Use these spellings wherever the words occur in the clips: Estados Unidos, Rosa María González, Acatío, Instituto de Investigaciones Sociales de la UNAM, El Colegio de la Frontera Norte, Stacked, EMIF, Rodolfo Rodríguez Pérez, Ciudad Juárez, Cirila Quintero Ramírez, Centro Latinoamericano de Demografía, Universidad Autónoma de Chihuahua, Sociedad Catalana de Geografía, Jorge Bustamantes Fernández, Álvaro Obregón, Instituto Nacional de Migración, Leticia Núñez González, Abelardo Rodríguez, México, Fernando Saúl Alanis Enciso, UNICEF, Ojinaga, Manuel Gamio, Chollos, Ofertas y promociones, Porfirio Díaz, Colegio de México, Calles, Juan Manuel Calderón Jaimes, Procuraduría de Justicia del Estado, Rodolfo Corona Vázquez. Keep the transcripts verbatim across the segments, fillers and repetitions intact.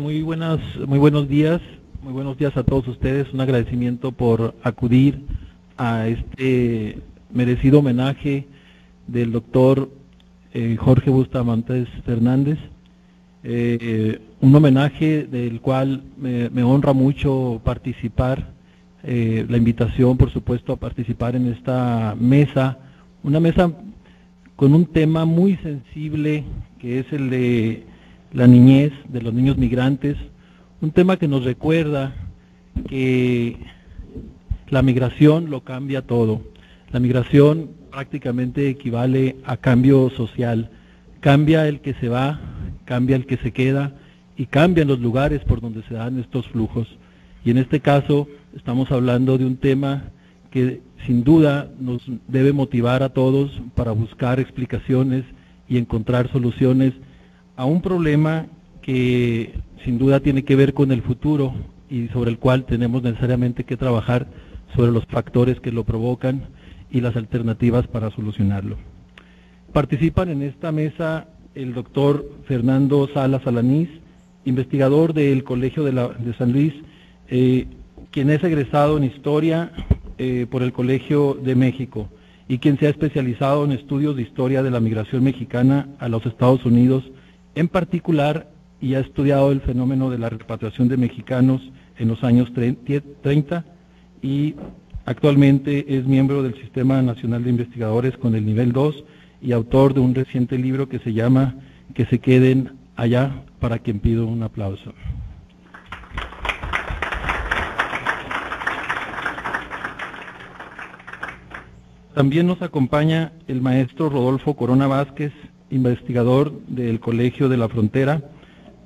Muy buenas, muy buenos días, muy buenos días a todos ustedes. Un agradecimiento por acudir a este merecido homenaje del doctor eh, Jorge Bustamantes Fernández. Eh, un homenaje del cual me, me honra mucho participar, eh, la invitación por supuesto a participar en esta mesa, una mesa con un tema muy sensible que es el de la niñez de los niños migrantes, un tema que nos recuerda que la migración lo cambia todo. La migración prácticamente equivale a cambio social, cambia el que se va, cambia el que se queda y cambian los lugares por donde se dan estos flujos. Y en este caso estamos hablando de un tema que sin duda nos debe motivar a todos para buscar explicaciones y encontrar soluciones a un problema que sin duda tiene que ver con el futuro y sobre el cual tenemos necesariamente que trabajar sobre los factores que lo provocan y las alternativas para solucionarlo. Participan en esta mesa el doctor Fernando Saúl Alanis, investigador del Colegio de, la, de San Luis, eh, quien es egresado en Historia eh, por el Colegio de México y quien se ha especializado en estudios de historia de la migración mexicana a los Estados Unidos en particular, y ha estudiado el fenómeno de la repatriación de mexicanos en los años treinta y actualmente es miembro del Sistema Nacional de Investigadores con el nivel dos y autor de un reciente libro que se llama Que se queden allá, para quien pido un aplauso. También nos acompaña el maestro Rodolfo Corona Vázquez, investigador del Colegio de la Frontera,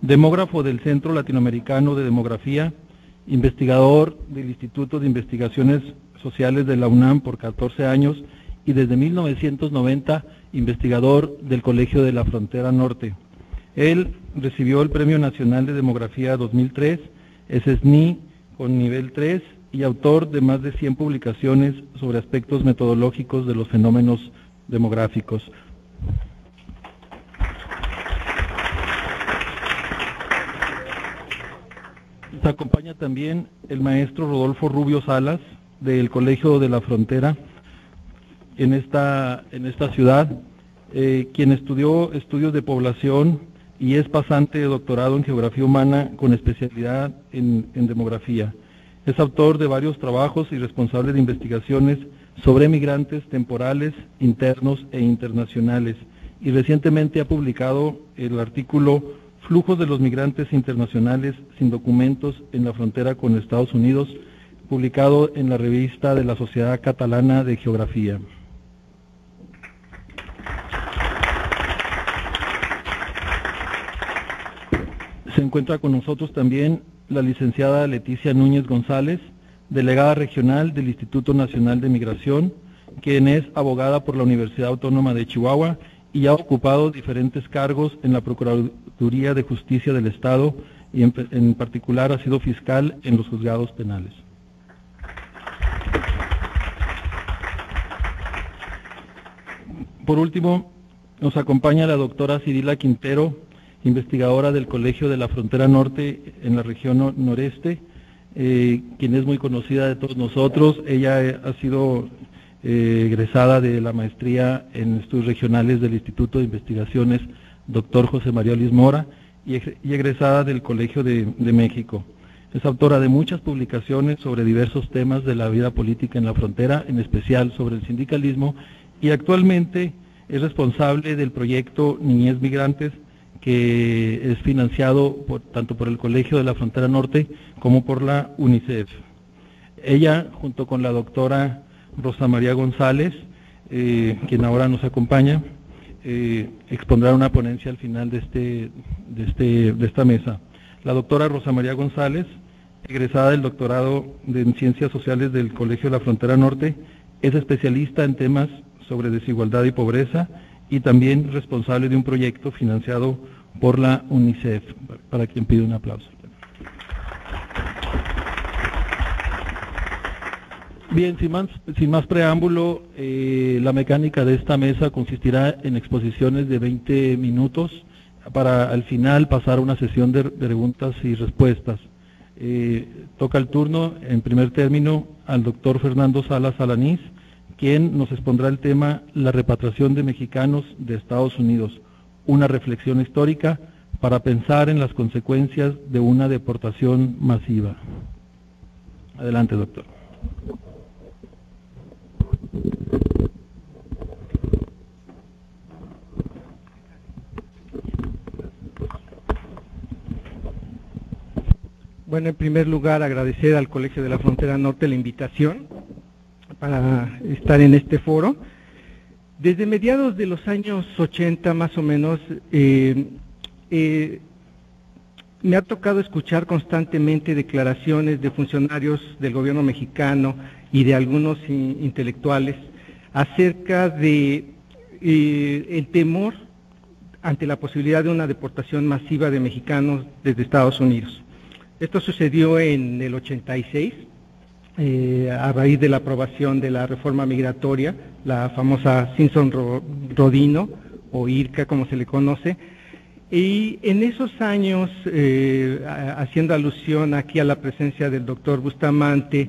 demógrafo del Centro Latinoamericano de Demografía, investigador del Instituto de Investigaciones Sociales de la UNAM por catorce años y desde mil novecientos noventa investigador del Colegio de la Frontera Norte. Él recibió el Premio Nacional de Demografía dos mil tres, es S N I con nivel tres y autor de más de cien publicaciones sobre aspectos metodológicos de los fenómenos demográficos. Se acompaña también el maestro Rodolfo Rubio Salas del Colegio de la Frontera en esta, en esta ciudad, eh, quien estudió estudios de población y es pasante de doctorado en Geografía Humana con especialidad en, en demografía. Es autor de varios trabajos y responsable de investigaciones sobre migrantes temporales, internos e internacionales, y recientemente ha publicado el artículo Flujos de los migrantes internacionales sin documentos en la frontera con Estados Unidos, publicado en la revista de la Sociedad Catalana de Geografía. Se encuentra con nosotros también la licenciada Leticia Núñez González, delegada regional del Instituto Nacional de Migración, quien es abogada por la Universidad Autónoma de Chihuahua y ha ocupado diferentes cargos en la Procuraduría de Justicia del Estado y en, en particular ha sido fiscal en los juzgados penales. Por último, nos acompaña la doctora Cirila Quintero, investigadora del Colegio de la Frontera Norte en la región noreste, eh, quien es muy conocida de todos nosotros. Ella ha sido Eh, egresada de la maestría en estudios regionales del Instituto de Investigaciones doctor José María Luis Mora y, y egresada del Colegio de, de México. Es autora de muchas publicaciones sobre diversos temas de la vida política en la frontera, en especial sobre el sindicalismo, y actualmente es responsable del proyecto Niñez Migrantes, que es financiado por, tanto por el Colegio de la Frontera Norte como por la UNICEF. Ella, junto con la doctora Rosa María González, eh, quien ahora nos acompaña, eh, expondrá una ponencia al final de, este, de, este, de esta mesa. La doctora Rosa María González, egresada del doctorado en Ciencias Sociales del Colegio de la Frontera Norte, es especialista en temas sobre desigualdad y pobreza y también responsable de un proyecto financiado por la UNICEF, para quien pido un aplauso. Bien, sin más, sin más preámbulo, eh, la mecánica de esta mesa consistirá en exposiciones de veinte minutos, para al final pasar a una sesión de preguntas y respuestas. Eh, toca el turno, en primer término, al doctor Fernando Salas Alanís, quien nos expondrá el tema La repatriación de mexicanos de Estados Unidos, una reflexión histórica para pensar en las consecuencias de una deportación masiva. Adelante, doctor. Bueno, en primer lugar, agradecer al Colegio de la Frontera Norte la invitación para estar en este foro. Desde mediados de los años ochenta, más o menos, eh, eh, me ha tocado escuchar constantemente declaraciones de funcionarios del gobierno mexicano y de algunos intelectuales acerca de eh, el temor ante la posibilidad de una deportación masiva de mexicanos desde Estados Unidos. Esto sucedió en el ochenta y seis, eh, a raíz de la aprobación de la reforma migratoria, la famosa Simpson Rodino, o I R C A como se le conoce, y en esos años, eh, haciendo alusión aquí a la presencia del doctor Bustamante,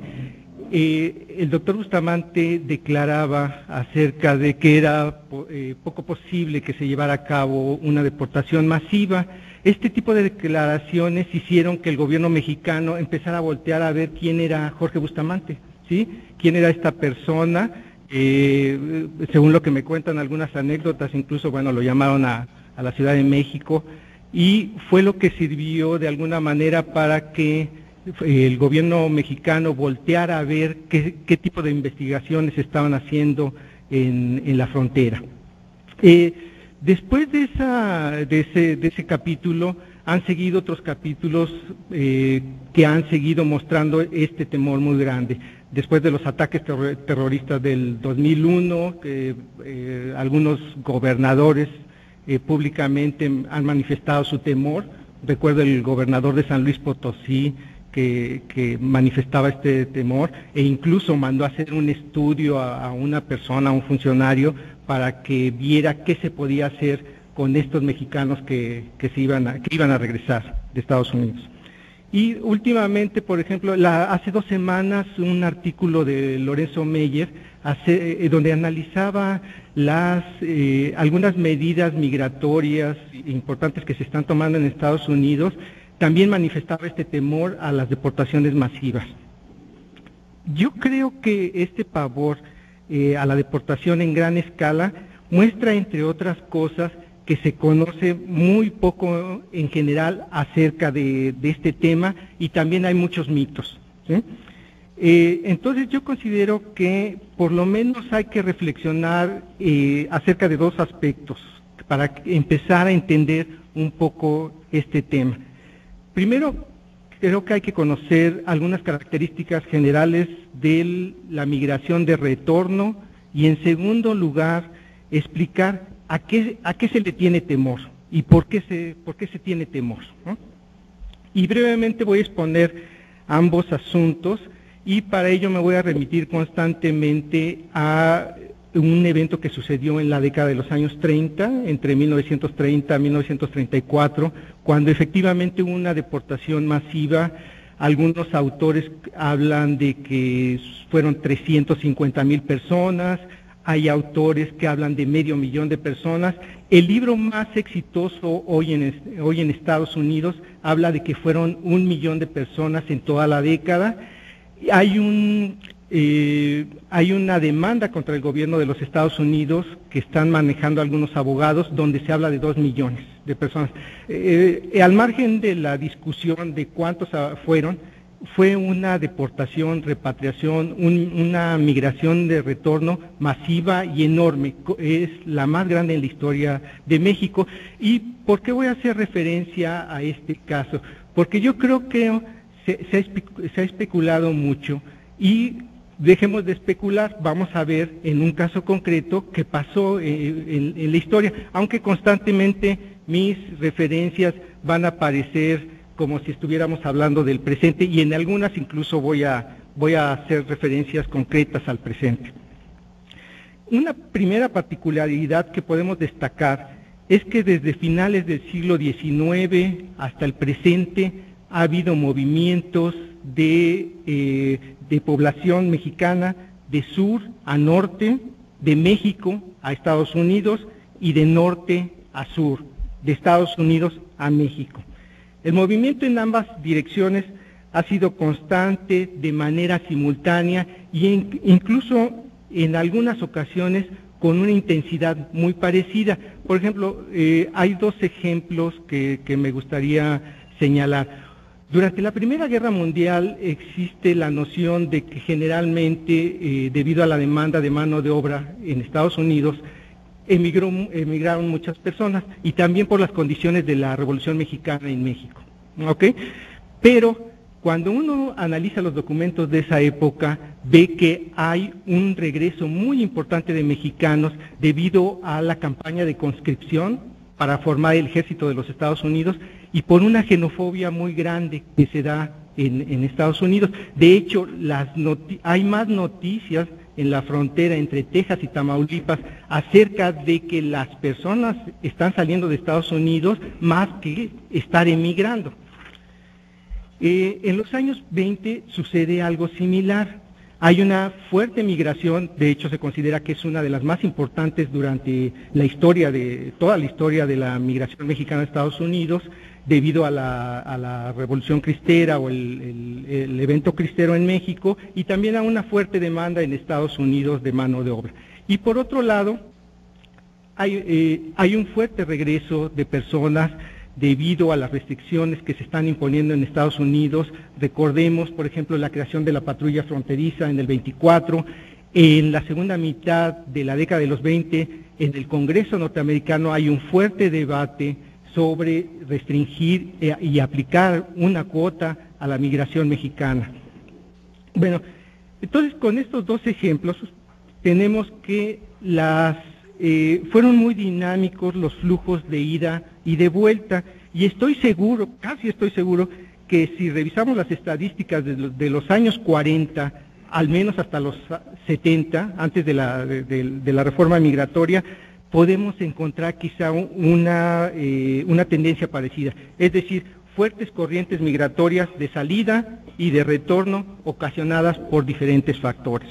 eh, el doctor Bustamante declaraba acerca de que era eh, poco posible que se llevara a cabo una deportación masiva. Este tipo de declaraciones hicieron que el gobierno mexicano empezara a voltear a ver quién era Jorge Bustamante, ¿sí? Quién era esta persona, eh, según lo que me cuentan algunas anécdotas, incluso, bueno, lo llamaron a, a la Ciudad de México, y fue lo que sirvió de alguna manera para que el gobierno mexicano volteara a ver qué, qué tipo de investigaciones estaban haciendo en, en la frontera. Eh, Después de, esa, de, ese, de ese capítulo, han seguido otros capítulos eh, que han seguido mostrando este temor muy grande. Después de los ataques ter terroristas del dos mil uno, eh, eh, algunos gobernadores eh, públicamente han manifestado su temor. Recuerdo el gobernador de San Luis Potosí que, que manifestaba este temor e incluso mandó a hacer un estudio a, a una persona, a un funcionario, para que viera qué se podía hacer con estos mexicanos que, que, se iban a, que iban a regresar de Estados Unidos. Y últimamente, por ejemplo, la, hace dos semanas un artículo de Lorenzo Meyer hace, eh, donde analizaba las, eh, algunas medidas migratorias importantes que se están tomando en Estados Unidos, también manifestaba este temor a las deportaciones masivas. Yo creo que este pavor Eh, a la deportación en gran escala muestra, entre otras cosas, que se conoce muy poco en general acerca de, de este tema, y también hay muchos mitos, ¿sí? eh, entonces yo considero que por lo menos hay que reflexionar eh, acerca de dos aspectos para empezar a entender un poco este tema. Primero, creo que hay que conocer algunas características generales de la migración de retorno, y en segundo lugar, explicar a qué, a qué se le tiene temor y por qué se, por qué se tiene temor, ¿no? Y brevemente voy a exponer ambos asuntos, y para ello me voy a remitir constantemente a un evento que sucedió en la década de los años treinta, entre mil novecientos treinta y mil novecientos treinta y cuatro, cuando efectivamente hubo una deportación masiva. Algunos autores hablan de que fueron trescientas cincuenta mil personas, hay autores que hablan de medio millón de personas. El libro más exitoso hoy en, hoy en Estados Unidos habla de que fueron un millón de personas en toda la década. Hay un... Eh, hay una demanda contra el gobierno de los Estados Unidos que están manejando algunos abogados, donde se habla de dos millones de personas. Eh, eh, al margen de la discusión de cuántos fueron, fue una deportación, repatriación, un, una migración de retorno masiva y enorme. Es la más grande en la historia de México. ¿Y por qué voy a hacer referencia a este caso? Porque yo creo que se, se, ha, se ha especulado mucho, y dejemos de especular, vamos a ver en un caso concreto que pasó eh, en, en la historia, aunque constantemente mis referencias van a parecer como si estuviéramos hablando del presente, y en algunas incluso voy a, voy a hacer referencias concretas al presente. Una primera particularidad que podemos destacar es que desde finales del siglo diecinueve hasta el presente ha habido movimientos de, eh, de población mexicana de sur a norte, de México a Estados Unidos y de norte a sur, de Estados Unidos a México. El movimiento en ambas direcciones ha sido constante, de manera simultánea e incluso en algunas ocasiones con una intensidad muy parecida. Por ejemplo, eh, hay dos ejemplos que, que me gustaría señalar. Durante la Primera Guerra Mundial existe la noción de que generalmente, eh, debido a la demanda de mano de obra en Estados Unidos, emigró, emigraron muchas personas, y también por las condiciones de la Revolución Mexicana en México. ¿Okay? Pero cuando uno analiza los documentos de esa época, ve que hay un regreso muy importante de mexicanos debido a la campaña de conscripción para formar el ejército de los Estados Unidos y por una xenofobia muy grande que se da en, en Estados Unidos. De hecho, las hay más noticias en la frontera entre Texas y Tamaulipas acerca de que las personas están saliendo de Estados Unidos más que estar emigrando. Eh, en los años veinte sucede algo similar. Hay una fuerte migración, de hecho se considera que es una de las más importantes durante la historia de, toda la historia de la migración mexicana a Estados Unidos, debido a la, a la revolución cristera o el, el, el evento cristero en México, y también a una fuerte demanda en Estados Unidos de mano de obra. Y por otro lado, hay, eh, hay un fuerte regreso de personas debido a las restricciones que se están imponiendo en Estados Unidos. Recordemos, por ejemplo, la creación de la patrulla fronteriza en el veinticuatro, en la segunda mitad de la década de los veinte, en el Congreso norteamericano hay un fuerte debate sobre restringir y aplicar una cuota a la migración mexicana. Bueno, entonces con estos dos ejemplos tenemos que las Eh, fueron muy dinámicos los flujos de ida y de vuelta, y estoy seguro, casi estoy seguro, que si revisamos las estadísticas de, de los años cuarenta, al menos hasta los setenta, antes de la, de, de, de la reforma migratoria, podemos encontrar quizá una, eh, una tendencia parecida, es decir, fuertes corrientes migratorias de salida y de retorno ocasionadas por diferentes factores.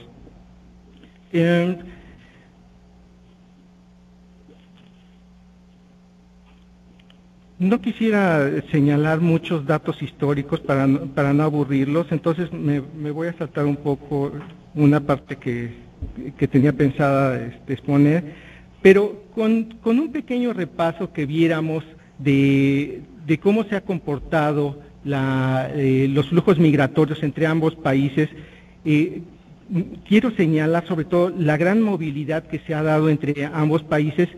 Eh, No quisiera señalar muchos datos históricos para, para no aburrirlos, entonces me, me voy a saltar un poco una parte que, que tenía pensada este, exponer, pero con, con un pequeño repaso que viéramos de, de cómo se ha comportado la, eh, los flujos migratorios entre ambos países. eh, quiero señalar sobre todo la gran movilidad que se ha dado entre ambos países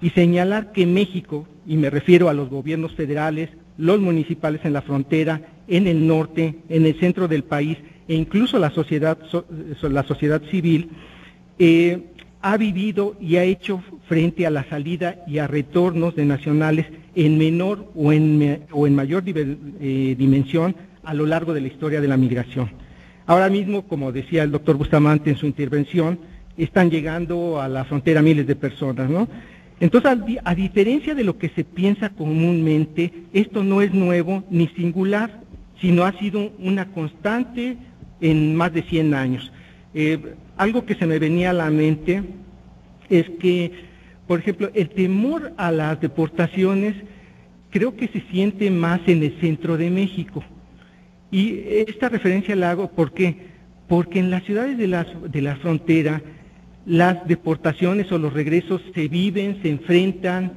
y señalar que México, y me refiero a los gobiernos federales, los municipales en la frontera, en el norte, en el centro del país, e incluso la sociedad, la sociedad civil, eh, ha vivido y ha hecho frente a la salida y a retornos de nacionales en menor o en, o en mayor eh, dimensión a lo largo de la historia de la migración. Ahora mismo, como decía el doctor Bustamante en su intervención, están llegando a la frontera miles de personas, ¿no? Entonces, a diferencia de lo que se piensa comúnmente, esto no es nuevo ni singular, sino ha sido una constante en más de cien años. Eh, algo que se me venía a la mente es que, por ejemplo, el temor a las deportaciones creo que se siente más en el centro de México. Y esta referencia la hago ¿por qué? Porque en las ciudades de la, de la frontera, las deportaciones o los regresos se viven, se enfrentan,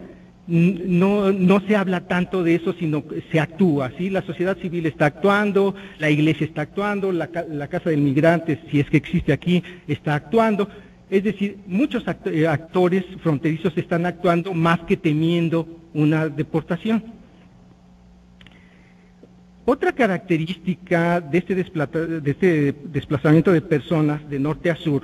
no, no se habla tanto de eso, sino se actúa, ¿sí? La sociedad civil está actuando, la iglesia está actuando, la, la Casa del Migrante, si es que existe aquí, está actuando. Es decir, muchos act- actores fronterizos están actuando más que temiendo una deportación. Otra característica de este, de este desplazamiento de personas de norte a sur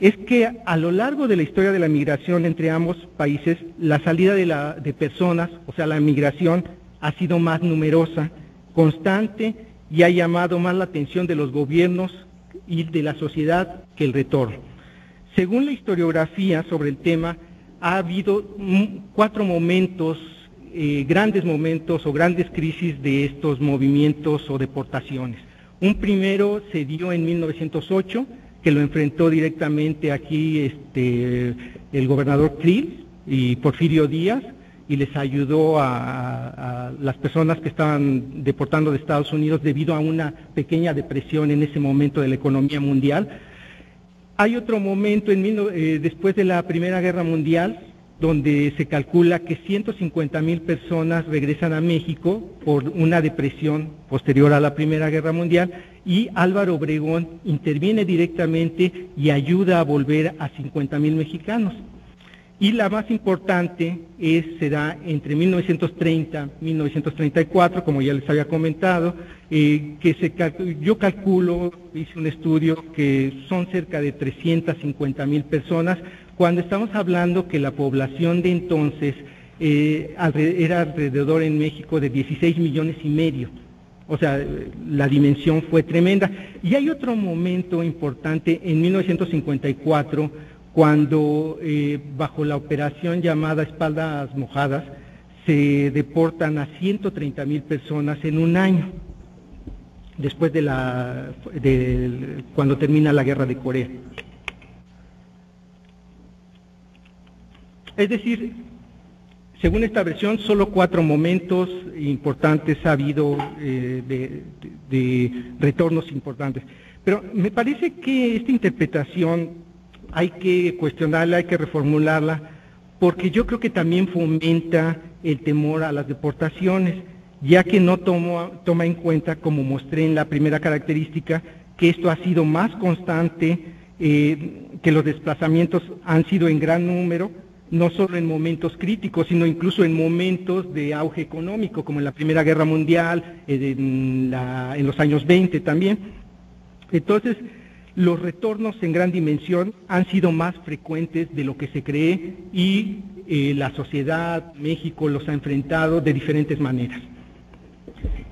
es que a lo largo de la historia de la migración entre ambos países, la salida de, la, de personas, o sea, la migración, ha sido más numerosa, constante, y ha llamado más la atención de los gobiernos y de la sociedad que el retorno. Según la historiografía sobre el tema, ha habido cuatro momentos, eh, grandes momentos o grandes crisis de estos movimientos o deportaciones. Un primero se dio en mil novecientos ocho, que lo enfrentó directamente aquí este, el gobernador Krill y Porfirio Díaz, y les ayudó a, a las personas que estaban deportando de Estados Unidos debido a una pequeña depresión en ese momento de la economía mundial. Hay otro momento en, eh, después de la Primera Guerra Mundial, donde se calcula que ciento cincuenta mil personas regresan a México por una depresión posterior a la Primera Guerra Mundial, y Álvaro Obregón interviene directamente y ayuda a volver a cincuenta mil mexicanos. Y la más importante es, se da entre mil novecientos treinta y mil novecientos treinta y cuatro, como ya les había comentado, eh, que se calc- yo calculo, hice un estudio, que son cerca de trescientas cincuenta mil personas, cuando estamos hablando que la población de entonces eh, era alrededor en México de dieciséis millones y medio. O sea, la dimensión fue tremenda. Y hay otro momento importante en mil novecientos cincuenta y cuatro, cuando eh, bajo la operación llamada Espaldas Mojadas se deportan a ciento treinta mil personas en un año, después de la de, cuando termina la Guerra de Corea. Es decir, según esta versión, solo cuatro momentos importantes ha habido eh, de, de, de retornos importantes. Pero me parece que esta interpretación hay que cuestionarla, hay que reformularla, porque yo creo que también fomenta el temor a las deportaciones, ya que no tomo, toma en cuenta, como mostré en la primera característica, que esto ha sido más constante, eh, que los desplazamientos han sido en gran número, no solo en momentos críticos, sino incluso en momentos de auge económico, como en la Primera Guerra Mundial, en, la, en los años veinte también. Entonces, los retornos en gran dimensión han sido más frecuentes de lo que se cree, y eh, la sociedad, México, los ha enfrentado de diferentes maneras.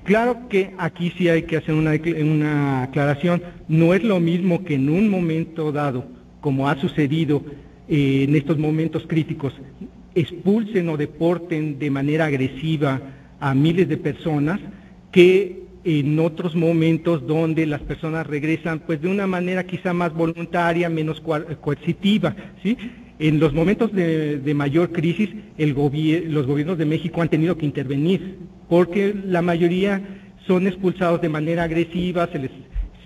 Claro que aquí sí hay que hacer una, una aclaración. No es lo mismo que en un momento dado, como ha sucedido eh, en estos momentos críticos, expulsen o deporten de manera agresiva a miles de personas, que en otros momentos donde las personas regresan pues de una manera quizá más voluntaria, menos coercitiva, ¿sí? En los momentos de, de mayor crisis, el gobier- los gobiernos de México han tenido que intervenir, porque la mayoría son expulsados de manera agresiva, se les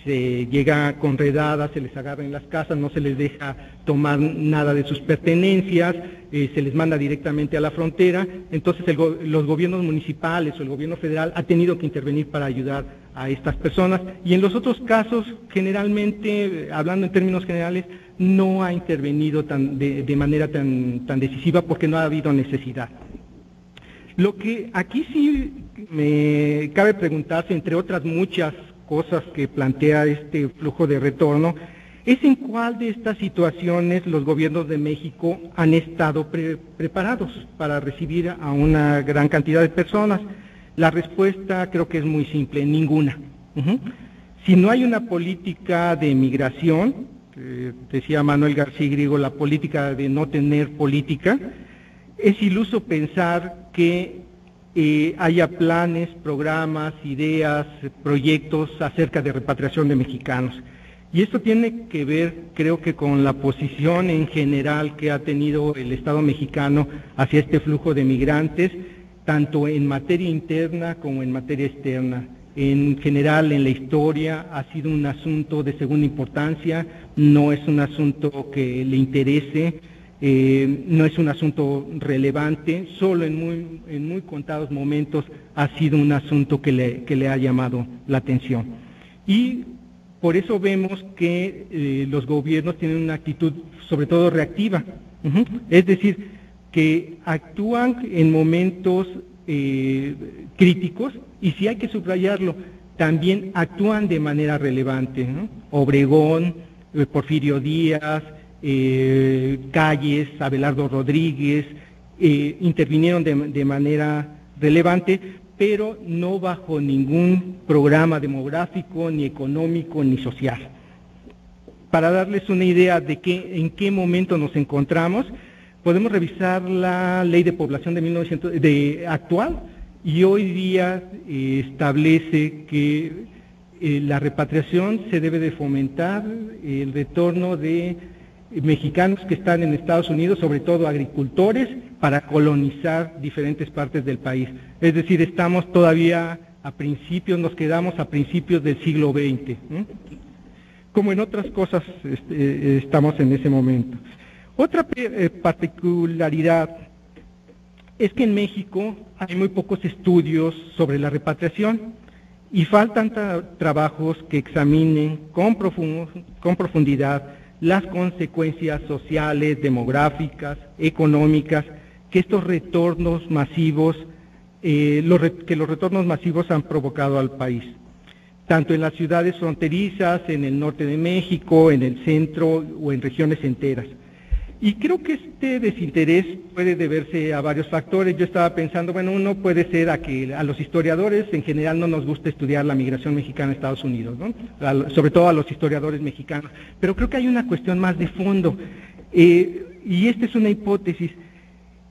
se llega con redadas, se les agarra en las casas, no se les deja tomar nada de sus pertenencias, eh, se les manda directamente a la frontera. Entonces el go los gobiernos municipales o el gobierno federal ha tenido que intervenir para ayudar a estas personas, y en los otros casos, generalmente, hablando en términos generales, no ha intervenido tan de, de manera tan, tan decisiva, porque no ha habido necesidad. Lo que aquí sí me cabe preguntarse, entre otras muchas cosas que plantea este flujo de retorno, es en cuál de estas situaciones los gobiernos de México han estado pre preparados para recibir a una gran cantidad de personas. La respuesta creo que es muy simple: ninguna. Uh-huh. Si no hay una política de migración, eh, decía Manuel García Griego, la política de no tener política, es iluso pensar que Eh, haya planes, programas, ideas, proyectos acerca de repatriación de mexicanos. Y esto tiene que ver, creo que, con la posición en general que ha tenido el Estado mexicano hacia este flujo de migrantes, tanto en materia interna como en materia externa. En general, en la historia, ha sido un asunto de segunda importancia, no es un asunto que le interese, Eh, no es un asunto relevante, solo en muy, en muy contados momentos ha sido un asunto que le, que le ha llamado la atención. Y por eso vemos que eh, los gobiernos tienen una actitud sobre todo reactiva, uh-huh. Es decir, que actúan en momentos eh, críticos, y si hay que subrayarlo, también actúan de manera relevante, ¿no? Obregón, eh, Porfirio Díaz, Eh, Calles, Abelardo Rodríguez, eh, intervinieron de, de manera relevante, pero no bajo ningún programa demográfico, ni económico, ni social. Para darles una idea de qué, en qué momento nos encontramos, podemos revisar la ley de población de mil novecientos, de actual, y hoy día eh, establece que eh, la repatriación se debe de fomentar el retorno de mexicanos que están en Estados Unidos, sobre todo agricultores, para colonizar diferentes partes del país. Es decir, estamos todavía a principios, nos quedamos a principios del siglo veinte, ¿eh? Como en otras cosas este, estamos en ese momento. Otra eh, particularidad es que en México hay muy pocos estudios sobre la repatriación y faltan tra trabajos que examinen con, profu con profundidad las consecuencias sociales, demográficas, económicas, que estos retornos masivos, eh, los re que los retornos masivos han provocado al país, tanto en las ciudades fronterizas, en el norte de México, en el centro o en regiones enteras. Y creo que este desinterés puede deberse a varios factores. Yo estaba pensando, bueno, uno puede ser a que a los historiadores en general no nos gusta estudiar la migración mexicana a Estados Unidos, ¿no? A, sobre todo a los historiadores mexicanos. Pero creo que hay una cuestión más de fondo, eh, y esta es una hipótesis.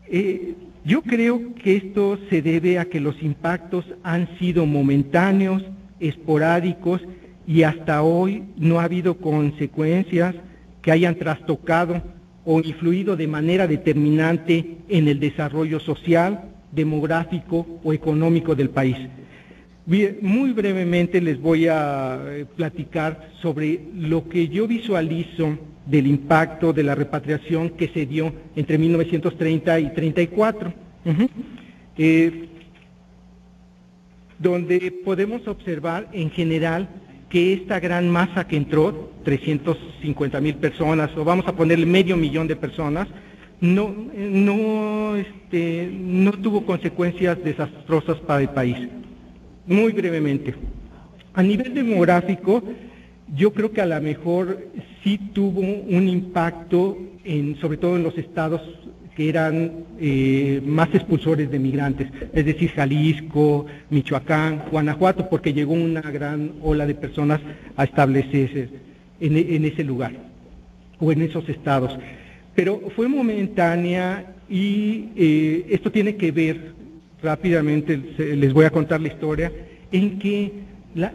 Eh, yo creo que esto se debe a que los impactos han sido momentáneos, esporádicos, y hasta hoy no ha habido consecuencias que hayan trastocado o influido de manera determinante en el desarrollo social, demográfico o económico del país. Muy brevemente les voy a platicar sobre lo que yo visualizo del impacto de la repatriación que se dio entre mil novecientos treinta y treinta y cuatro, uh-huh. eh, donde podemos observar en general que esta gran masa que entró, trescientas cincuenta mil personas, o vamos a ponerle medio millón de personas, no, no, este, no tuvo consecuencias desastrosas para el país. Muy brevemente, a nivel demográfico, yo creo que a lo mejor sí tuvo un impacto, en, sobre todo en los estados que eran eh, más expulsores de migrantes, es decir, Jalisco, Michoacán, Guanajuato, porque llegó una gran ola de personas a establecerse en, en ese lugar o en esos estados. Pero fue momentánea y eh, esto tiene que ver, rápidamente les voy a contar la historia, en que la,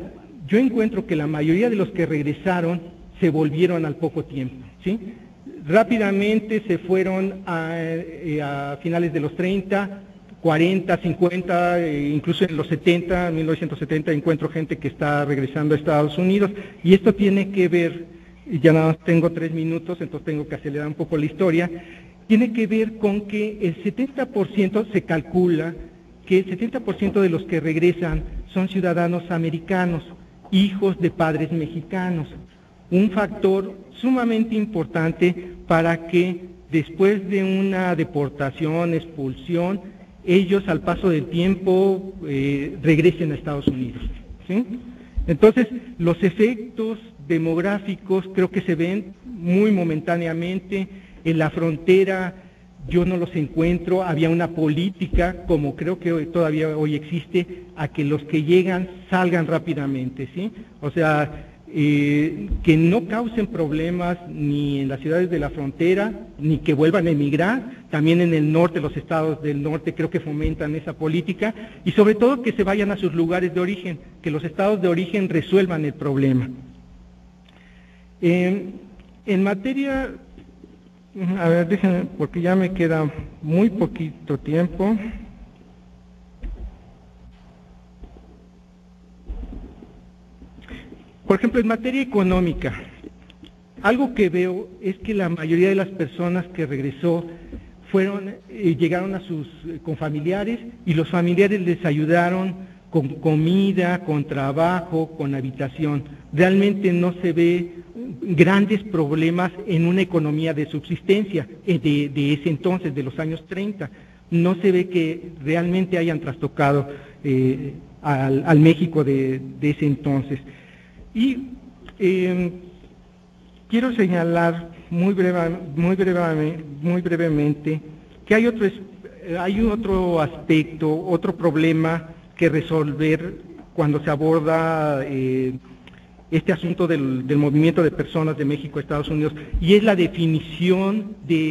yo encuentro que la mayoría de los que regresaron se volvieron al poco tiempo, ¿sí? Rápidamente se fueron a, a finales de los treinta, cuarenta, cincuenta, incluso en los setenta, mil novecientos setenta encuentro gente que está regresando a Estados Unidos, y esto tiene que ver, ya nada más tengo tres minutos, entonces tengo que acelerar un poco la historia, tiene que ver con que el setenta por ciento, se calcula que el setenta por ciento de los que regresan son ciudadanos americanos, hijos de padres mexicanos. Un factor sumamente importante para que después de una deportación, expulsión, ellos al paso del tiempo eh, regresen a Estados Unidos, ¿sí? Entonces, los efectos demográficos creo que se ven muy momentáneamente. En la frontera yo no los encuentro, había una política, como creo que hoy, todavía hoy existe, a que los que llegan salgan rápidamente, ¿sí? O sea, Eh, que no causen problemas ni en las ciudades de la frontera, ni que vuelvan a emigrar. También en el norte, los estados del norte creo que fomentan esa política, y sobre todo que se vayan a sus lugares de origen, que los estados de origen resuelvan el problema. Eh, en materia, a ver, déjenme, porque ya me queda muy poquito tiempo. Por ejemplo, en materia económica, algo que veo es que la mayoría de las personas que regresó fueron, eh, llegaron a sus eh, confamiliares, y los familiares les ayudaron con comida, con trabajo, con habitación. Realmente no se ve grandes problemas en una economía de subsistencia eh, de, de ese entonces, de los años treinta. No se ve que realmente hayan trastocado eh, al, al México de, de ese entonces. Y eh, quiero señalar muy, breve, muy, breve, muy brevemente que hay otro, hay otro aspecto, otro problema que resolver cuando se aborda eh, este asunto del, del movimiento de personas de México a Estados Unidos, y es la definición de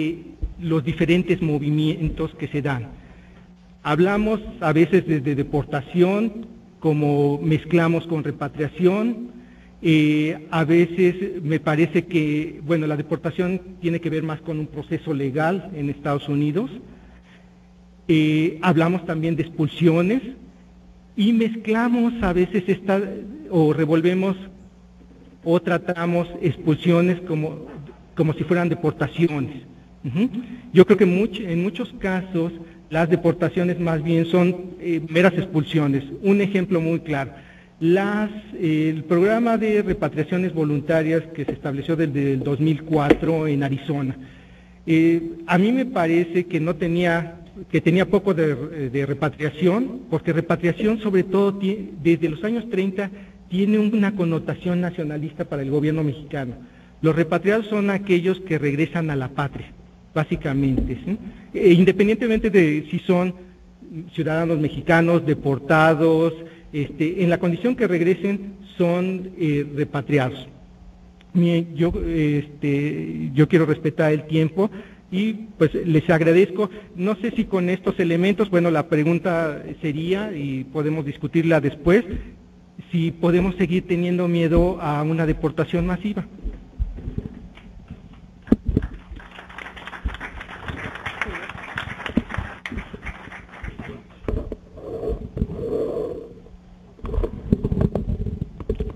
los diferentes movimientos que se dan. Hablamos a veces desde deportación, como mezclamos con repatriación, eh, a veces me parece que, bueno, la deportación tiene que ver más con un proceso legal en Estados Unidos. Eh, hablamos también de expulsiones y mezclamos a veces esta, o revolvemos o tratamos expulsiones como, como si fueran deportaciones. Uh-huh. Yo creo que much, en muchos casos las deportaciones más bien son eh, meras expulsiones. Un ejemplo muy claro, las, eh, el programa de repatriaciones voluntarias que se estableció desde el dos mil cuatro en Arizona. Eh, a mí me parece que no tenía... que tenía poco de, de repatriación, porque repatriación sobre todo tiene, desde los años treinta tiene una connotación nacionalista para el gobierno mexicano. Los repatriados son aquellos que regresan a la patria, básicamente, ¿sí? E, independientemente de si son ciudadanos mexicanos, deportados, este, en la condición que regresen son eh, repatriados. Bien, yo, este, yo quiero respetar el tiempo. Y pues les agradezco, no sé si con estos elementos, bueno, la pregunta sería, y podemos discutirla después, si podemos seguir teniendo miedo a una deportación masiva.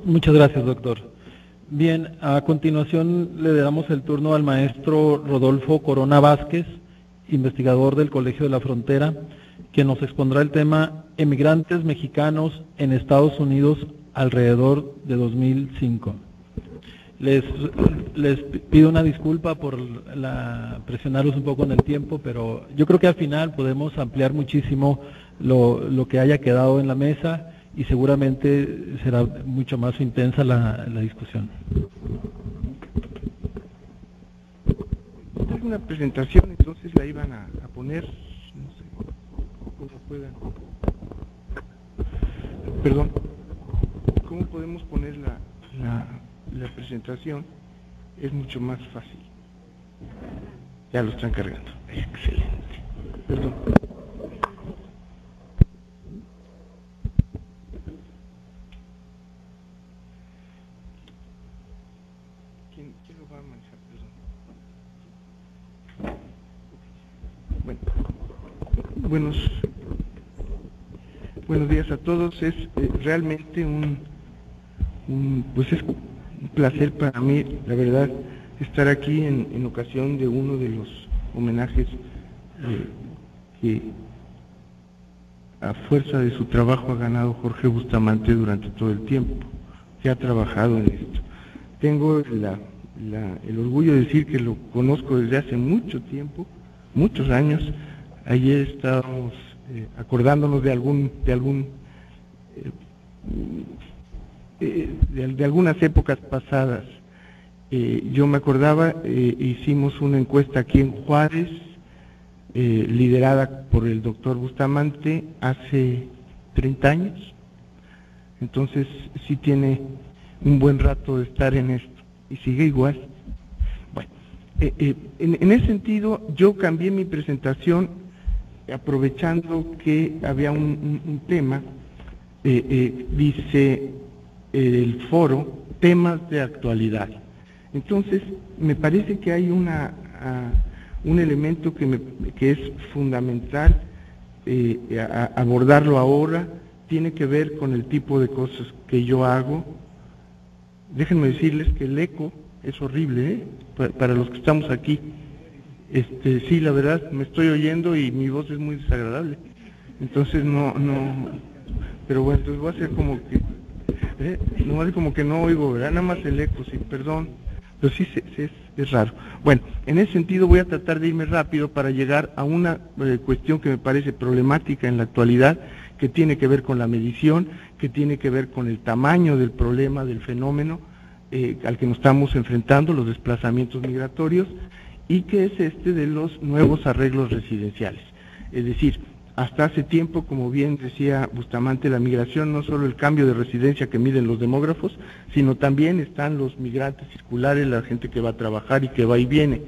Muchas gracias, doctor. Bien, a continuación le damos el turno al maestro Rodolfo Corona Vázquez, investigador del Colegio de la Frontera, que nos expondrá el tema Emigrantes Mexicanos en Estados Unidos alrededor de dos mil cinco. Les, les pido una disculpa por la, presionarlos un poco en el tiempo, pero yo creo que al final podemos ampliar muchísimo lo, lo que haya quedado en la mesa, y seguramente será mucho más intensa la, la discusión. Hay una presentación, entonces la iban a, a poner, no sé cómo puedan. Perdón, ¿cómo podemos poner la, la, la presentación? Es mucho más fácil. Ya lo están cargando. Excelente. Perdón. Buenos, buenos días a todos. Es eh, realmente un, un, pues es un placer para mí, la verdad, estar aquí en, en ocasión de uno de los homenajes eh, que a fuerza de su trabajo ha ganado Jorge Bustamante durante todo el tiempo, que ha trabajado en esto. Tengo la, la, el orgullo de decir que lo conozco desde hace mucho tiempo, muchos años. Ayer estábamos eh, acordándonos de algún de algún eh, eh, de, de algunas épocas pasadas. Eh, yo me acordaba, eh, hicimos una encuesta aquí en Juárez, eh, liderada por el doctor Bustamante hace treinta años. Entonces sí tiene un buen rato de estar en esto y sigue igual. Bueno, eh, eh, en, en ese sentido yo cambié mi presentación, aprovechando que había un, un, un tema, eh, eh, dice eh, el foro, temas de actualidad. Entonces, me parece que hay una uh, un elemento que, me, que es fundamental eh, a, a abordarlo ahora, tiene que ver con el tipo de cosas que yo hago. Déjenme decirles que el eco es horrible, ¿eh? para, para los que estamos aquí. Este, sí, la verdad, me estoy oyendo y mi voz es muy desagradable. Entonces no, no, pero bueno, entonces voy a hacer como que, eh, nomás como que no oigo, ¿verdad? Nada más el eco, sí, perdón, pero sí se, se, es, es raro. Bueno, en ese sentido voy a tratar de irme rápido para llegar a una eh, cuestión que me parece problemática en la actualidad, que tiene que ver con la medición, que tiene que ver con el tamaño del problema, del fenómeno eh, al que nos estamos enfrentando, los desplazamientos migratorios, y que es este de los nuevos arreglos residenciales. Es decir, hasta hace tiempo, como bien decía Bustamante, la migración no solo el cambio de residencia que miden los demógrafos, sino también están los migrantes circulares, la gente que va a trabajar y que va y viene.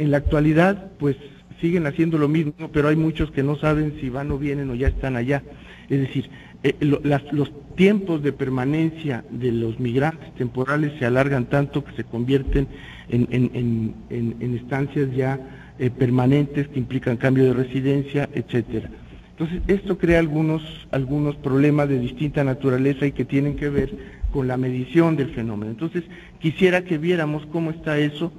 En la actualidad, pues siguen haciendo lo mismo, pero hay muchos que no saben si van o vienen o ya están allá. Es decir, eh, lo, las, los tiempos de permanencia de los migrantes temporales se alargan tanto que se convierten en, en, en, en, en estancias ya eh, permanentes que implican cambio de residencia, etcétera. Entonces, esto crea algunos, algunos problemas de distinta naturaleza y que tienen que ver con la medición del fenómeno. Entonces, quisiera que viéramos cómo está eso,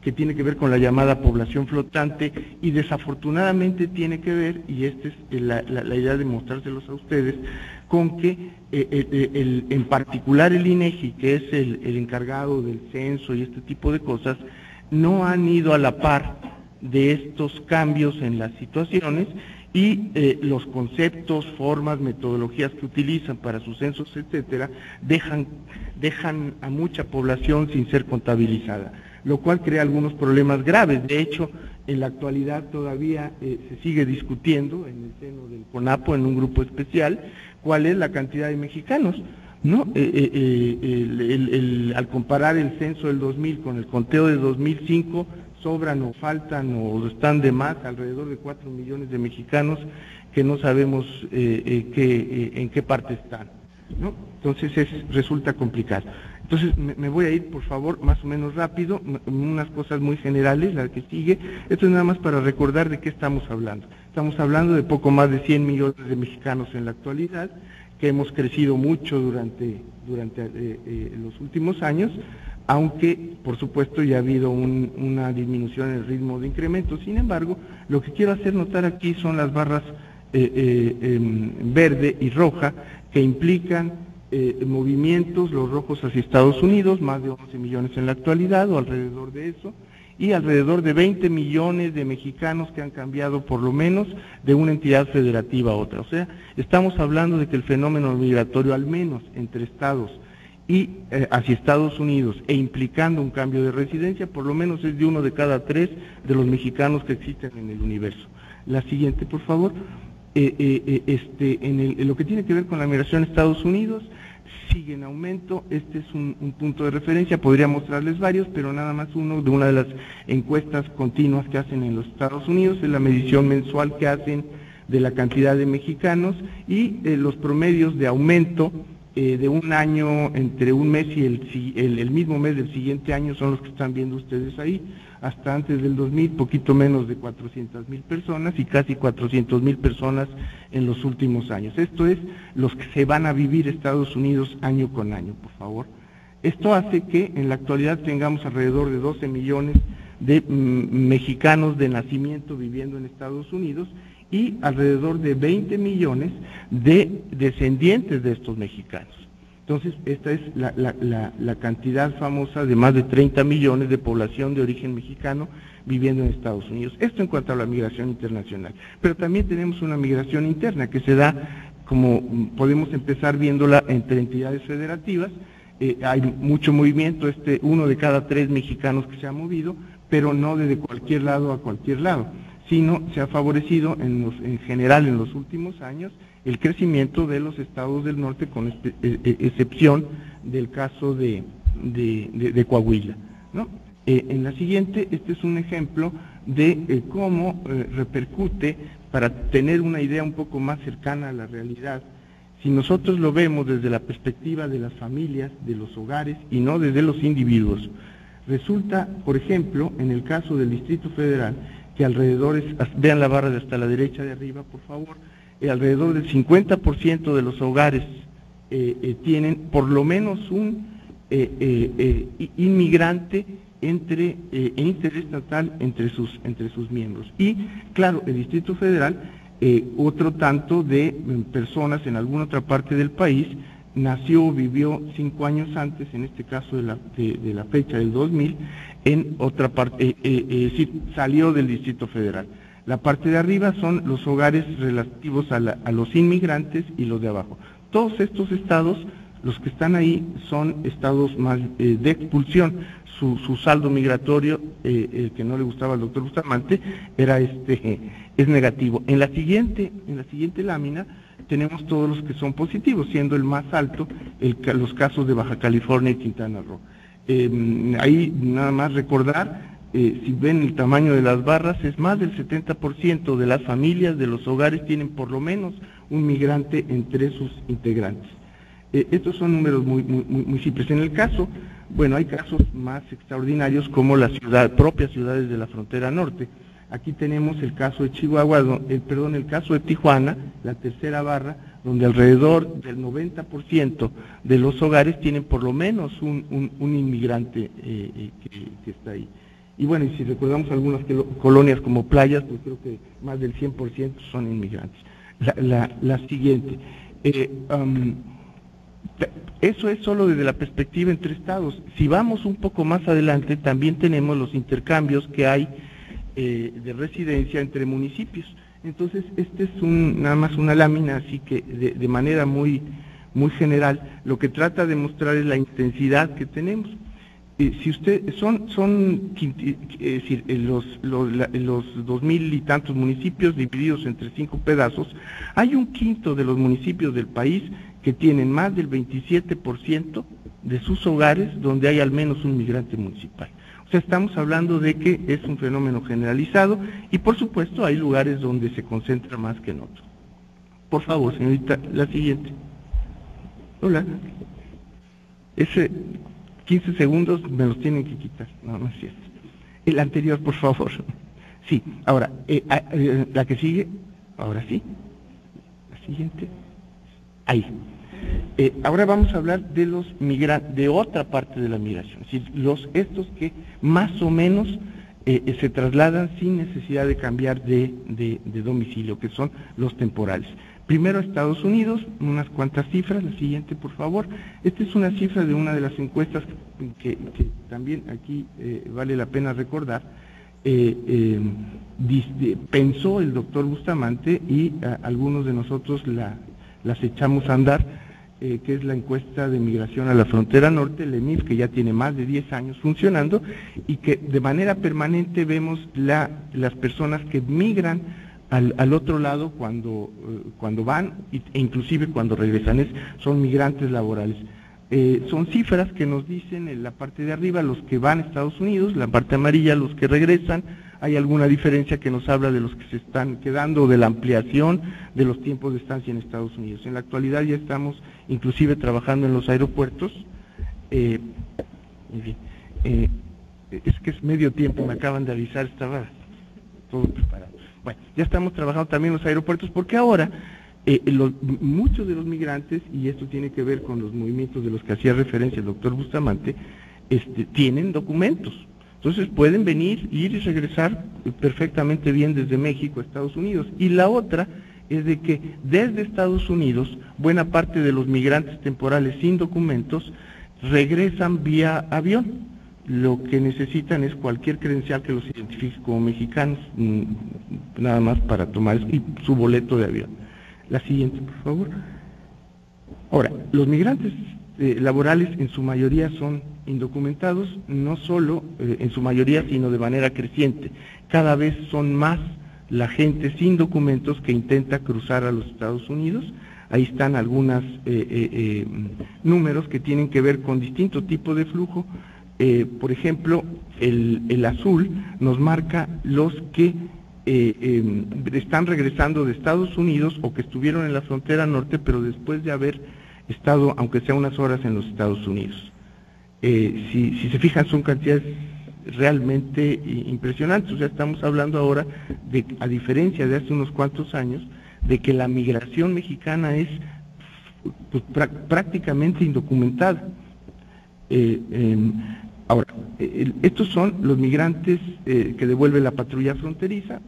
que tiene que ver con la llamada población flotante, y desafortunadamente tiene que ver, y esta es la, la, la idea de mostrárselos a ustedes, con que eh, eh, el, en particular el INEGI, que es el, el encargado del censo y este tipo de cosas, no han ido a la par de estos cambios en las situaciones, y eh, los conceptos, formas, metodologías que utilizan para sus censos, etcétera, dejan, dejan a mucha población sin ser contabilizada, lo cual crea algunos problemas graves. De hecho, en la actualidad todavía eh, se sigue discutiendo en el seno del CONAPO, en un grupo especial, cuál es la cantidad de mexicanos, ¿no? Eh, eh, eh, el, el, el, al comparar el censo del dos mil con el conteo de dos mil cinco, sobran o faltan o están de más alrededor de cuatro millones de mexicanos que no sabemos eh, eh, que, eh, en qué parte están, ¿no? Entonces es, resulta complicado. Entonces me, me voy a ir, por favor, más o menos rápido, unas cosas muy generales, la que sigue. Esto es nada más para recordar de qué estamos hablando. Estamos hablando de poco más de cien millones de mexicanos en la actualidad, que hemos crecido mucho durante, durante eh, eh, los últimos años, aunque, por supuesto, ya ha habido un, una disminución en el ritmo de incremento. Sin embargo, lo que quiero hacer notar aquí son las barras eh, eh, eh, verde y roja, que implican eh, movimientos, los rojos hacia Estados Unidos, más de once millones en la actualidad, o alrededor de eso, y alrededor de veinte millones de mexicanos que han cambiado por lo menos de una entidad federativa a otra. O sea, estamos hablando de que el fenómeno migratorio, al menos entre estados y eh, hacia Estados Unidos, e implicando un cambio de residencia, por lo menos es de uno de cada tres de los mexicanos que existen en el universo. La siguiente, por favor. Eh, eh, este, en, el, en lo que tiene que ver con la migración a Estados Unidos, sigue en aumento. Este es un, un punto de referencia, podría mostrarles varios, pero nada más uno de una de las encuestas continuas que hacen en los Estados Unidos, es la medición mensual que hacen de la cantidad de mexicanos y eh, los promedios de aumento Eh, de un año, entre un mes y el, el, el mismo mes del siguiente año, son los que están viendo ustedes ahí. Hasta antes del dos mil, poquito menos de cuatrocientas mil personas, y casi cuatrocientas mil personas en los últimos años. Esto es los que se van a vivir Estados Unidos año con año, por favor. Esto hace que en la actualidad tengamos alrededor de doce millones de mm, mexicanos de nacimiento viviendo en Estados Unidos, y alrededor de veinte millones de descendientes de estos mexicanos. Entonces, esta es la, la, la, la cantidad famosa de más de treinta millones de población de origen mexicano viviendo en Estados Unidos. Esto en cuanto a la migración internacional. Pero también tenemos una migración interna que se da, como podemos empezar viéndola, entre entidades federativas. Eh, hay mucho movimiento, este, uno de cada tres mexicanos que se ha movido, pero no desde cualquier lado a cualquier lado, sino se ha favorecido en, los, en general en los últimos años el crecimiento de los estados del norte, con ex, excepción del caso de, de, de, de Coahuila, ¿no? Eh, en la siguiente, este es un ejemplo de eh, cómo eh, repercute, para tener una idea un poco más cercana a la realidad, si nosotros lo vemos desde la perspectiva de las familias, de los hogares, y no desde los individuos. Resulta, por ejemplo, en el caso del Distrito Federal, que alrededor, es, vean la barra de hasta la derecha de arriba, por favor, eh, alrededor del cincuenta por ciento de los hogares eh, eh, tienen por lo menos un eh, eh, eh, inmigrante entre eh, en interestatal entre sus, entre sus miembros. Y, claro, el Distrito Federal, eh, otro tanto de personas en alguna otra parte del país, nació o vivió cinco años antes, en este caso de la, de, de la fecha del dos mil, en otra parte, eh, eh, eh, sí, salió del Distrito Federal. La parte de arriba son los hogares relativos a, la, a los inmigrantes, y los de abajo. Todos estos estados, los que están ahí, son estados más eh, de expulsión. Su, su saldo migratorio, eh, el que no le gustaba al doctor Bustamante, era este, es negativo. En la siguiente, en la siguiente lámina, tenemos todos los que son positivos, siendo el más alto el, los casos de Baja California y Quintana Roo. Eh, ahí nada más recordar eh, si ven el tamaño de las barras, es más del setenta por ciento de las familias, de los hogares, tienen por lo menos un migrante entre sus integrantes. Eh, estos son números muy, muy, muy, muy simples. En el caso, bueno, hay casos más extraordinarios como las ciudad, propias ciudades de la frontera norte. Aquí tenemos el caso de Chihuahua, el, perdón, el caso de Tijuana, la tercera barra, donde alrededor del noventa por ciento de los hogares tienen por lo menos un, un, un inmigrante eh, que, que está ahí. Y bueno, y si recordamos algunas colonias como Playas, pues creo que más del cien por ciento son inmigrantes. La, la, la siguiente. Eh, um, Eso es solo desde la perspectiva entre estados. Si vamos un poco más adelante, también tenemos los intercambios que hay eh, de residencia entre municipios. Entonces, este es un, nada más una lámina, así que de, de manera muy, muy general, lo que trata de mostrar es la intensidad que tenemos. Eh, si usted, son son es decir, los, los, los dos mil y tantos municipios divididos entre cinco pedazos, hay un quinto de los municipios del país que tienen más del veintisiete por ciento de sus hogares donde hay al menos un migrante municipal. O sea, estamos hablando de que es un fenómeno generalizado y, por supuesto, hay lugares donde se concentra más que en otros. Por favor, señorita, la siguiente. Hola. Ese quince segundos me los tienen que quitar. No, no es cierto. El anterior, por favor. Sí, ahora, eh, eh, la que sigue. Ahora sí. La siguiente. Ahí. Eh, ahora vamos a hablar de los migrantes, de otra parte de la migración, es decir, los estos que más o menos eh, eh, se trasladan sin necesidad de cambiar de, de, de domicilio, que son los temporales. Primero a Estados Unidos, unas cuantas cifras, la siguiente por favor. Esta es una cifra de una de las encuestas que, que también aquí eh, vale la pena recordar. Eh, eh, dis, eh, pensó el doctor Bustamante y a, algunos de nosotros la las echamos a andar, eh, que es la encuesta de migración a la frontera norte, el E M I F, que ya tiene más de diez años funcionando y que de manera permanente vemos la, las personas que migran al, al otro lado cuando, eh, cuando van e inclusive cuando regresan, es, son migrantes laborales. Eh, son cifras que nos dicen en la parte de arriba los que van a Estados Unidos, la parte amarilla los que regresan. Hay alguna diferencia que nos habla de los que se están quedando, de la ampliación de los tiempos de estancia en Estados Unidos. En la actualidad ya estamos inclusive trabajando en los aeropuertos. Eh, eh, es que es medio tiempo, me acaban de avisar, estaba todo preparado. Bueno, ya estamos trabajando también en los aeropuertos porque ahora eh, los, muchos de los migrantes, y esto tiene que ver con los movimientos de los que hacía referencia el doctor Bustamante, este, tienen documentos. Entonces pueden venir, ir y regresar perfectamente bien desde México a Estados Unidos. Y la otra es de que desde Estados Unidos, buena parte de los migrantes temporales sin documentos regresan vía avión. Lo que necesitan es cualquier credencial que los identifique como mexicanos, nada más para tomar su boleto de avión. La siguiente, por favor. Ahora, los migrantes eh, laborales en su mayoría son indocumentados, no solo eh, en su mayoría, sino de manera creciente. Cada vez son más la gente sin documentos que intenta cruzar a los Estados Unidos. Ahí están algunos eh, eh, eh, números que tienen que ver con distinto tipo de flujo. Eh, por ejemplo, el, el azul nos marca los que eh, eh, están regresando de Estados Unidos o que estuvieron en la frontera norte, pero después de haber estado, aunque sea unas horas, en los Estados Unidos. Eh, si, si se fijan, son cantidades realmente impresionantes. O sea, estamos hablando ahora, de, a diferencia de hace unos cuantos años, de que la migración mexicana es pues, prácticamente indocumentada. Eh, eh, ahora, eh, estos son los migrantes eh, que devuelve la patrulla fronteriza.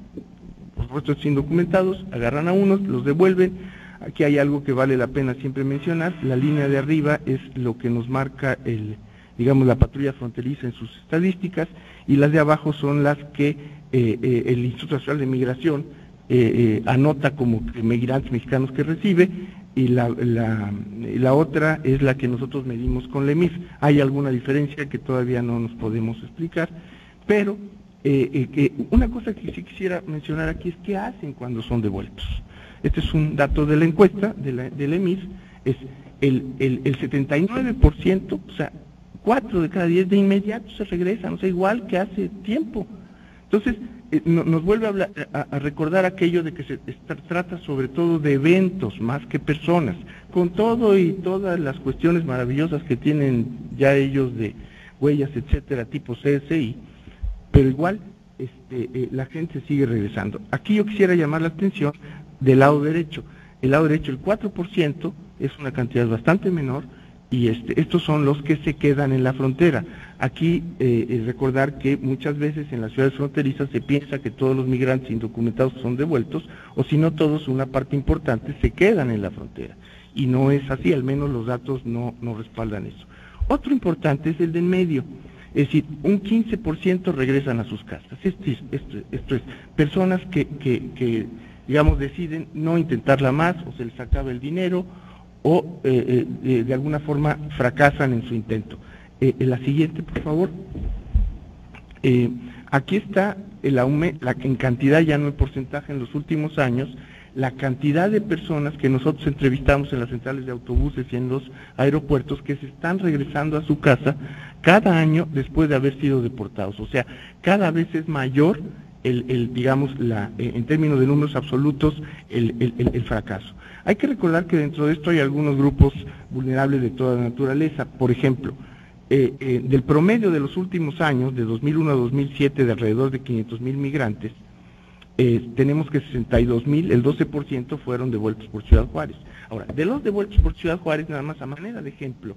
Por supuesto, estos indocumentados, agarran a unos, los devuelven. Aquí hay algo que vale la pena siempre mencionar. La línea de arriba es lo que nos marca el... digamos, la patrulla fronteriza en sus estadísticas, y las de abajo son las que eh, eh, el Instituto Nacional de Migración eh, eh, anota como migrantes mexicanos que recibe, y la, la, la otra es la que nosotros medimos con la E M I F. Hay alguna diferencia que todavía no nos podemos explicar, pero eh, eh, que una cosa que sí quisiera mencionar aquí es qué hacen cuando son devueltos. Este es un dato de la encuesta de la, de la E M I F, es el, el, el setenta y nueve por ciento, o sea, cuatro de cada diez de inmediato se regresan, o sea, igual que hace tiempo. Entonces, eh, no, nos vuelve a, hablar, a, a recordar aquello de que se está, trata sobre todo de eventos más que personas, con todo y todas las cuestiones maravillosas que tienen ya ellos de huellas, etcétera, tipo C S I, pero igual este, eh, la gente sigue regresando. Aquí yo quisiera llamar la atención del lado derecho. El lado derecho, el cuatro por ciento, es una cantidad bastante menor, y este, estos son los que se quedan en la frontera. Aquí eh, recordar que muchas veces en las ciudades fronterizas se piensa que todos los migrantes indocumentados son devueltos, o si no todos, una parte importante, se quedan en la frontera. Y no es así, al menos los datos no, no respaldan eso. Otro importante es el del medio, es decir, un quince por ciento regresan a sus casas. Esto es, esto, esto es personas que, que, que, digamos, deciden no intentarla más, o se les acaba el dinero, o eh, eh, de alguna forma fracasan en su intento. Eh, la siguiente, por favor. Eh, aquí está el aumento, la, en cantidad, ya no en porcentaje, en los últimos años, la cantidad de personas que nosotros entrevistamos en las centrales de autobuses y en los aeropuertos que se están regresando a su casa cada año después de haber sido deportados. O sea, cada vez es mayor, el, el digamos, la, en términos de números absolutos, el, el, el, el fracaso. Hay que recordar que dentro de esto hay algunos grupos vulnerables de toda naturaleza. Por ejemplo, eh, eh, del promedio de los últimos años, de dos mil uno a dos mil siete, de alrededor de quinientos mil migrantes, eh, tenemos que sesenta y dos mil, el doce por ciento fueron devueltos por Ciudad Juárez. Ahora, de los devueltos por Ciudad Juárez, nada más a manera de ejemplo,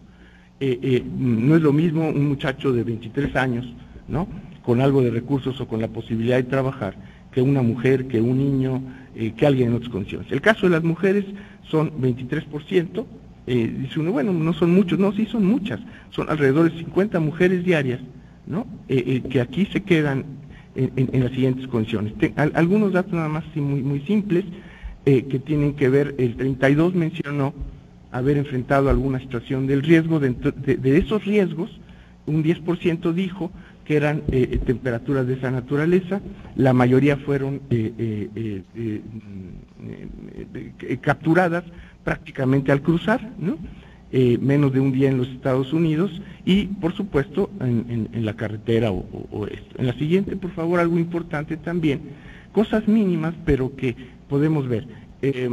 eh, eh, no es lo mismo un muchacho de veintitrés años, ¿no?, con algo de recursos o con la posibilidad de trabajar, que una mujer, que un niño, eh, que alguien en otras condiciones. El caso de las mujeres son veintitrés por ciento, eh, dice uno, bueno, no son muchos, no, sí son muchas, son alrededor de cincuenta mujeres diarias, ¿no?, eh, eh, que aquí se quedan en, en, en las siguientes condiciones. Ten, al, algunos datos nada más sí, muy, muy simples, eh, que tienen que ver, el treinta y dos por ciento mencionó haber enfrentado alguna situación del riesgo, de, de, de esos riesgos, un diez por ciento dijo que eran eh, temperaturas de esa naturaleza, la mayoría fueron eh, eh, eh, eh, eh, eh, capturadas prácticamente al cruzar, ¿no?, eh, menos de un día en los Estados Unidos, y por supuesto en, en, en la carretera o, o, o esto. En la siguiente, por favor, algo importante también, cosas mínimas pero que podemos ver. Eh,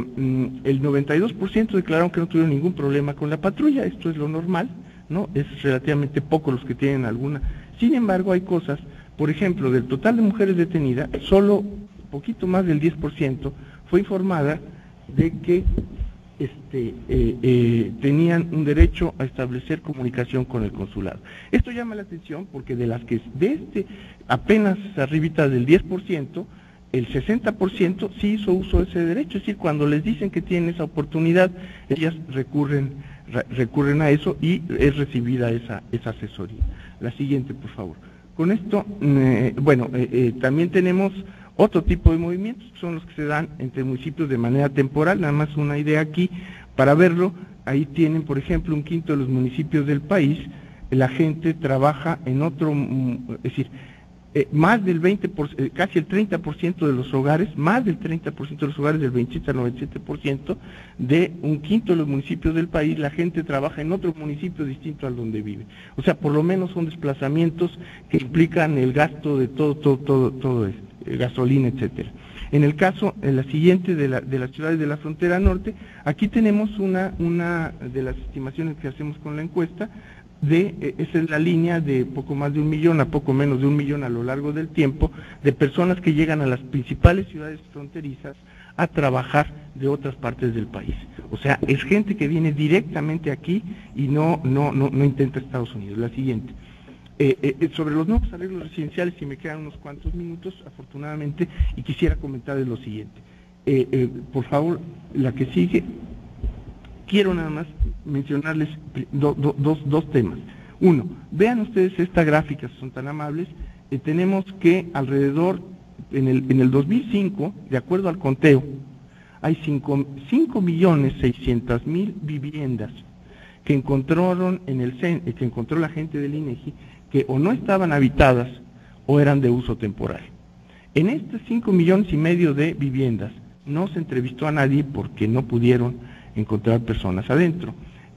el noventa y dos por ciento declararon que no tuvieron ningún problema con la patrulla, esto es lo normal, ¿no?, es relativamente poco los que tienen alguna. Sin embargo, hay cosas, por ejemplo, del total de mujeres detenidas, solo poquito más del diez por ciento fue informada de que este, eh, eh, tenían un derecho a establecer comunicación con el consulado. Esto llama la atención porque de las que de este apenas arribita del diez por ciento, el sesenta por ciento sí hizo uso de ese derecho, es decir, cuando les dicen que tienen esa oportunidad, ellas recurren, recurren a eso y es recibida esa, esa asesoría. La siguiente, por favor. Con esto, eh, bueno, eh, eh, también tenemos otro tipo de movimientos, son los que se dan entre municipios de manera temporal, nada más una idea aquí para verlo. Ahí tienen, por ejemplo, un quinto de los municipios del país, la gente trabaja en otro, es decir, eh, más del veinte por ciento, eh, casi el treinta por ciento de los hogares, más del treinta por ciento de los hogares, del veintisiete al noventa y siete por ciento, de un quinto de los municipios del país, la gente trabaja en otro municipio distinto al donde vive. O sea, por lo menos son desplazamientos que implican el gasto de todo, todo, todo, todo esto, gasolina, etcétera. En el caso, en la siguiente de, la, de las ciudades de la frontera norte, aquí tenemos una, una de las estimaciones que hacemos con la encuesta, de, esa es la línea de poco más de un millón a poco menos de un millón a lo largo del tiempo, de personas que llegan a las principales ciudades fronterizas a trabajar de otras partes del país. O sea, es gente que viene directamente aquí y no, no, no, no intenta Estados Unidos. La siguiente. Eh, eh, sobre los nuevos arreglos residenciales, si me quedan unos cuantos minutos, afortunadamente, y quisiera comentarles lo siguiente. Eh, eh, por favor, la que sigue. Quiero nada más mencionarles do, do, dos, dos temas. Uno, vean ustedes esta gráfica, si son tan amables. Eh, tenemos que alrededor, en el, en el dos mil cinco, de acuerdo al conteo, hay cinco millones seiscientos mil viviendas que encontraron en el que encontró la gente del INEGI, que o no estaban habitadas o eran de uso temporal. En estos cinco millones y medio de viviendas no se entrevistó a nadie porque no pudieron encontrar personas adentro.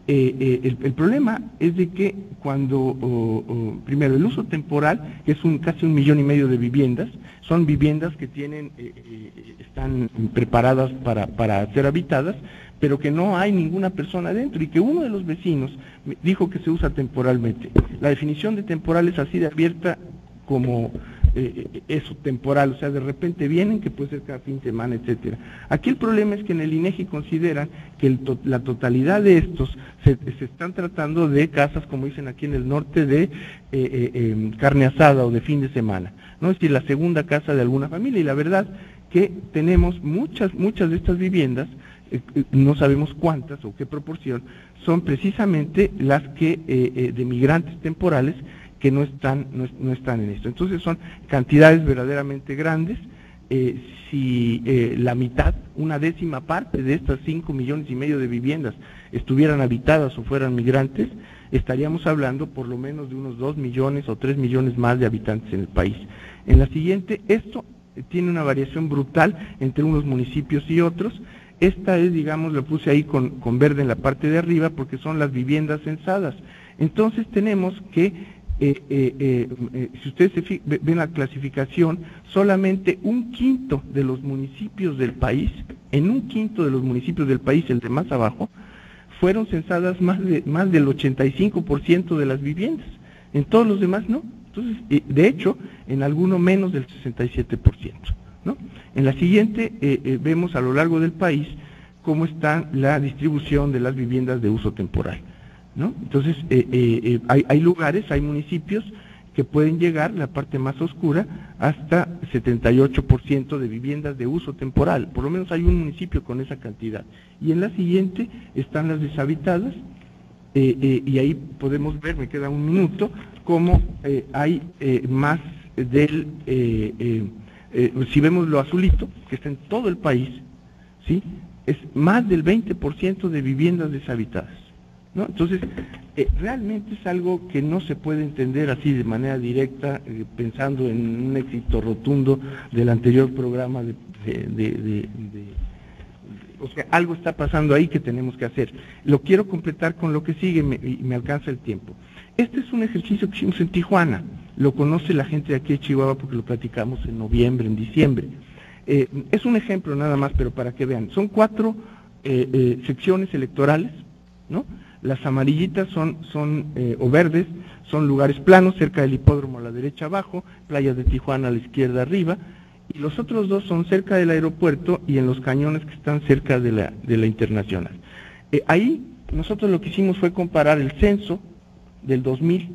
Eh, eh, el, el problema es de que cuando, oh, oh, primero, el uso temporal, que es un casi un millón y medio de viviendas, son viviendas que tienen, eh, eh, están preparadas para, para ser habitadas, pero que no hay ninguna persona adentro y que uno de los vecinos dijo que se usa temporalmente. La definición de temporal es así de abierta como eh, eso, temporal, o sea, de repente vienen, que puede ser cada fin de semana, etcétera. Aquí el problema es que en el INEGI consideran que el to la totalidad de estos se, se están tratando de casas, como dicen aquí en el norte, de eh, eh, carne asada o de fin de semana, ¿no? Es decir, la segunda casa de alguna familia, y la verdad que tenemos muchas, muchas de estas viviendas, no sabemos cuántas o qué proporción, son precisamente las que eh, eh, de migrantes temporales que no están, no, no están en esto. Entonces son cantidades verdaderamente grandes. Eh, si eh, la mitad, una décima parte de estas cinco millones y medio de viviendas estuvieran habitadas o fueran migrantes, estaríamos hablando por lo menos de unos dos millones o tres millones más de habitantes en el país. En la siguiente, esto tiene una variación brutal entre unos municipios y otros. Esta es, digamos, lo puse ahí con, con verde en la parte de arriba, porque son las viviendas censadas. Entonces tenemos que, eh, eh, eh, eh, si ustedes se ven la clasificación, solamente un quinto de los municipios del país, en un quinto de los municipios del país, el de más abajo, fueron censadas más, de, más del ochenta y cinco por ciento de las viviendas. En todos los demás no. Entonces, eh, de hecho, en alguno menos del sesenta y siete por ciento. ¿No? En la siguiente eh, eh, vemos a lo largo del país cómo está la distribución de las viviendas de uso temporal, ¿no? Entonces eh, eh, eh, hay, hay lugares, hay municipios que pueden llegar, la parte más oscura, hasta setenta y ocho por ciento de viviendas de uso temporal, por lo menos hay un municipio con esa cantidad. Y en la siguiente están las deshabitadas, eh, eh, y ahí podemos ver, me queda un minuto, cómo eh, hay eh, más del... Eh, eh, Eh, si vemos lo azulito, que está en todo el país, ¿sí? Es más del veinte por ciento de viviendas deshabitadas, ¿no? Entonces, eh, realmente es algo que no se puede entender así de manera directa, eh, pensando en un éxito rotundo del anterior programa de... de, de, de, de o sea, algo está pasando ahí que tenemos que hacer. Lo quiero completar con lo que sigue y me, me alcanza el tiempo. Este es un ejercicio que hicimos en Tijuana. Lo conoce la gente de aquí de Chihuahua porque lo platicamos en noviembre, en diciembre. Eh, es un ejemplo nada más, pero para que vean. Son cuatro eh, eh, secciones electorales, ¿no? Las amarillitas son, son eh, o verdes, son lugares planos, cerca del hipódromo a la derecha abajo, playas de Tijuana a la izquierda arriba, y los otros dos son cerca del aeropuerto y en los cañones que están cerca de la, de la Internacional. Eh, ahí nosotros lo que hicimos fue comparar el censo del dos mil,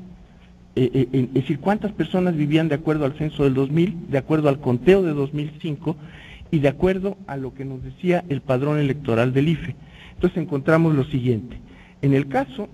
Eh, eh, eh, es decir, cuántas personas vivían de acuerdo al censo del dos mil, de acuerdo al conteo de dos mil cinco y de acuerdo a lo que nos decía el padrón electoral del I F E. Entonces encontramos lo siguiente. En el caso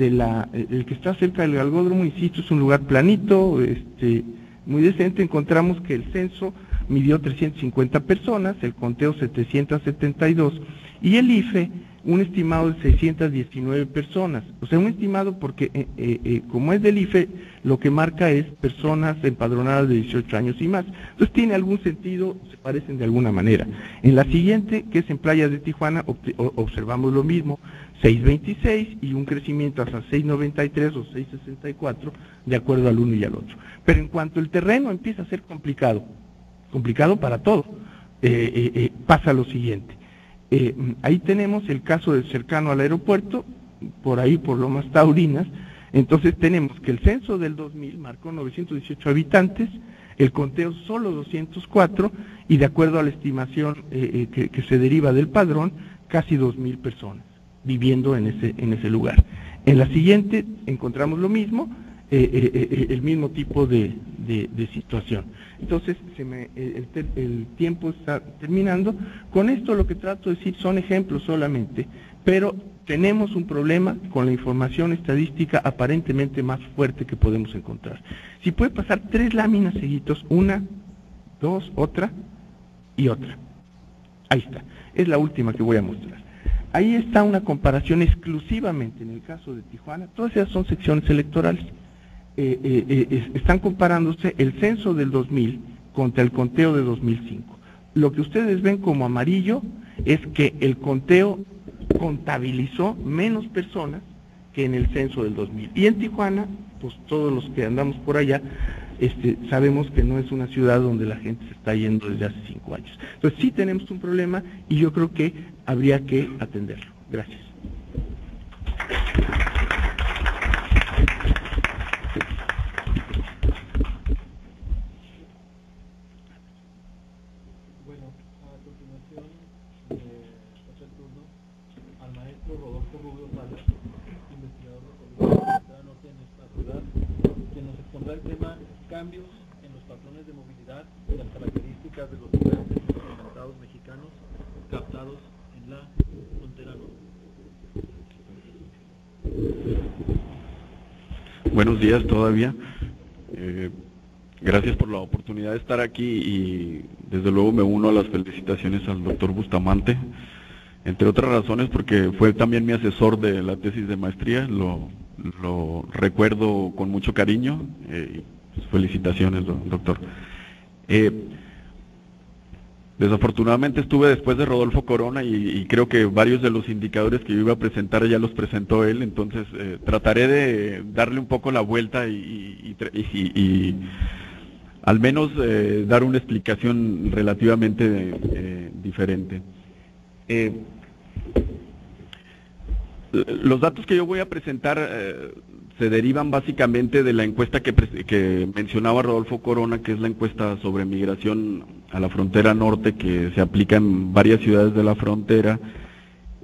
de la, el que está cerca del galgódromo, insisto, es un lugar planito, este, muy decente, encontramos que el censo midió trescientas cincuenta personas, el conteo setecientas setenta y dos y el I F E un estimado de seiscientas diecinueve personas, o sea, un estimado porque eh, eh, como es del I F E, lo que marca es personas empadronadas de dieciocho años y más, entonces tiene algún sentido, se parecen de alguna manera. En la siguiente, que es en Playas de Tijuana, observamos lo mismo, seiscientos veintiséis y un crecimiento hasta seiscientos noventa y tres o seiscientos sesenta y cuatro, de acuerdo al uno y al otro. Pero en cuanto el terreno empieza a ser complicado, complicado para todo, eh, eh, eh, pasa lo siguiente. Eh, ahí tenemos el caso del cercano al aeropuerto, por ahí por Lomas Taurinas. Entonces tenemos que el censo del dos mil marcó novecientos dieciocho habitantes, el conteo solo doscientos cuatro y de acuerdo a la estimación eh, que, que se deriva del padrón, casi dos mil personas viviendo en ese, en ese lugar. En la siguiente encontramos lo mismo, eh, eh, eh, el mismo tipo de, de, de situación. Entonces, se me, el, el tiempo está terminando. Con esto lo que trato de decir son ejemplos solamente, pero tenemos un problema con la información estadística aparentemente más fuerte que podemos encontrar. Si puede pasar tres láminas seguidos, una, dos, otra y otra. Ahí está, es la última que voy a mostrar. Ahí está una comparación exclusivamente en el caso de Tijuana, todas esas son secciones electorales. Eh, eh, eh, están comparándose el censo del dos mil contra el conteo de dos mil cinco. Lo que ustedes ven como amarillo es que el conteo contabilizó menos personas que en el censo del dos mil. Y en Tijuana, pues todos los que andamos por allá, este, sabemos que no es una ciudad donde la gente se está yendo desde hace cinco años. Entonces sí tenemos un problema y yo creo que habría que atenderlo. Gracias. Bueno, a continuación, eh, pasa el turno al maestro Rodolfo Rubio Salas, investigador de la Frontera Norte en nuestra ciudad, quien nos expondrá el tema cambios en los patrones de movilidad y las características de los migrantes indocumentados mexicanos captados en la Frontera Norte. Buenos días todavía. Eh, Gracias por la oportunidad de estar aquí y desde luego me uno a las felicitaciones al doctor Bustamante, entre otras razones porque fue también mi asesor de la tesis de maestría, lo, lo recuerdo con mucho cariño, eh, felicitaciones doctor. Eh, desafortunadamente estuve después de Rodolfo Corona y, y creo que varios de los indicadores que yo iba a presentar ya los presentó él, entonces eh, trataré de darle un poco la vuelta y, y, y, y al menos eh, dar una explicación relativamente eh, diferente. Eh, los datos que yo voy a presentar eh, se derivan básicamente de la encuesta que, que mencionaba Rodolfo Corona, que es la encuesta sobre migración a la frontera norte, que se aplica en varias ciudades de la frontera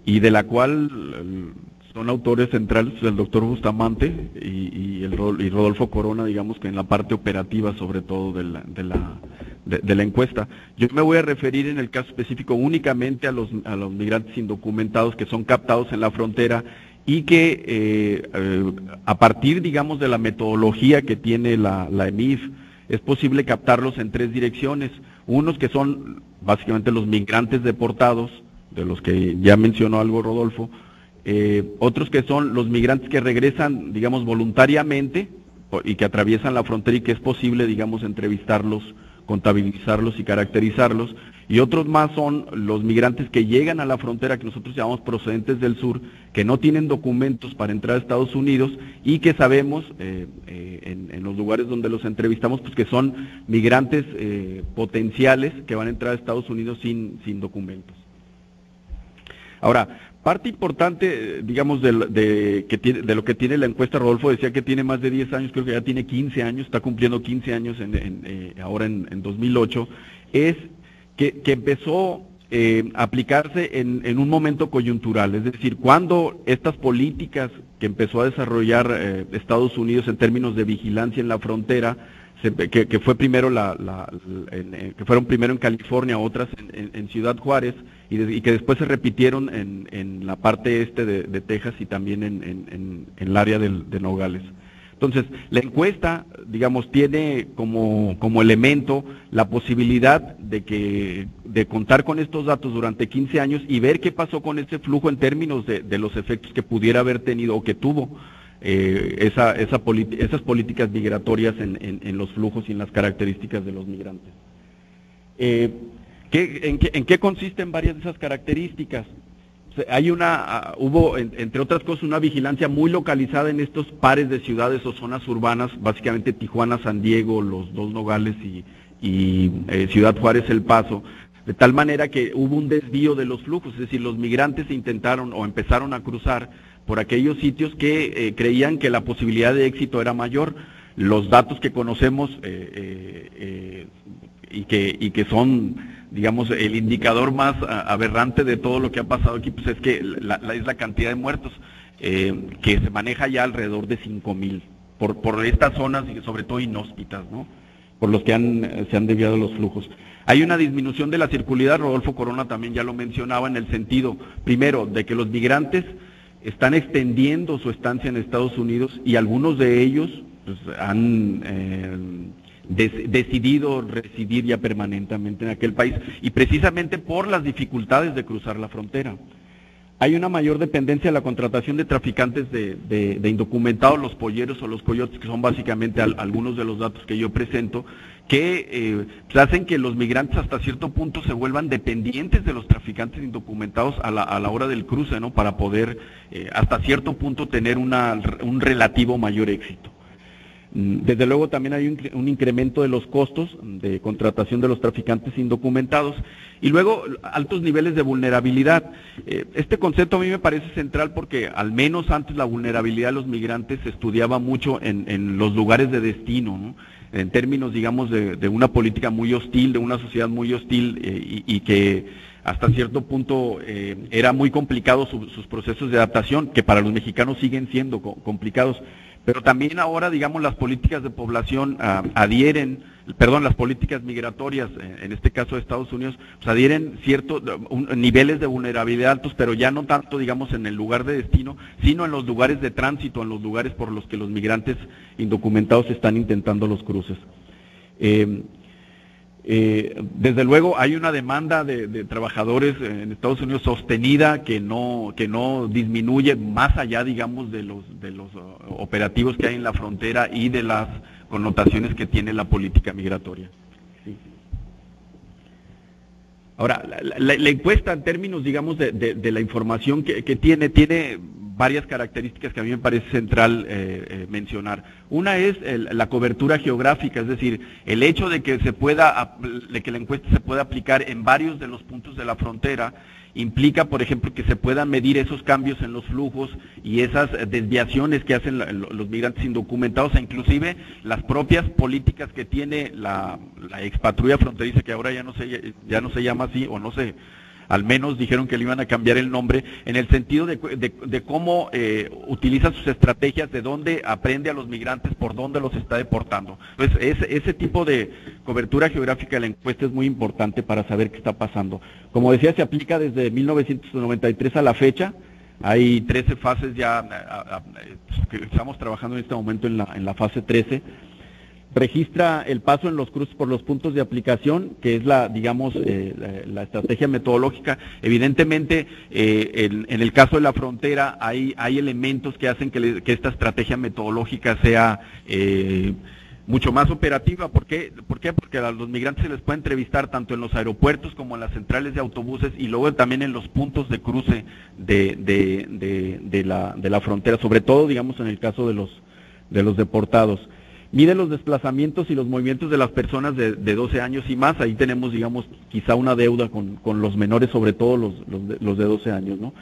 y de la cual son autores centrales el doctor Bustamante y, y, el, y Rodolfo Corona, digamos que en la parte operativa sobre todo de la, de, la, de, de la encuesta. Yo me voy a referir en el caso específico únicamente a los, a los migrantes indocumentados que son captados en la frontera y que eh, eh, a partir, digamos, de la metodología que tiene la, la E M I F, es posible captarlos en tres direcciones. Unos que son básicamente los migrantes deportados, de los que ya mencionó algo Rodolfo, Eh, otros que son los migrantes que regresan, digamos, voluntariamente y que atraviesan la frontera y que es posible, digamos, entrevistarlos, contabilizarlos y caracterizarlos. Y otros más son los migrantes que llegan a la frontera, que nosotros llamamos procedentes del sur, que no tienen documentos para entrar a Estados Unidos y que sabemos, eh, eh, en, en los lugares donde los entrevistamos, pues que son migrantes eh, potenciales que van a entrar a Estados Unidos sin, sin documentos. Ahora, parte importante, digamos, de, de, que tiene, de lo que tiene la encuesta, Rodolfo decía que tiene más de diez años, creo que ya tiene quince años, está cumpliendo quince años en, en, eh, ahora en, en dos mil ocho, es que, que empezó eh, a aplicarse en, en un momento coyuntural, es decir, cuando estas políticas que empezó a desarrollar eh, Estados Unidos en términos de vigilancia en la frontera, se, que, que, fue primero la, la, la, en, que fueron primero en California, otras en, en, en Ciudad Juárez, y que después se repitieron en, en la parte este de, de Texas y también en, en, en, en el área de, de Nogales. Entonces, la encuesta, digamos, tiene como, como elemento la posibilidad de, que, de contar con estos datos durante quince años y ver qué pasó con ese flujo en términos de, de los efectos que pudiera haber tenido o que tuvo eh, esa, esa esas políticas migratorias en, en, en los flujos y en las características de los migrantes. Eh, ¿Qué, en, qué, ¿En qué consisten varias de esas características? Hay una, uh, hubo, en, entre otras cosas, una vigilancia muy localizada en estos pares de ciudades o zonas urbanas, básicamente Tijuana, San Diego, los dos Nogales y, y eh, Ciudad Juárez, El Paso, de tal manera que hubo un desvío de los flujos, es decir, los migrantes intentaron o empezaron a cruzar por aquellos sitios que eh, creían que la posibilidad de éxito era mayor. Los datos que conocemos eh, eh, eh, y, que, y que son, digamos, el indicador más aberrante de todo lo que ha pasado aquí, pues es que la, la, es la cantidad de muertos eh, que se maneja ya alrededor de cinco mil por, por estas zonas, y sobre todo inhóspitas, ¿no?, por los que han, se han desviado los flujos. Hay una disminución de la circularidad, Rodolfo Corona también ya lo mencionaba, en el sentido, primero, de que los migrantes están extendiendo su estancia en Estados Unidos y algunos de ellos pues, han... Eh, decidido residir ya permanentemente en aquel país y precisamente por las dificultades de cruzar la frontera. Hay una mayor dependencia de la contratación de traficantes de, de, de indocumentados, los polleros o los coyotes, que son básicamente al, algunos de los datos que yo presento, que eh, pues hacen que los migrantes hasta cierto punto se vuelvan dependientes de los traficantes indocumentados a la, a la hora del cruce, ¿no? Para poder eh, hasta cierto punto tener una, un relativo mayor éxito. Desde luego también hay un, un incremento de los costos de contratación de los traficantes indocumentados y luego altos niveles de vulnerabilidad. Eh, este concepto a mí me parece central porque al menos antes la vulnerabilidad de los migrantes se estudiaba mucho en, en los lugares de destino, ¿no? En términos, digamos, de, de una política muy hostil, de una sociedad muy hostil eh, y, y que hasta cierto punto eh, era muy complicado su, sus procesos de adaptación, que para los mexicanos siguen siendo co- complicados. Pero también ahora, digamos, las políticas de población ah, adhieren, perdón, las políticas migratorias, en este caso de Estados Unidos, pues adhieren ciertos niveles de vulnerabilidad altos, pero ya no tanto, digamos, en el lugar de destino, sino en los lugares de tránsito, en los lugares por los que los migrantes indocumentados están intentando los cruces. Eh, Eh, desde luego hay una demanda de, de trabajadores en Estados Unidos sostenida que no que no disminuye más allá, digamos, de los de los operativos que hay en la frontera y de las connotaciones que tiene la política migratoria. Sí. Ahora, la, la, la encuesta en términos, digamos, de, de, de la información que, que tiene, tiene varias características que a mí me parece central eh, eh, mencionar. Una es el, la cobertura geográfica, es decir, el hecho de que se pueda, de que la encuesta se pueda aplicar en varios de los puntos de la frontera, implica, por ejemplo, que se puedan medir esos cambios en los flujos y esas desviaciones que hacen los migrantes indocumentados, e inclusive las propias políticas que tiene la, la expatrulla fronteriza, que ahora ya no se, ya no se llama así, o no se... al menos dijeron que le iban a cambiar el nombre, en el sentido de, de, de cómo eh, utiliza sus estrategias, de dónde aprende a los migrantes, por dónde los está deportando. Entonces, ese, ese tipo de cobertura geográfica de la encuesta es muy importante para saber qué está pasando. Como decía, se aplica desde mil novecientos noventa y tres a la fecha, hay trece fases ya, a, a, estamos trabajando en este momento en la, en la fase trece, registra el paso en los cruces por los puntos de aplicación, que es la, digamos, eh, la, la estrategia metodológica. Evidentemente, eh, en, en el caso de la frontera hay, hay elementos que hacen que, le, que esta estrategia metodológica sea eh, mucho más operativa. ¿Por qué? ¿Por qué? Porque a los migrantes se les puede entrevistar tanto en los aeropuertos como en las centrales de autobuses y luego también en los puntos de cruce de, de, de, de, la, de la frontera, sobre todo, digamos, en el caso de los, de los deportados. Mide los desplazamientos y los movimientos de las personas de, de doce años y más. Ahí tenemos, digamos, quizá una deuda con, con los menores, sobre todo los, los, de, los de doce años, ¿no?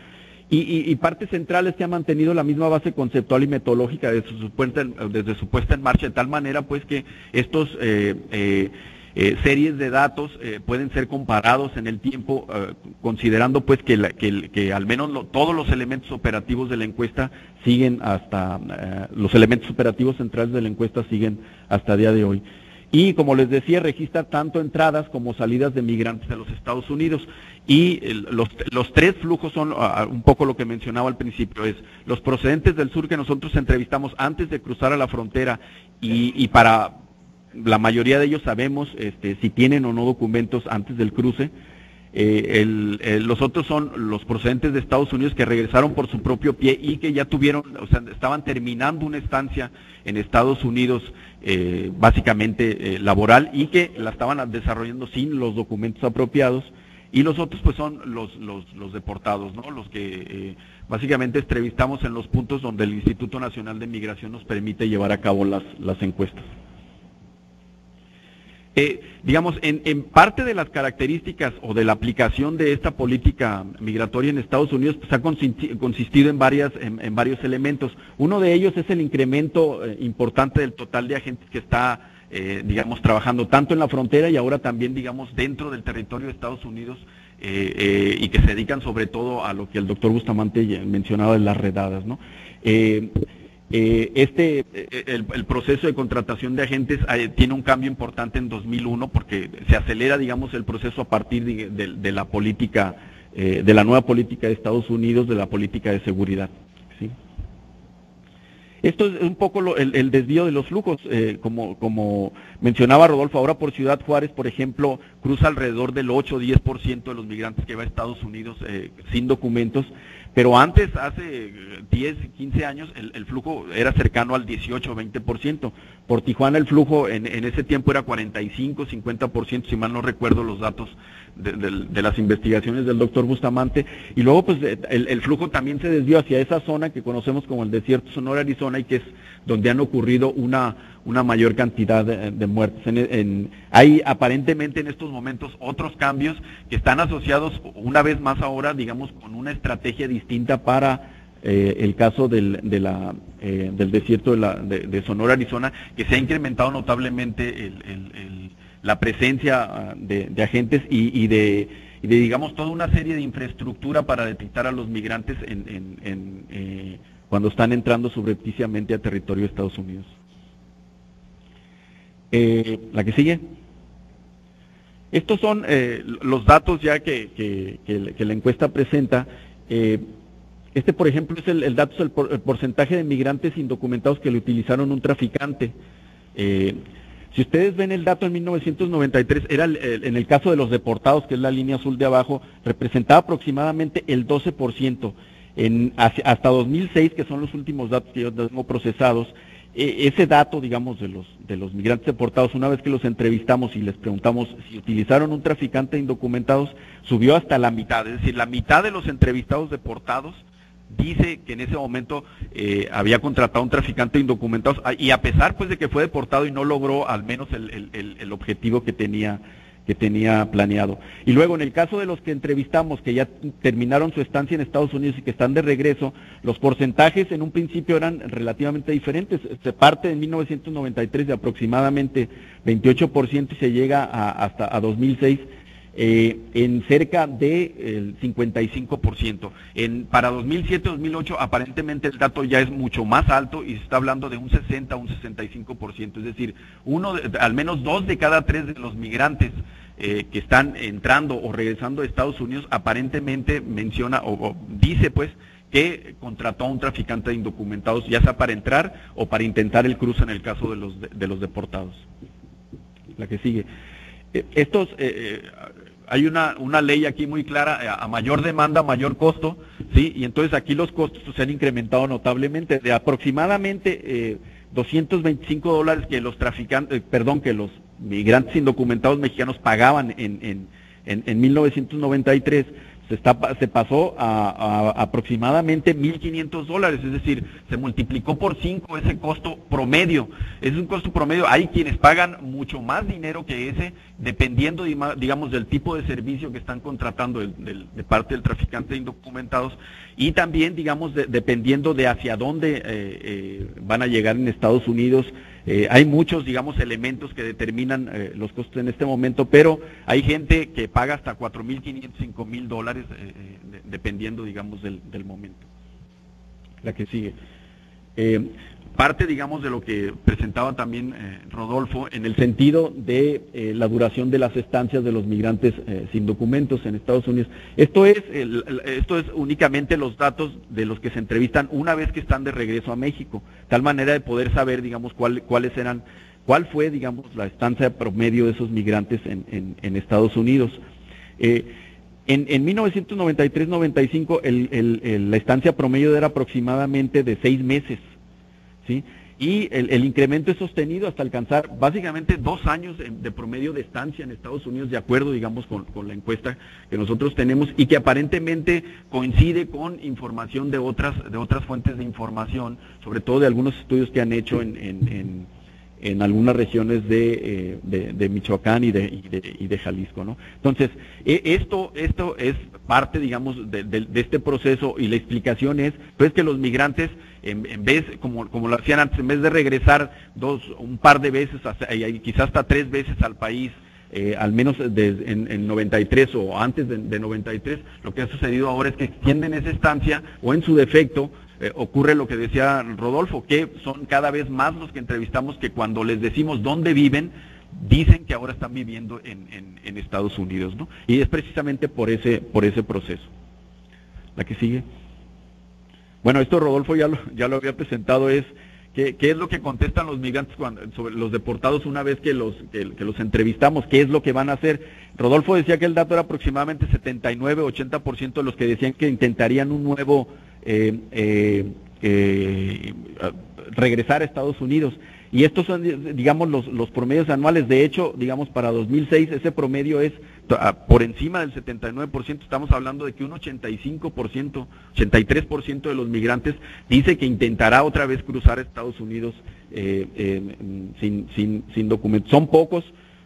Y, y, y parte central es que ha mantenido la misma base conceptual y metodológica desde su puesta en, desde su puesta en marcha, de tal manera, pues, que estos eh, eh, eh, series de datos eh, pueden ser comparados en el tiempo, eh, considerando, pues, que, la, que, que al menos lo, todos los elementos operativos de la encuesta siguen hasta, eh, los elementos operativos centrales de la encuesta siguen hasta el día de hoy. Y como les decía, registra tanto entradas como salidas de migrantes a los Estados Unidos. Y el, los, los tres flujos son uh, un poco lo que mencionaba al principio, es los procedentes del sur que nosotros entrevistamos antes de cruzar a la frontera y, y para la mayoría de ellos sabemos este, si tienen o no documentos antes del cruce. Eh, el, el, los otros son los procedentes de Estados Unidos que regresaron por su propio pie y que ya tuvieron, o sea, estaban terminando una estancia en Estados Unidos eh, básicamente eh, laboral y que la estaban desarrollando sin los documentos apropiados. Y los otros pues son los, los, los deportados, ¿no? Los que eh, básicamente entrevistamos en los puntos donde el Instituto Nacional de Migración nos permite llevar a cabo las, las encuestas. Eh, digamos, en, en parte de las características o de la aplicación de esta política migratoria en Estados Unidos, pues, ha consistido en, varias, en, en varios elementos. Uno de ellos es el incremento eh, importante del total de agentes que está, eh, digamos, trabajando tanto en la frontera y ahora también, digamos, dentro del territorio de Estados Unidos eh, eh, y que se dedican sobre todo a lo que el doctor Bustamante mencionaba de las redadas, ¿no? Eh, Eh, este, eh, el, el proceso de contratación de agentes eh, tiene un cambio importante en dos mil uno porque se acelera, digamos, el proceso a partir de, de, de la política, eh, de la nueva política de Estados Unidos, de la política de seguridad, ¿sí? Esto es un poco lo, el, el desvío de los flujos, eh, como, como mencionaba Rodolfo, ahora por Ciudad Juárez, por ejemplo, cruza alrededor del ocho o diez por ciento de los migrantes que va a Estados Unidos eh, sin documentos, Pero antes, hace diez, quince años, el, el flujo era cercano al dieciocho, veinte por ciento. Por Tijuana el flujo en, en ese tiempo era cuarenta y cinco, cincuenta por ciento, si mal no recuerdo los datos de, de, de las investigaciones del doctor Bustamante. Y luego pues el, el flujo también se desvió hacia esa zona que conocemos como el desierto Sonora, Arizona, y que es donde han ocurrido una, una mayor cantidad de, de muertes. En, en, hay aparentemente en estos momentos otros cambios que están asociados una vez más ahora, digamos, con una estrategia distinta distinta para eh, el caso del, de la, eh, del desierto de, la, de, de Sonora, Arizona, que se ha incrementado notablemente el, el, el, la presencia de, de agentes y, y, de, y de, digamos, toda una serie de infraestructura para detectar a los migrantes en, en, en, eh, cuando están entrando subrepticiamente a territorio de Estados Unidos. Eh, ¿La que sigue? Estos son eh, los datos ya que, que, que, que la encuesta presenta. Eh, este, por ejemplo, es el, el dato es el, por, el porcentaje de migrantes indocumentados que le utilizaron un traficante. Eh, si ustedes ven el dato en mil novecientos noventa y tres, era el, el, en el caso de los deportados, que es la línea azul de abajo, representaba aproximadamente el doce por ciento. En, hasta dos mil seis, que son los últimos datos que yo tengo procesados, eh, ese dato, digamos, de los, de los migrantes deportados, una vez que los entrevistamos y les preguntamos si utilizaron un traficante de indocumentados, subió hasta la mitad. Es decir, la mitad de los entrevistados deportados dice que en ese momento eh, había contratado a un traficante de indocumentados, y a pesar pues de que fue deportado y no logró al menos el, el, el, el objetivo que tenía que tenía planeado. Y luego, en el caso de los que entrevistamos, que ya terminaron su estancia en Estados Unidos y que están de regreso, los porcentajes en un principio eran relativamente diferentes. Se parte en mil novecientos noventa y tres de aproximadamente veintiocho por ciento y se llega a, hasta a dos mil seis eh, en cerca del cincuenta y cinco por ciento. En, para dos mil siete, dos mil ocho, aparentemente el dato ya es mucho más alto y se está hablando de un sesenta, un sesenta y cinco por ciento. Es decir, uno, al menos dos de cada tres de los migrantes Eh, que están entrando o regresando a Estados Unidos, aparentemente menciona o, o dice pues que contrató a un traficante de indocumentados, ya sea para entrar o para intentar el cruce en el caso de los, de, de los deportados. La que sigue. Eh, estos, eh, hay una, una ley aquí muy clara, a mayor demanda, mayor costo, ¿sí? Y entonces aquí los costos se han incrementado notablemente, de aproximadamente eh, doscientos veinticinco dólares que los traficantes, eh, perdón, que los migrantes indocumentados mexicanos pagaban en, en, en, en mil novecientos noventa y tres, se, está, se pasó a, a aproximadamente mil quinientos dólares, es decir, se multiplicó por cinco ese costo promedio. Es un costo promedio, hay quienes pagan mucho más dinero que ese, dependiendo, digamos, del tipo de servicio que están contratando de, de, de parte del traficante de indocumentados, y también, digamos, de, dependiendo de hacia dónde eh, eh, van a llegar en Estados Unidos. Eh, hay muchos, digamos, elementos que determinan eh, los costos en este momento, pero hay gente que paga hasta cuatro mil quinientos, cinco mil dólares, eh, de, dependiendo, digamos, del, del momento. La que sigue. Eh, parte, digamos, de lo que presentaba también eh, Rodolfo, en el sentido de eh, la duración de las estancias de los migrantes eh, sin documentos en Estados Unidos. Esto es, el, el, esto es únicamente los datos de los que se entrevistan una vez que están de regreso a México, tal manera de poder saber, digamos, cuál, cuáles eran, cuál fue, digamos, la estancia promedio de esos migrantes en, en, en Estados Unidos. Eh, En, en mil novecientos noventa y tres, noventa y cinco, el, el, el, la estancia promedio era aproximadamente de seis meses, ¿sí? Y el, el incremento es sostenido hasta alcanzar básicamente dos años de, de promedio de estancia en Estados Unidos, de acuerdo, digamos, con, con la encuesta que nosotros tenemos y que aparentemente coincide con información de otras, de otras fuentes de información, sobre todo de algunos estudios que han hecho en, en, en, en algunas regiones de, eh, de, de Michoacán y de, y de, y de Jalisco, ¿no? Entonces, esto, esto es parte, digamos, de, de, de este proceso, y la explicación es pues que los migrantes, en, en vez, como, como lo hacían antes, en vez de regresar dos, un par de veces, hasta, y quizás hasta tres veces al país, Eh, al menos desde en, en noventa y tres o antes de, de noventa y tres, lo que ha sucedido ahora es que extienden esa estancia, o en su defecto eh, ocurre lo que decía Rodolfo, que son cada vez más los que entrevistamos que cuando les decimos dónde viven, dicen que ahora están viviendo en, en, en Estados Unidos, ¿no? Y es precisamente por ese, por ese proceso. La que sigue. Bueno, esto Rodolfo ya lo, ya lo había presentado, es ¿Qué, qué es lo que contestan los migrantes cuando, sobre los deportados una vez que los, que, que los entrevistamos? ¿Qué es lo que van a hacer? Rodolfo decía que el dato era aproximadamente setenta y nueve, ochenta por ciento de los que decían que intentarían un nuevo eh, eh, eh, regresar a Estados Unidos. Y estos son, digamos, los, los promedios anuales. De hecho, digamos, para dos mil seis ese promedio es por encima del setenta y nueve por ciento. Estamos hablando de que un ochenta y cinco por ciento, ochenta y tres por ciento de los migrantes dice que intentará otra vez cruzar a Estados Unidos eh, eh, sin, sin, sin documentos. Son pocos,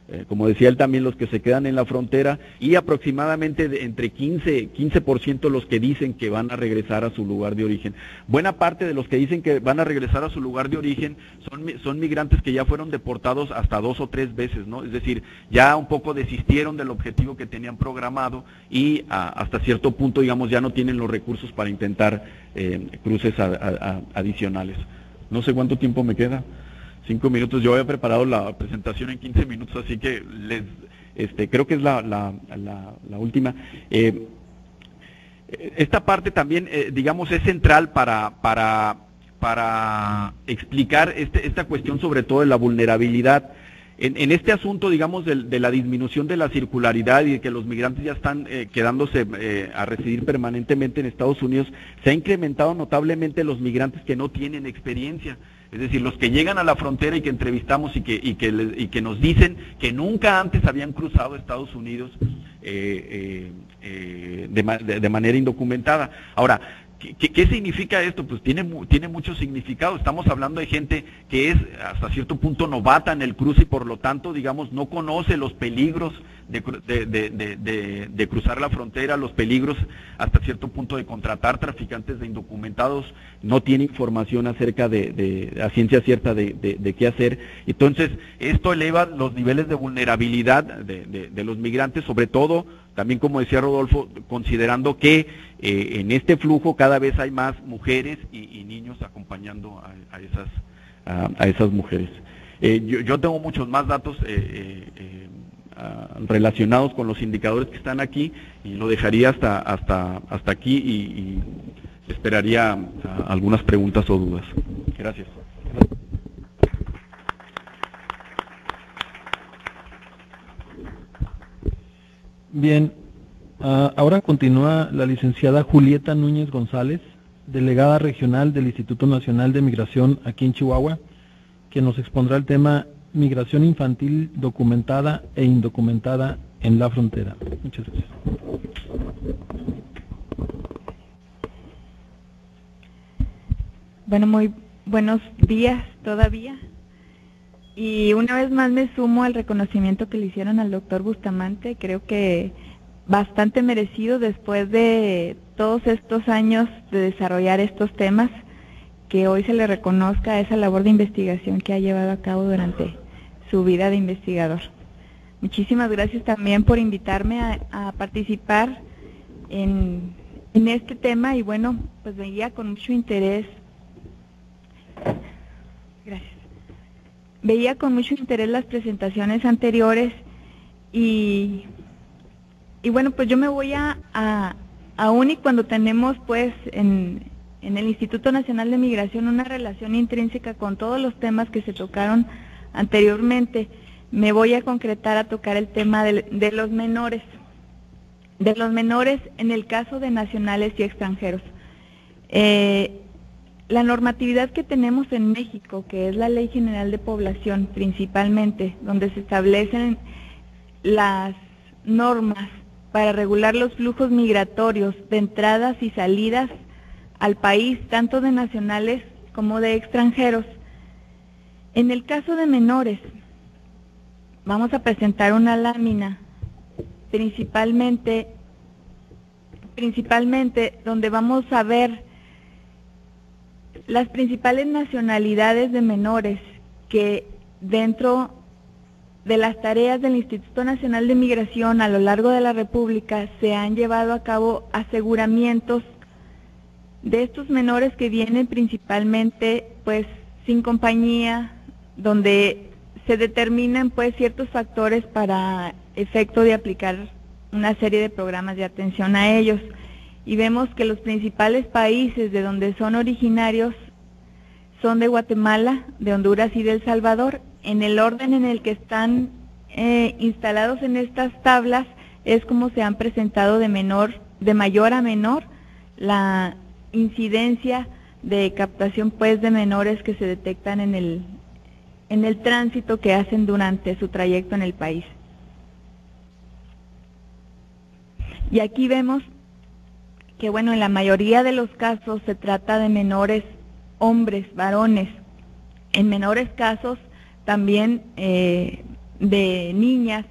eh, como decía él también, los que se quedan en la frontera, y aproximadamente de entre quince por ciento los que dicen que van a regresar a su lugar de origen. Buena parte de los que dicen que van a regresar a su lugar de origen son, son migrantes que ya fueron deportados hasta dos o tres veces, ¿no? Es decir, ya un poco desistieron del objetivo que tenían programado y a, hasta cierto punto, digamos, ya no tienen los recursos para intentar eh, cruces a, a, a adicionales. No sé cuánto tiempo me queda. Cinco minutos, yo había preparado la presentación en quince minutos, así que les, este, creo que es la, la, la, la última. Eh, esta parte también, eh, digamos, es central para, para, para explicar este, esta cuestión, sobre todo de la vulnerabilidad. En, en este asunto, digamos, de, de la disminución de la circularidad y de que los migrantes ya están eh, quedándose eh, a residir permanentemente en Estados Unidos, se ha incrementado notablemente los migrantes que no tienen experiencia. Es decir, los que llegan a la frontera y que entrevistamos y que, y que, y que nos dicen que nunca antes habían cruzado Estados Unidos eh, eh, eh, de, de manera indocumentada. Ahora, ¿qué, qué significa esto? Pues tiene, tiene mucho significado. Estamos hablando de gente que es hasta cierto punto novata en el cruce y por lo tanto, digamos, no conoce los peligros de, de, de, de, de, de cruzar la frontera, los peligros hasta cierto punto de contratar traficantes de indocumentados, no tiene información acerca de, de a ciencia cierta de, de, de qué hacer. Entonces, esto eleva los niveles de vulnerabilidad de, de, de los migrantes, sobre todo, también como decía Rodolfo, considerando que eh, en este flujo cada vez hay más mujeres y, y niños acompañando a, a, esas, a, a esas mujeres. Eh, yo, yo tengo muchos más datos eh, eh, eh, relacionados con los indicadores que están aquí y lo dejaría hasta, hasta, hasta aquí y, y esperaría a, a algunas preguntas o dudas. Gracias. Bien, uh, ahora continúa la licenciada Julieta Núñez González, delegada regional del Instituto Nacional de Migración aquí en Chihuahua, que nos expondrá el tema migración infantil documentada e indocumentada en la frontera. Muchas gracias. Bueno, muy buenos días todavía. Y una vez más me sumo al reconocimiento que le hicieron al doctor Bustamante, creo que bastante merecido después de todos estos años de desarrollar estos temas, que hoy se le reconozca esa labor de investigación que ha llevado a cabo durante su vida de investigador. Muchísimas gracias también por invitarme a, a participar en, en este tema y bueno, pues veía con mucho interés. Gracias. Veía con mucho interés las presentaciones anteriores y, y bueno, pues yo me voy a, a, a UNI cuando tenemos pues en, en el Instituto Nacional de Migración una relación intrínseca con todos los temas que se tocaron anteriormente. Me voy a concretar a tocar el tema de, de los menores, de los menores en el caso de nacionales y extranjeros. Eh, La normatividad que tenemos en México, que es la Ley General de Población principalmente, donde se establecen las normas para regular los flujos migratorios de entradas y salidas al país, tanto de nacionales como de extranjeros. En el caso de menores, vamos a presentar una lámina, principalmente, principalmente donde vamos a ver las principales nacionalidades de menores que dentro de las tareas del Instituto Nacional de Migración a lo largo de la República se han llevado a cabo aseguramientos de estos menores que vienen principalmente pues sin compañía, donde se determinan pues ciertos factores para efecto de aplicar una serie de programas de atención a ellos. Y vemos que los principales países de donde son originarios son de Guatemala, de Honduras y de El Salvador. En el orden en el que están eh, instalados en estas tablas es como se han presentado de menor, de mayor a menor la incidencia de captación pues de menores que se detectan en el en el tránsito que hacen durante su trayecto en el país. Y aquí vemos que bueno, en la mayoría de los casos se trata de menores hombres, varones, en menores casos también eh, de niñas.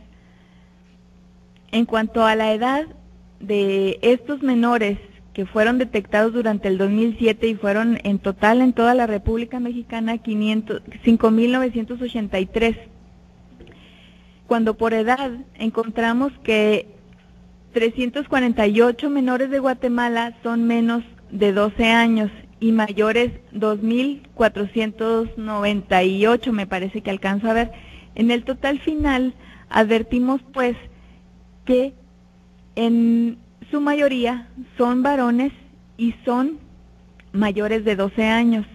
En cuanto a la edad de estos menores que fueron detectados durante el dos mil siete y fueron en total en toda la República Mexicana cinco mil novecientos ochenta y tres, cuando por edad encontramos que trescientos cuarenta y ocho menores de Guatemala son menos de doce años y mayores dos mil cuatrocientos noventa y ocho, me parece que alcanzo a ver. En el total final advertimos pues que en su mayoría son varones y son mayores de doce años.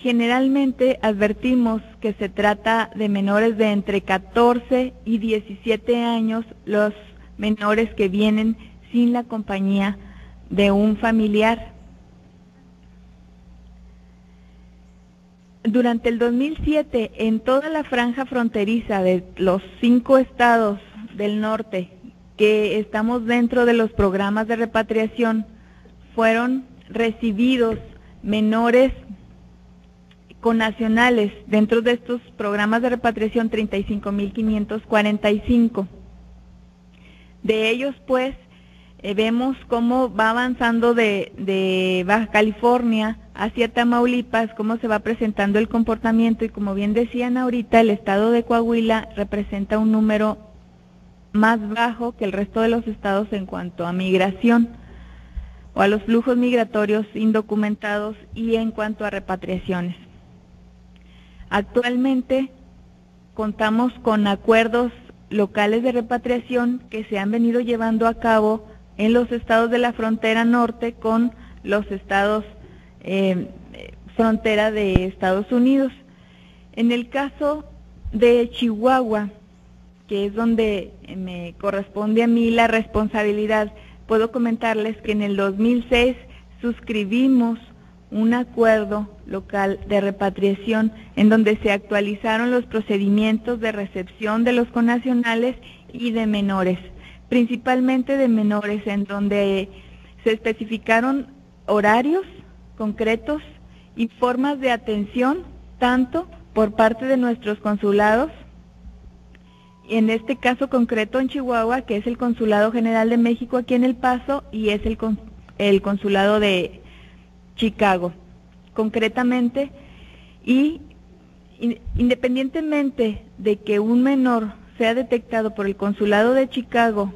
Generalmente advertimos que se trata de menores de entre catorce y diecisiete años, los menores que vienen sin la compañía de un familiar. Durante el dos mil siete, en toda la franja fronteriza de los cinco estados del norte que estamos dentro de los programas de repatriación, fueron recibidos menores connacionales dentro de estos programas de repatriación treinta y cinco mil quinientos cuarenta y cinco. De ellos, pues, eh, vemos cómo va avanzando de, de Baja California hacia Tamaulipas, cómo se va presentando el comportamiento, y como bien decían ahorita, el estado de Coahuila representa un número más bajo que el resto de los estados en cuanto a migración o a los flujos migratorios indocumentados y en cuanto a repatriaciones. Actualmente contamos con acuerdos locales de repatriación que se han venido llevando a cabo en los estados de la frontera norte con los estados eh, frontera de Estados Unidos. En el caso de Chihuahua, que es donde me corresponde a mí la responsabilidad, puedo comentarles que en el dos mil seis suscribimos un acuerdo local de repatriación en donde se actualizaron los procedimientos de recepción de los connacionales y de menores, principalmente de menores, en donde se especificaron horarios concretos y formas de atención, tanto por parte de nuestros consulados, en este caso concreto en Chihuahua, que es el Consulado General de México aquí en El Paso, y es el, cons el Consulado de Chicago, concretamente, y in independientemente de que un menor sea detectado por el Consulado de Chicago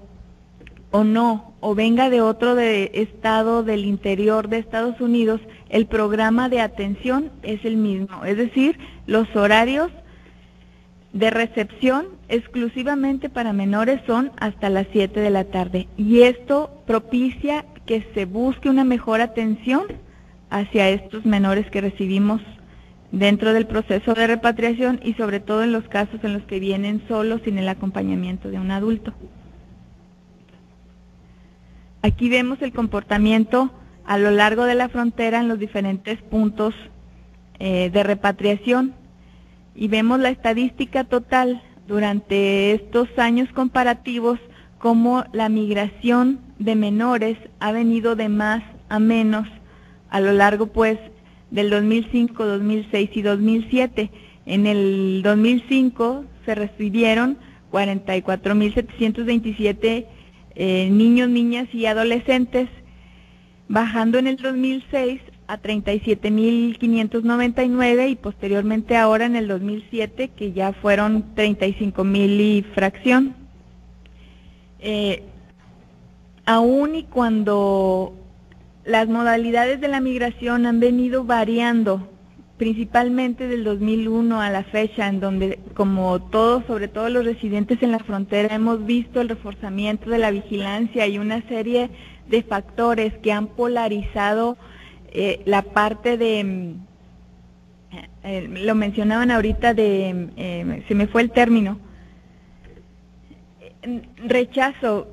o no, o venga de otro de estado del interior de Estados Unidos, el programa de atención es el mismo, es decir, los horarios de recepción exclusivamente para menores son hasta las siete de la tarde, y esto propicia que se busque una mejor atención hacia estos menores que recibimos dentro del proceso de repatriación, y sobre todo en los casos en los que vienen solos sin el acompañamiento de un adulto. Aquí vemos el comportamiento a lo largo de la frontera en los diferentes puntos eh, de repatriación, y vemos la estadística total durante estos años comparativos, cómo la migración de menores ha venido de más a menos a lo largo pues del dos mil cinco, dos mil seis y dos mil siete. En el dos mil cinco se recibieron cuarenta y cuatro mil setecientos veintisiete eh, niños, niñas y adolescentes, bajando en el dos mil seis a treinta y siete mil quinientos noventa y nueve, y posteriormente ahora en el dos mil siete, que ya fueron treinta y cinco mil y fracción. Eh, aún y cuando las modalidades de la migración han venido variando, principalmente del dos mil uno a la fecha, en donde como todos, sobre todo los residentes en la frontera, hemos visto el reforzamiento de la vigilancia y una serie de factores que han polarizado Eh, la parte de eh, lo mencionaban ahorita de, eh, se me fue el término, rechazo,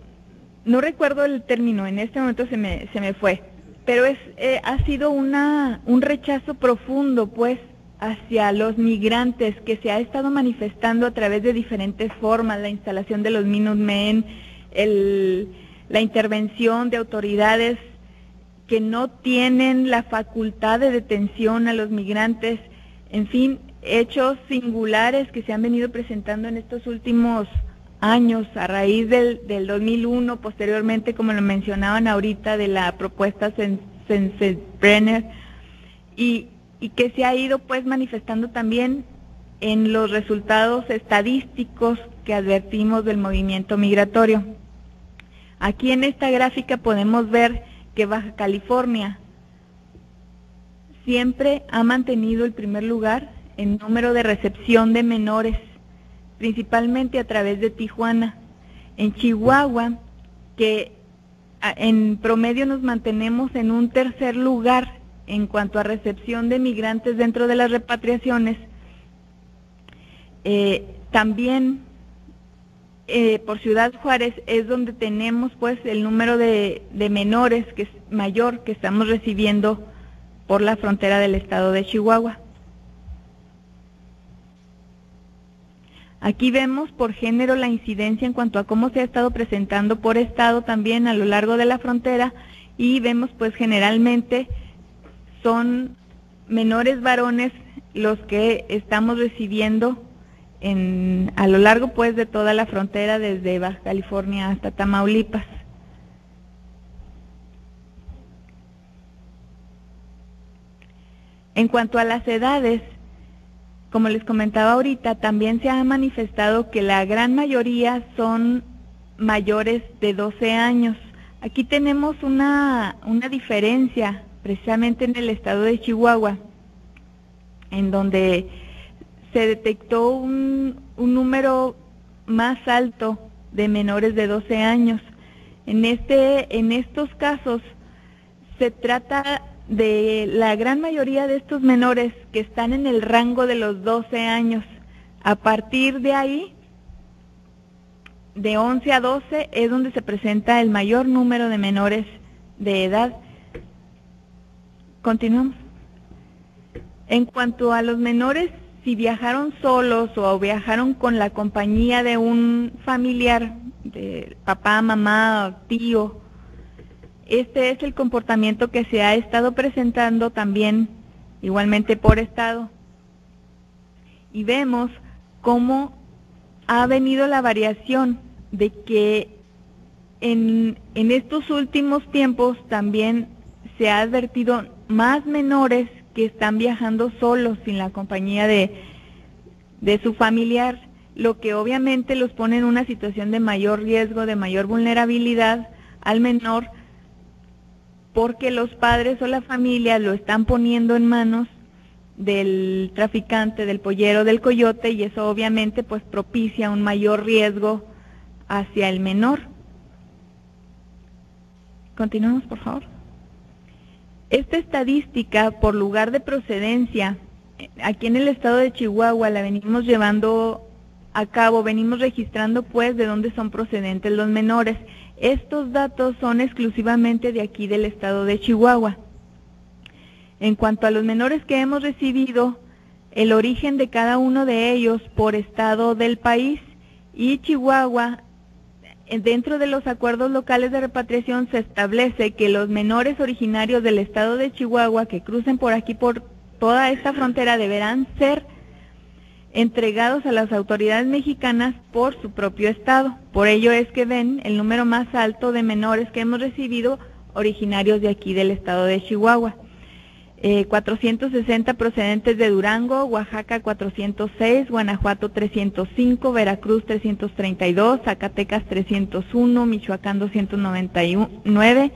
no recuerdo el término, en este momento se me, se me fue, pero es eh, ha sido una un rechazo profundo, pues, hacia los migrantes que se ha estado manifestando a través de diferentes formas, la instalación de los Minutemen, el, la intervención de autoridades que no tienen la facultad de detención a los migrantes, en fin, hechos singulares que se han venido presentando en estos últimos años a raíz del, del dos mil uno, posteriormente, como lo mencionaban ahorita, de la propuesta Sensenbrenner, y, y que se ha ido pues manifestando también en los resultados estadísticos que advertimos del movimiento migratorio. Aquí en esta gráfica podemos ver que Baja California siempre ha mantenido el primer lugar en número de recepción de menores, principalmente a través de Tijuana. En Chihuahua, que en promedio nos mantenemos en un tercer lugar en cuanto a recepción de migrantes dentro de las repatriaciones, eh, también Eh, por Ciudad Juárez es donde tenemos pues el número de, de menores que es mayor que estamos recibiendo por la frontera del estado de Chihuahua. Aquí vemos por género la incidencia en cuanto a cómo se ha estado presentando por estado también a lo largo de la frontera, y vemos pues generalmente son menores varones los que estamos recibiendo En, a lo largo pues de toda la frontera, desde Baja California hasta Tamaulipas. En cuanto a las edades, como les comentaba ahorita, también se ha manifestado que la gran mayoría son mayores de doce años. Aquí tenemos una, una diferencia precisamente en el estado de Chihuahua, en donde se detectó un, un número más alto de menores de doce años. En, este, en estos casos se trata de la gran mayoría de estos menores que están en el rango de los doce años. A partir de ahí, de once a doce, es donde se presenta el mayor número de menores de edad. Continuamos. En cuanto a los menores, si viajaron solos o viajaron con la compañía de un familiar, de papá, mamá, tío, este es el comportamiento que se ha estado presentando también, igualmente por estado. Y vemos cómo ha venido la variación de que en, en estos últimos tiempos también se ha advertido más menores que están viajando solos sin la compañía de, de su familiar, lo que obviamente los pone en una situación de mayor riesgo, de mayor vulnerabilidad al menor, porque los padres o la familia lo están poniendo en manos del traficante, del pollero, del coyote, y eso obviamente pues propicia un mayor riesgo hacia el menor. Continuamos, por favor. Esta estadística por lugar de procedencia, aquí en el estado de Chihuahua la venimos llevando a cabo, venimos registrando pues de dónde son procedentes los menores. Estos datos son exclusivamente de aquí del estado de Chihuahua. En cuanto a los menores que hemos recibido, el origen de cada uno de ellos por estado del país, y Chihuahua, dentro de los acuerdos locales de repatriación se establece que los menores originarios del estado de Chihuahua que crucen por aquí, por toda esta frontera, deberán ser entregados a las autoridades mexicanas por su propio estado. Por ello es que ven el número más alto de menores que hemos recibido originarios de aquí del estado de Chihuahua. Eh, cuatrocientos sesenta procedentes de Durango, Oaxaca cuatrocientos seis, Guanajuato trescientos cinco, Veracruz trescientos treinta y dos, Zacatecas trescientos uno, Michoacán doscientos noventa y nueve,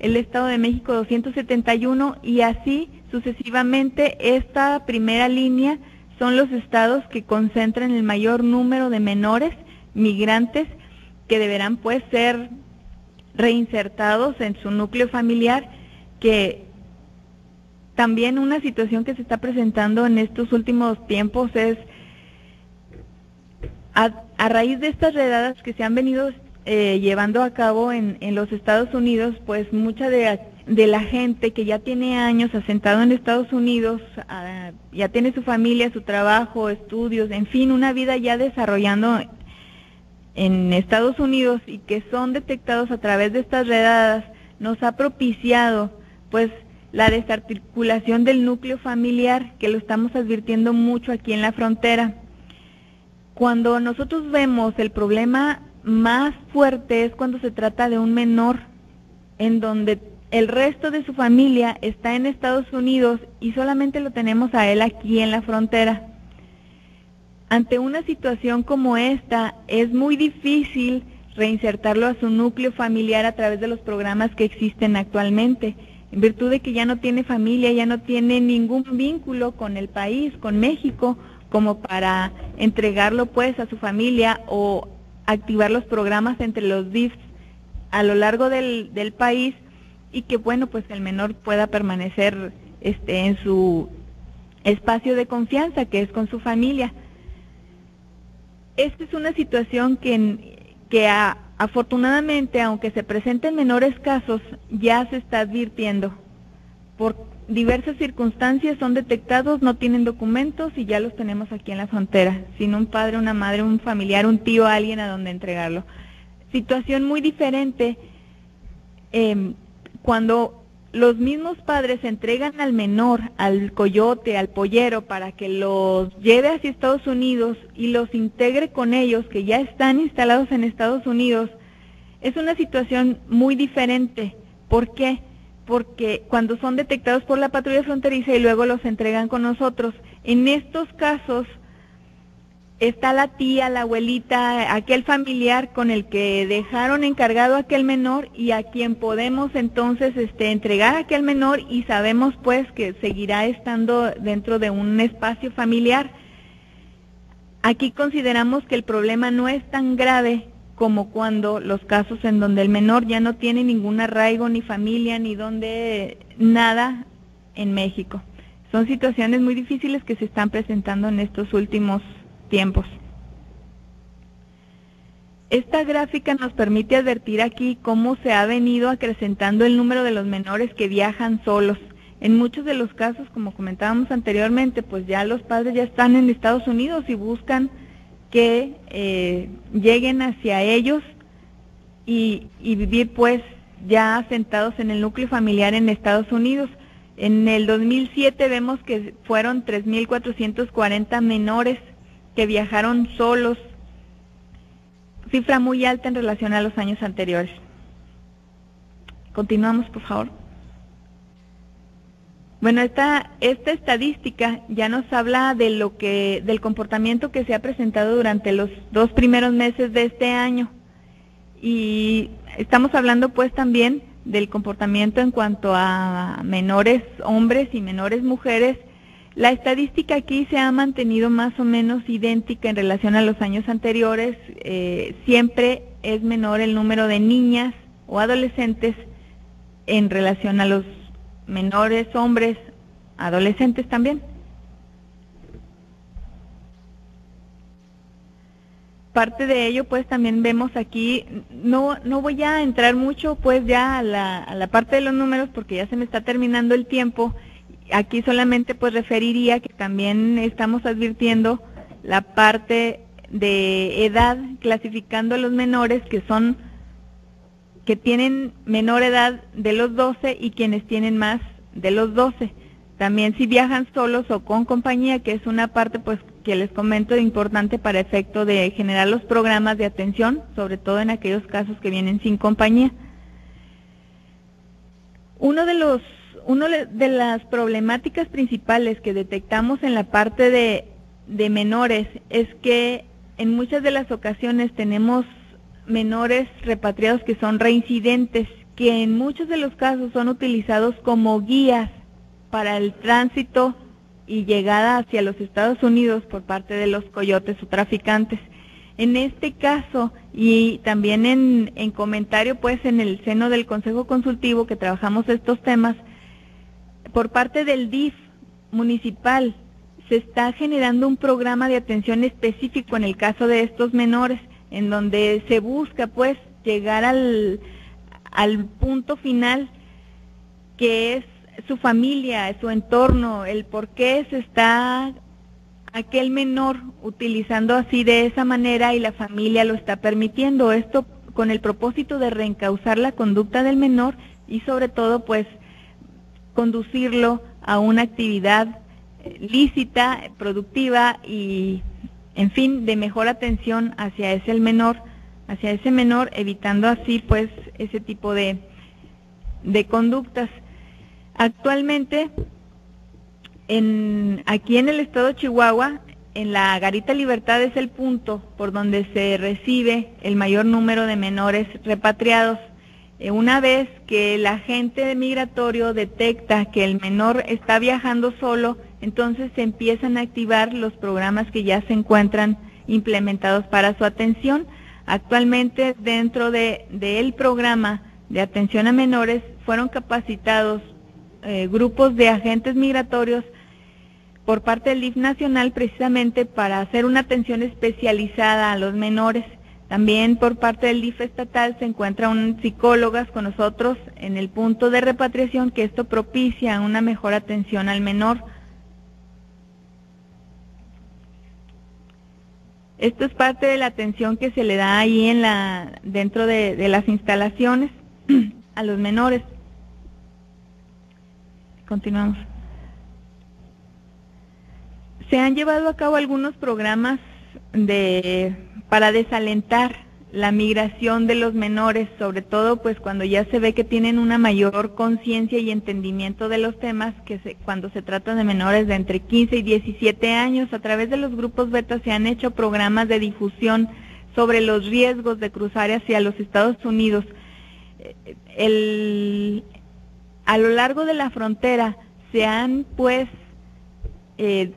el Estado de México doscientos setenta y uno, y así sucesivamente. Esta primera línea son los estados que concentran el mayor número de menores migrantes que deberán pues ser reinsertados en su núcleo familiar, que También una situación que se está presentando en estos últimos tiempos es, a, a raíz de estas redadas que se han venido eh, llevando a cabo en, en los Estados Unidos, pues mucha de, de la gente que ya tiene años asentado en Estados Unidos, a, ya tiene su familia, su trabajo, estudios, en fin, una vida ya desarrollando en Estados Unidos y que son detectados a través de estas redadas, nos ha propiciado pues la desarticulación del núcleo familiar, que lo estamos advirtiendo mucho aquí en la frontera. Cuando nosotros vemos el problema más fuerte es cuando se trata de un menor, en donde el resto de su familia está en Estados Unidos y solamente lo tenemos a él aquí en la frontera. Ante una situación como esta, es muy difícil reinsertarlo a su núcleo familiar a través de los programas que existen actualmente, en virtud de que ya no tiene familia, ya no tiene ningún vínculo con el país, con México, como para entregarlo pues a su familia o activar los programas entre los D I F a lo largo del, del país, y que bueno, pues el menor pueda permanecer este en su espacio de confianza, que es con su familia. Esta es una situación que, que a, afortunadamente, aunque se presenten menores casos, ya se está advirtiendo. Por diversas circunstancias son detectados, no tienen documentos y ya los tenemos aquí en la frontera, sin un padre, una madre, un familiar, un tío, alguien a donde entregarlo. Situación muy diferente eh, cuando los mismos padres entregan al menor, al coyote, al pollero, para que los lleve hacia Estados Unidos y los integre con ellos, que ya están instalados en Estados Unidos. Es una situación muy diferente. ¿Por qué? Porque cuando son detectados por la patrulla fronteriza y luego los entregan con nosotros, en estos casos está la tía, la abuelita, aquel familiar con el que dejaron encargado a aquel menor y a quien podemos entonces este, entregar a aquel menor, y sabemos pues que seguirá estando dentro de un espacio familiar. Aquí consideramos que el problema no es tan grave como cuando los casos en donde el menor ya no tiene ningún arraigo, ni familia, ni donde nada en México. Son situaciones muy difíciles que se están presentando en estos últimos tiempos. Esta gráfica nos permite advertir aquí cómo se ha venido acrecentando el número de los menores que viajan solos. En muchos de los casos, como comentábamos anteriormente, pues ya los padres ya están en Estados Unidos y buscan que eh, lleguen hacia ellos y, y vivir pues ya asentados en el núcleo familiar en Estados Unidos. En el dos mil siete vemos que fueron tres mil cuatrocientos cuarenta menores que viajaron solos, cifra muy alta en relación a los años anteriores. Continuamos, por favor. Bueno, esta, esta estadística ya nos habla de lo que, del comportamiento que se ha presentado durante los dos primeros meses de este año, y estamos hablando pues también del comportamiento en cuanto a menores hombres y menores mujeres. La estadística aquí se ha mantenido más o menos idéntica en relación a los años anteriores. Eh, siempre es menor el número de niñas o adolescentes en relación a los menores, hombres, adolescentes también. Parte de ello, pues también vemos aquí, no, no voy a entrar mucho pues ya a la, a la parte de los números porque ya se me está terminando el tiempo. Aquí solamente pues referiría que también estamos advirtiendo la parte de edad, clasificando a los menores que son, que tienen menor edad de los doce y quienes tienen más de los doce. También si viajan solos o con compañía, que es una parte pues que les comento importante para efecto de generar los programas de atención, sobre todo en aquellos casos que vienen sin compañía. Uno de los Una de las problemáticas principales que detectamos en la parte de, de menores es que en muchas de las ocasiones tenemos menores repatriados que son reincidentes, que en muchos de los casos son utilizados como guías para el tránsito y llegada hacia los Estados Unidos por parte de los coyotes o traficantes. En este caso, y también en, en comentario pues en el seno del Consejo Consultivo que trabajamos estos temas, por parte del D I F municipal se está generando un programa de atención específico en el caso de estos menores, en donde se busca pues llegar al, al punto final, que es su familia, su entorno, el por qué se está aquel menor utilizando así de esa manera y la familia lo está permitiendo. Esto con el propósito de reencauzar la conducta del menor y sobre todo pues conducirlo a una actividad lícita, productiva y en fin, de mejor atención hacia ese menor, hacia ese menor, evitando así pues ese tipo de, de conductas. Actualmente en aquí en el estado de Chihuahua, en la Garita Libertad es el punto por donde se recibe el mayor número de menores repatriados. Una vez que el agente migratorio detecta que el menor está viajando solo, entonces se empiezan a activar los programas que ya se encuentran implementados para su atención. Actualmente dentro de, del programa de atención a menores fueron capacitados eh, grupos de agentes migratorios por parte del D I F nacional precisamente para hacer una atención especializada a los menores. También por parte del D I F estatal se encuentran psicólogas con nosotros en el punto de repatriación, que esto propicia una mejor atención al menor. Esto es parte de la atención que se le da ahí en la, dentro de, de las instalaciones a los menores. Continuamos. Se han llevado a cabo algunos programas de... para desalentar la migración de los menores, sobre todo pues cuando ya se ve que tienen una mayor conciencia y entendimiento de los temas, que se, cuando se trata de menores de entre quince y diecisiete años, a través de los grupos beta se han hecho programas de difusión sobre los riesgos de cruzar hacia los Estados Unidos. El, a lo largo de la frontera se han pues, eh,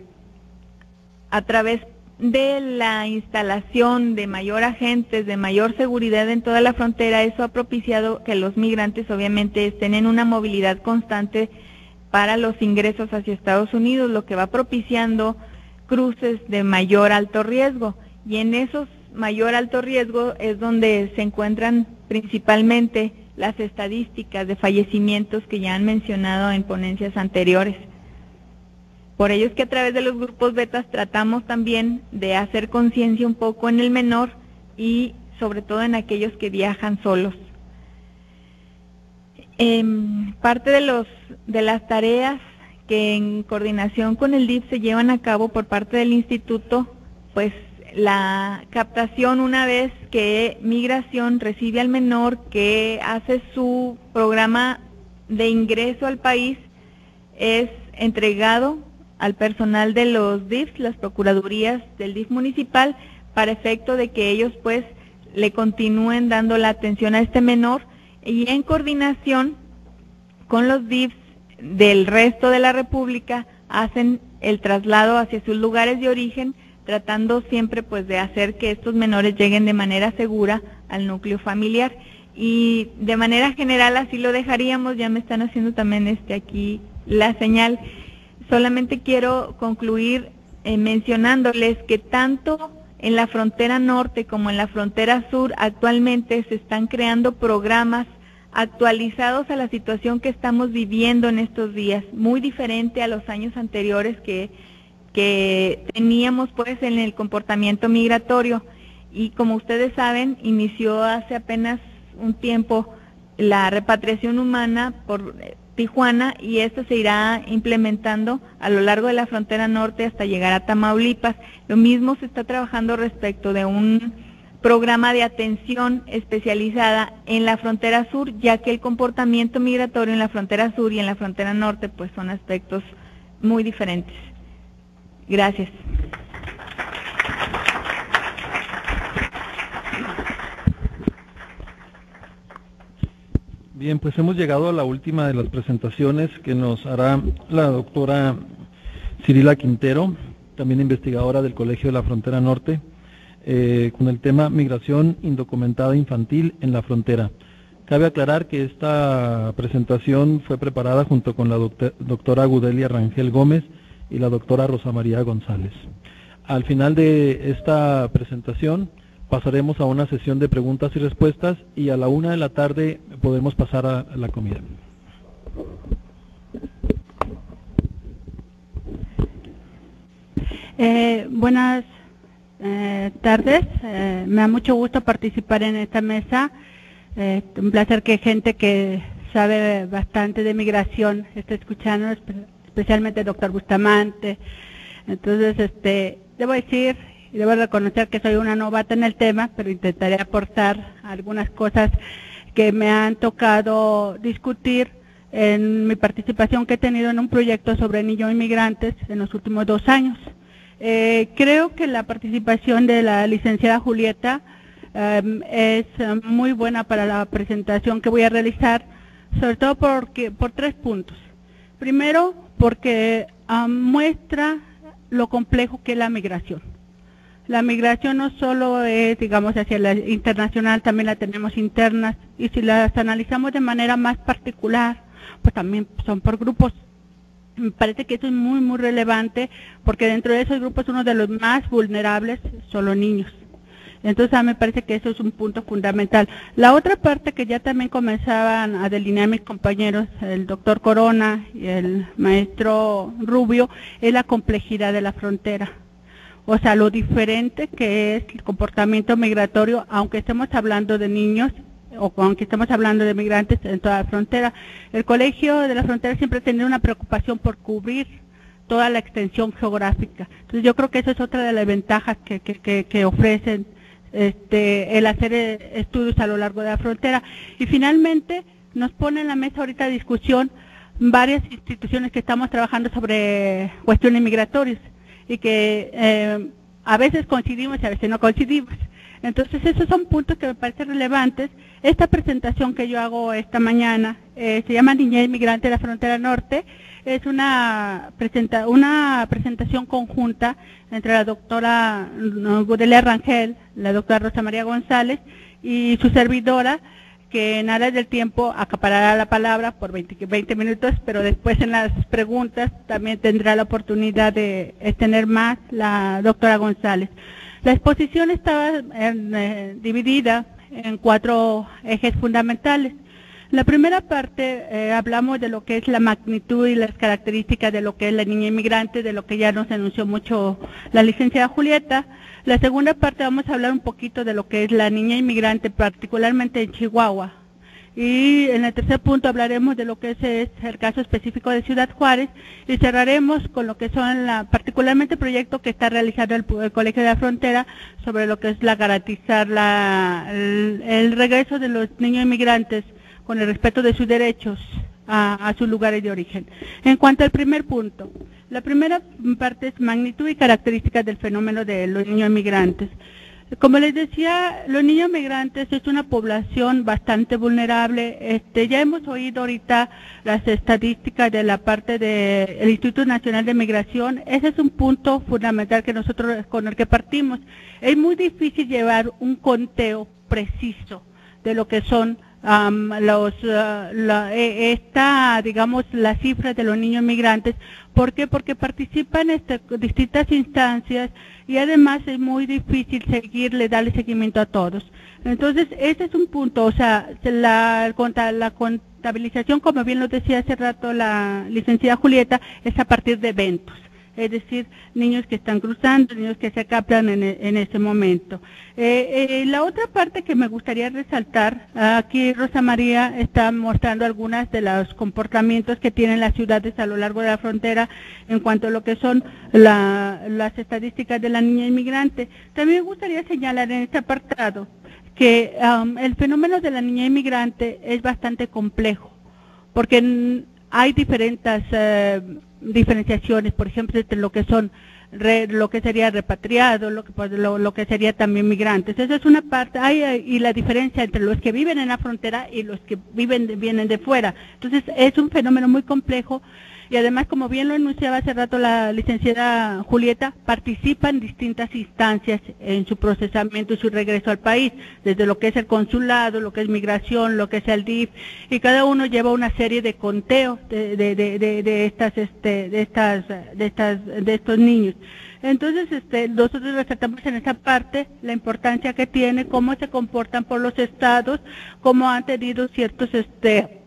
a través de la instalación de mayor agentes, de mayor seguridad en toda la frontera, eso ha propiciado que los migrantes obviamente estén en una movilidad constante para los ingresos hacia Estados Unidos, lo que va propiciando cruces de mayor alto riesgo. Y en esos mayor alto riesgo es donde se encuentran principalmente las estadísticas de fallecimientos que ya han mencionado en ponencias anteriores. Por ello es que a través de los grupos betas tratamos también de hacer conciencia un poco en el menor y sobre todo en aquellos que viajan solos. Eh, parte de, los, de las tareas que en coordinación con el D I F se llevan a cabo por parte del instituto, pues la captación una vez que Migración recibe al menor, que hace su programa de ingreso al país, es entregado al personal de los D I Fs, las procuradurías del D I F municipal, para efecto de que ellos pues le continúen dando la atención a este menor, y en coordinación con los D I Fs del resto de la república hacen el traslado hacia sus lugares de origen, tratando siempre pues de hacer que estos menores lleguen de manera segura al núcleo familiar. Y de manera general así lo dejaríamos, ya me están haciendo también este aquí la señal. Solamente quiero concluir eh, mencionándoles que tanto en la frontera norte como en la frontera sur actualmente se están creando programas actualizados a la situación que estamos viviendo en estos días, muy diferente a los años anteriores que, que teníamos pues en el comportamiento migratorio. Y como ustedes saben, inició hace apenas un tiempo la repatriación humana por Tijuana, y esto se irá implementando a lo largo de la frontera norte hasta llegar a Tamaulipas. Lo mismo se está trabajando respecto de un programa de atención especializada en la frontera sur, ya que el comportamiento migratorio en la frontera sur y en la frontera norte pues son aspectos muy diferentes. Gracias. Bien, pues hemos llegado a la última de las presentaciones que nos hará la doctora Cirila Quintero, también investigadora del Colegio de la Frontera Norte, eh, con el tema Migración Indocumentada Infantil en la Frontera. Cabe aclarar que esta presentación fue preparada junto con la doctora Gudelia Rangel Gómez y la doctora Rosa María González. Al final de esta presentación pasaremos a una sesión de preguntas y respuestas y a la una de la tarde podemos pasar a la comida. Eh, buenas eh, tardes, eh, me da mucho gusto participar en esta mesa. Eh, un placer que gente que sabe bastante de migración esté escuchando, especialmente el doctor Bustamante. Entonces, este, debo decir y debo reconocer que soy una novata en el tema, pero intentaré aportar algunas cosas que me han tocado discutir en mi participación que he tenido en un proyecto sobre niños inmigrantes en los últimos dos años. Eh, creo que la participación de la licenciada Julieta eh, es muy buena para la presentación que voy a realizar, sobre todo porque, por tres puntos. Primero, porque ah, muestra lo complejo que es la migración. La migración no solo es, digamos, hacia la internacional, también la tenemos internas, y si las analizamos de manera más particular, pues también son por grupos. Me parece que eso es muy, muy relevante, porque dentro de esos grupos uno de los más vulnerables son los niños. Entonces, a mí me parece que eso es un punto fundamental. La otra parte que ya también comenzaban a delinear mis compañeros, el doctor Corona y el maestro Rubio, es la complejidad de la frontera. O sea, lo diferente que es el comportamiento migratorio, aunque estemos hablando de niños o aunque estemos hablando de migrantes en toda la frontera. El Colegio de la Frontera siempre ha tenido una preocupación por cubrir toda la extensión geográfica. Entonces, yo creo que eso es otra de las ventajas que, que, que, que ofrecen este, el hacer estudios a lo largo de la frontera. Y finalmente, nos pone en la mesa ahorita de discusión varias instituciones que estamos trabajando sobre cuestiones migratorias y que eh, a veces coincidimos y a veces no coincidimos. Entonces, esos son puntos que me parecen relevantes. Esta presentación que yo hago esta mañana eh, se llama Niñez Inmigrante de la Frontera Norte. Es una, presenta, una presentación conjunta entre la doctora Gudelia Rangel, la doctora Rosa María González y su servidora, que en aras del tiempo acaparará la palabra por veinte minutos, pero después en las preguntas también tendrá la oportunidad de extender más la doctora González. La exposición estaba en, eh, dividida en cuatro ejes fundamentales. La primera parte eh, hablamos de lo que es la magnitud y las características de lo que es la niña inmigrante, de lo que ya nos anunció mucho la licenciada Julieta. La segunda parte vamos a hablar un poquito de lo que es la niña inmigrante, particularmente en Chihuahua. Y en el tercer punto hablaremos de lo que es, es el caso específico de Ciudad Juárez y cerraremos con lo que son, la, particularmente el proyecto que está realizando el, el Colegio de la Frontera sobre lo que es la garantizar la, el, el regreso de los niños inmigrantes con el respeto de sus derechos a, a sus lugares de origen. En cuanto al primer punto, la primera parte es magnitud y características del fenómeno de los niños inmigrantes. Como les decía, los niños migrantes es una población bastante vulnerable. Este, ya hemos oído ahorita las estadísticas de la parte del Instituto Nacional de Migración. Ese es un punto fundamental que nosotros con el que partimos. Es muy difícil llevar un conteo preciso de lo que son um, los, uh, la, esta, digamos, las cifras de los niños migrantes. ¿Por qué? Porque participan en este, distintas instancias y además es muy difícil seguirle, darle seguimiento a todos. Entonces, ese es un punto, o sea, la, la contabilización, como bien lo decía hace rato la licenciada Julieta, es a partir de eventos. Es decir, niños que están cruzando, niños que se captan en, en ese momento. Eh, eh, la otra parte que me gustaría resaltar, aquí Rosa María está mostrando algunas de los comportamientos que tienen las ciudades a lo largo de la frontera en cuanto a lo que son la, las estadísticas de la niña inmigrante. También me gustaría señalar en este apartado que um, el fenómeno de la niña inmigrante es bastante complejo, porque hay diferentes eh, diferenciaciones, por ejemplo, entre lo que son, re, lo que sería repatriado, lo que, lo, lo que sería también migrantes. Esa es una parte, hay, y la diferencia entre los que viven en la frontera y los que viven, vienen de fuera. Entonces, es un fenómeno muy complejo y además, como bien lo anunciaba hace rato la licenciada Julieta, participan distintas instancias en su procesamiento y su regreso al país, desde lo que es el consulado, lo que es migración, lo que es el D I F, y cada uno lleva una serie de conteos de, de, de, de, de estas este de estas de estas de estos niños. Entonces, este, nosotros resaltamos en esa parte la importancia que tiene, cómo se comportan por los estados, cómo han tenido ciertos este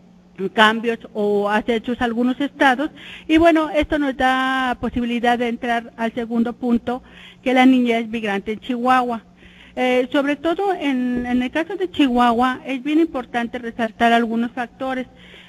cambios o hechos algunos estados, y bueno, esto nos da posibilidad de entrar al segundo punto, que la niñez migrante en Chihuahua. Eh, sobre todo en, en el caso de Chihuahua es bien importante resaltar algunos factores.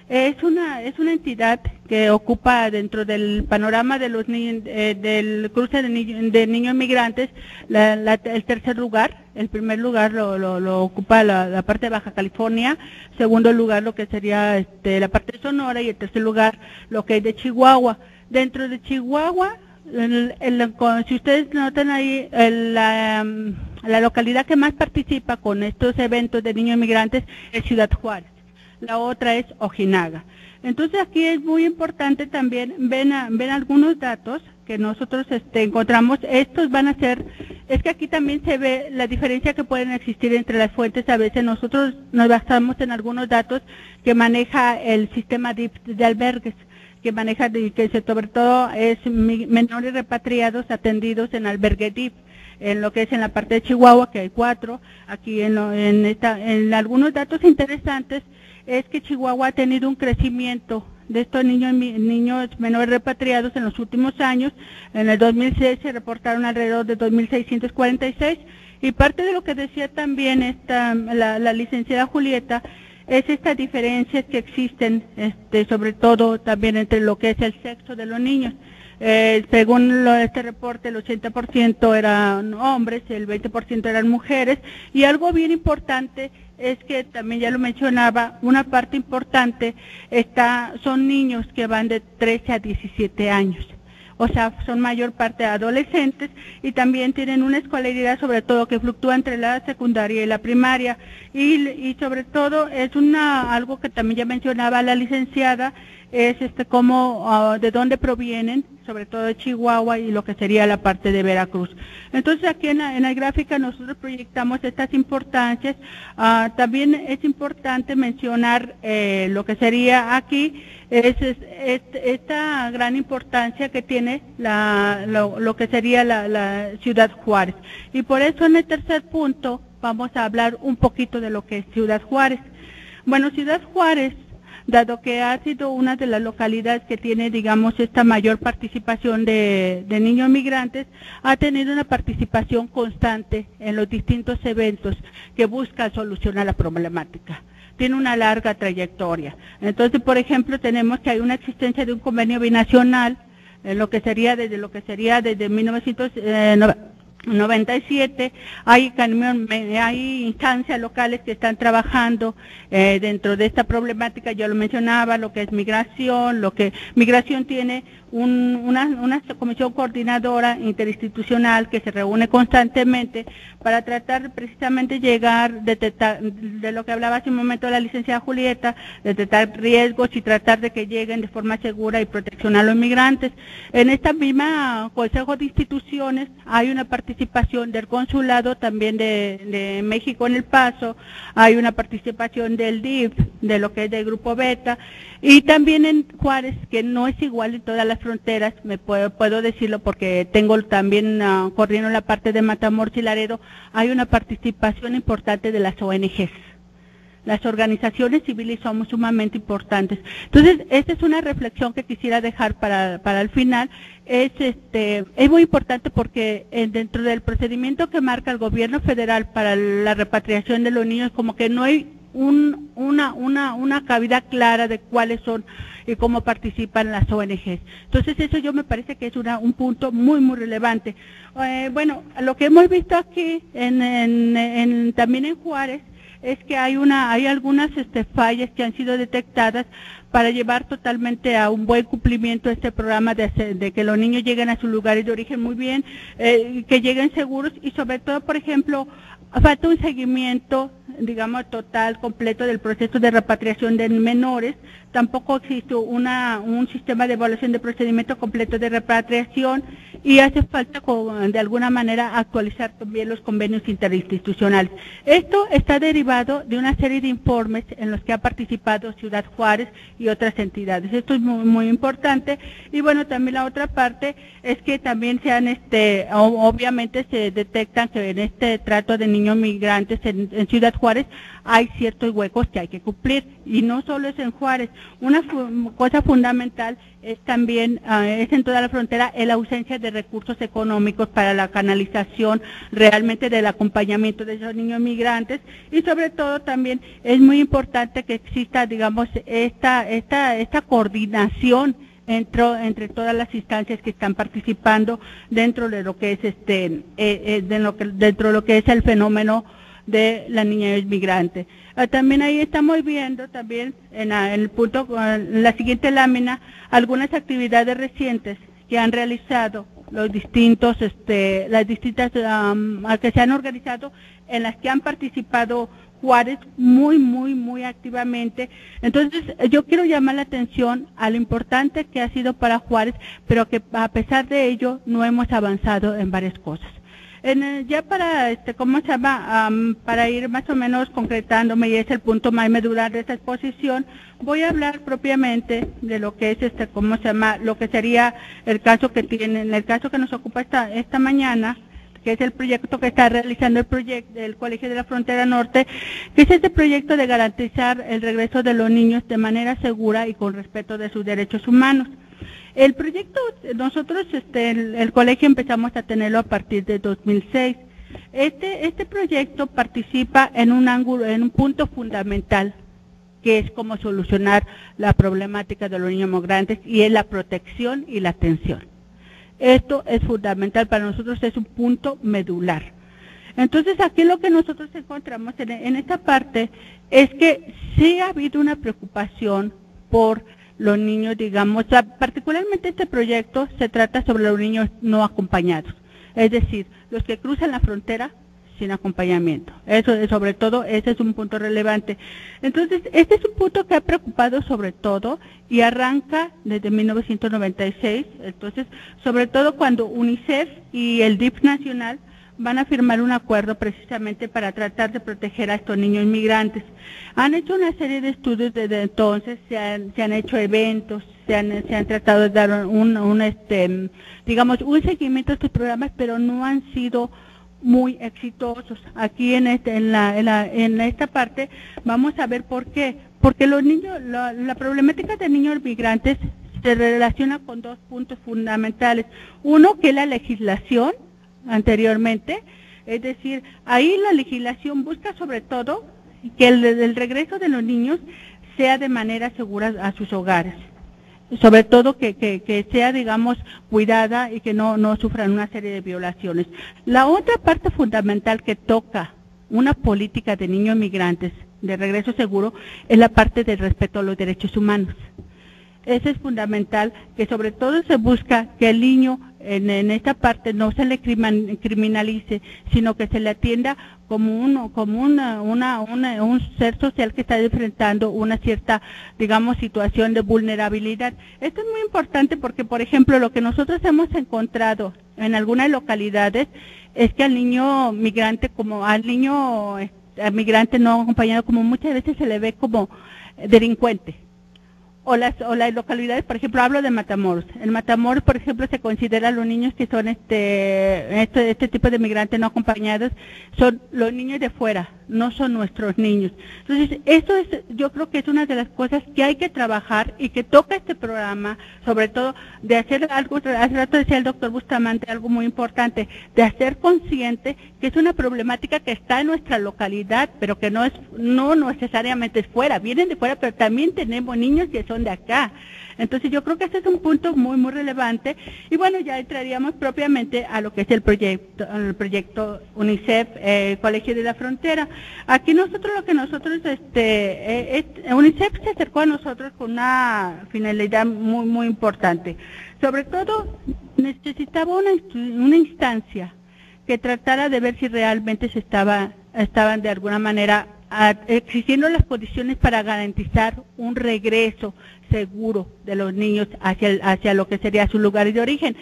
Es una es una entidad que ocupa dentro del panorama de los niños, eh, del cruce de, niño, de niños migrantes, la, la, el tercer lugar. El primer lugar lo, lo, lo ocupa la, la parte de Baja California, segundo lugar lo que sería este, la parte de Sonora, y el tercer lugar lo que es de Chihuahua. Dentro de Chihuahua, el, el, si ustedes notan ahí, el, la, la localidad que más participa con estos eventos de niños migrantes es Ciudad Juárez. La otra es Ojinaga. Entonces aquí es muy importante también ven, a, ven algunos datos que nosotros este, encontramos. Estos van a ser, es que aquí también se ve la diferencia que pueden existir entre las fuentes. A veces nosotros nos basamos en algunos datos que maneja el sistema de, de albergues, que maneja, de, que sobre todo es menores repatriados atendidos en albergue D I F, en lo que es en la parte de Chihuahua, que hay cuatro. Aquí en, lo, en, esta, en algunos datos interesantes, es que Chihuahua ha tenido un crecimiento de estos niños niños menores repatriados en los últimos años. En el dos mil seis se reportaron alrededor de dos mil seiscientos cuarenta y seis, y parte de lo que decía también esta, la, la licenciada Julieta, es estas diferencias que existen, este, sobre todo también entre lo que es el sexo de los niños. Eh, según lo, este reporte, el ochenta por ciento eran hombres, el veinte por ciento eran mujeres, y algo bien importante es que también ya lo mencionaba, una parte importante está son niños que van de trece a diecisiete años, o sea, son mayor parte adolescentes, y también tienen una escolaridad sobre todo que fluctúa entre la secundaria y la primaria, y, y sobre todo es una algo que también ya mencionaba la licenciada, es este cómo uh, de dónde provienen, sobre todo de Chihuahua y lo que sería la parte de Veracruz. Entonces aquí en la, en la gráfica nosotros proyectamos estas importancias. Uh, también es importante mencionar eh, lo que sería aquí, es, es, es esta gran importancia que tiene la, lo, lo que sería la, la Ciudad Juárez. Y por eso en el tercer punto vamos a hablar un poquito de lo que es Ciudad Juárez. Bueno, Ciudad Juárez, dado que ha sido una de las localidades que tiene, digamos, esta mayor participación de, de niños migrantes, ha tenido una participación constante en los distintos eventos que buscan solucionar la problemática. Tiene una larga trayectoria. Entonces, por ejemplo, tenemos que hay una existencia de un convenio binacional, en lo que sería desde lo que sería desde mil novecientos noventa y siete, hay, hay instancias locales que están trabajando eh, dentro de esta problemática. Yo lo mencionaba, lo que es migración, lo que migración tiene un, una, una comisión coordinadora interinstitucional que se reúne constantemente para tratar precisamente llegar, detectar, de lo que hablaba hace un momento la licenciada Julieta, detectar riesgos y tratar de que lleguen de forma segura y protección a los migrantes. En esta misma Consejo de Instituciones hay una participación participación del consulado también de, de México en El Paso, hay una participación del D I F, de lo que es del Grupo Beta, y también en Juárez, que no es igual en todas las fronteras, me puedo, puedo decirlo porque tengo también uh, corriendo la parte de Matamoros y Laredo, hay una participación importante de las O N Ges. Las organizaciones civiles somos sumamente importantes. Entonces, esta es una reflexión que quisiera dejar para, para el final. Es, este, es muy importante porque dentro del procedimiento que marca el gobierno federal para la repatriación de los niños, como que no hay un, una, una, una cabida clara de cuáles son y cómo participan las O N Ges. Entonces, eso yo me parece que es una, un punto muy, muy relevante. Eh, bueno, lo que hemos visto aquí, en, en, en, también en Juárez, es que hay una hay algunas este, fallas que han sido detectadas para llevar totalmente a un buen cumplimiento este programa de, de que los niños lleguen a sus lugares de origen muy bien, eh, que lleguen seguros, y sobre todo, por ejemplo, falta un seguimiento digamos, total, completo del proceso de repatriación de menores. Tampoco existe una, un sistema de evaluación de procedimiento completo de repatriación y hace falta, de alguna manera, actualizar también los convenios interinstitucionales. Esto está derivado de una serie de informes en los que ha participado Ciudad Juárez y otras entidades. Esto es muy, muy importante. Y bueno, también la otra parte es que también sean, este, obviamente se detectan que en este trato de niños migrantes en, en Ciudad Juárez hay ciertos huecos que hay que cumplir, y no solo es en Juárez. Una fu- cosa fundamental es también, uh, es en toda la frontera, la ausencia de recursos económicos para la canalización realmente del acompañamiento de esos niños migrantes, y sobre todo también es muy importante que exista, digamos, esta, esta, esta coordinación entre, entre todas las instancias que están participando dentro de lo que es este, eh, eh, de lo que, dentro de lo que es el fenómeno de la niñez migrante. También ahí estamos viendo también en, la, en el punto, en la siguiente lámina, algunas actividades recientes que han realizado los distintos, este, las distintas um, que se han organizado, en las que han participado Juárez muy, muy, muy activamente. Entonces, yo quiero llamar la atención a lo importante que ha sido para Juárez, pero que a pesar de ello no hemos avanzado en varias cosas. En el, ya para, este, ¿cómo se llama? Um, para ir más o menos concretándome, y es el punto más medular de esta exposición, voy a hablar propiamente de lo que es, este, ¿cómo se llama? Lo que sería el caso que tiene, el caso que nos ocupa esta, esta mañana, que es el proyecto que está realizando el proyecto del Colegio de la Frontera Norte, que es este proyecto de garantizar el regreso de los niños de manera segura y con respeto de sus derechos humanos. El proyecto, nosotros, este, el, el colegio empezamos a tenerlo a partir de dos mil seis. Este, este proyecto participa en un ángulo, en un punto fundamental, que es cómo solucionar la problemática de los niños migrantes, y es la protección y la atención. Esto es fundamental para nosotros, es un punto medular. Entonces, aquí lo que nosotros encontramos en, en esta parte es que sí ha habido una preocupación por los niños, digamos, particularmente este proyecto se trata sobre los niños no acompañados, es decir, los que cruzan la frontera sin acompañamiento. Eso, sobre todo, ese es un punto relevante. Entonces, este es un punto que ha preocupado sobre todo y arranca desde mil novecientos noventa y seis, entonces, sobre todo cuando UNICEF y el D I F nacional van a firmar un acuerdo precisamente para tratar de proteger a estos niños migrantes. Han hecho una serie de estudios desde entonces, se han, se han hecho eventos, se han, se han tratado de dar un, un este, digamos, un seguimiento a estos programas, pero no han sido muy exitosos. Aquí en, este, en, la, en, la, en esta parte vamos a ver por qué, porque los niños, la, la problemática de niños migrantes se relaciona con dos puntos fundamentales. Uno, que es la legislación anteriormente, es decir, ahí la legislación busca sobre todo que el, el regreso de los niños sea de manera segura a sus hogares, sobre todo que, que, que sea, digamos, cuidada y que no, no sufran una serie de violaciones. La otra parte fundamental que toca una política de niños migrantes de regreso seguro es la parte del respeto a los derechos humanos. Eso es fundamental, que sobre todo se busca que el niño en, en esta parte no se le criminalice, sino que se le atienda como, uno, como una, una, una, un ser social que está enfrentando una cierta, digamos, situación de vulnerabilidad. Esto es muy importante porque, por ejemplo, lo que nosotros hemos encontrado en algunas localidades es que al niño migrante, como al niño al migrante no acompañado, como muchas veces se le ve como delincuente. O las, o las localidades, por ejemplo, hablo de Matamoros. En Matamoros, por ejemplo, se considera los niños que son este, este, este tipo de migrantes no acompañados, son los niños de fuera, no son nuestros niños. Entonces, eso es, yo creo que es una de las cosas que hay que trabajar y que toca este programa, sobre todo de hacer algo, hace rato decía el doctor Bustamante algo muy importante, de hacer consciente que es una problemática que está en nuestra localidad, pero que no es, no necesariamente es fuera, vienen de fuera, pero también tenemos niños que son de acá. Entonces yo creo que este es un punto muy muy relevante y bueno, ya entraríamos propiamente a lo que es el proyecto, el proyecto UNICEF, eh, Colegio de la Frontera. Aquí nosotros lo que nosotros, este, eh, es, UNICEF se acercó a nosotros con una finalidad muy muy importante. Sobre todo necesitaba una, una instancia que tratara de ver si realmente se estaba, estaban de alguna manera existiendo las condiciones para garantizar un regreso seguro de los niños hacia, hacia lo que sería su lugar de origen.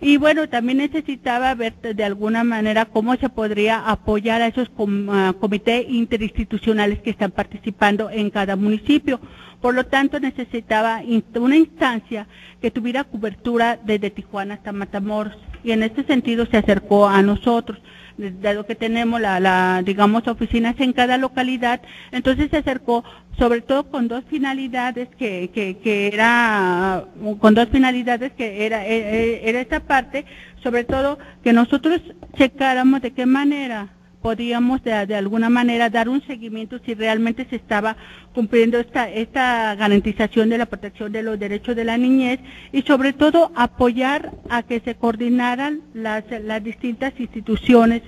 Y bueno, también necesitaba ver de alguna manera cómo se podría apoyar a esos comités interinstitucionales que están participando en cada municipio. Por lo tanto, necesitaba una instancia que tuviera cobertura desde Tijuana hasta Matamoros. Y en este sentido se acercó a nosotros, dado que tenemos la, la, digamos, oficinas en cada localidad. Entonces se acercó sobre todo con dos finalidades que, que, que era, con dos finalidades que era, era esta parte, sobre todo que nosotros checáramos de qué manera podíamos de, de alguna manera dar un seguimiento si realmente se estaba cumpliendo esta, esta garantización de la protección de los derechos de la niñez y sobre todo apoyar a que se coordinaran las, las distintas instituciones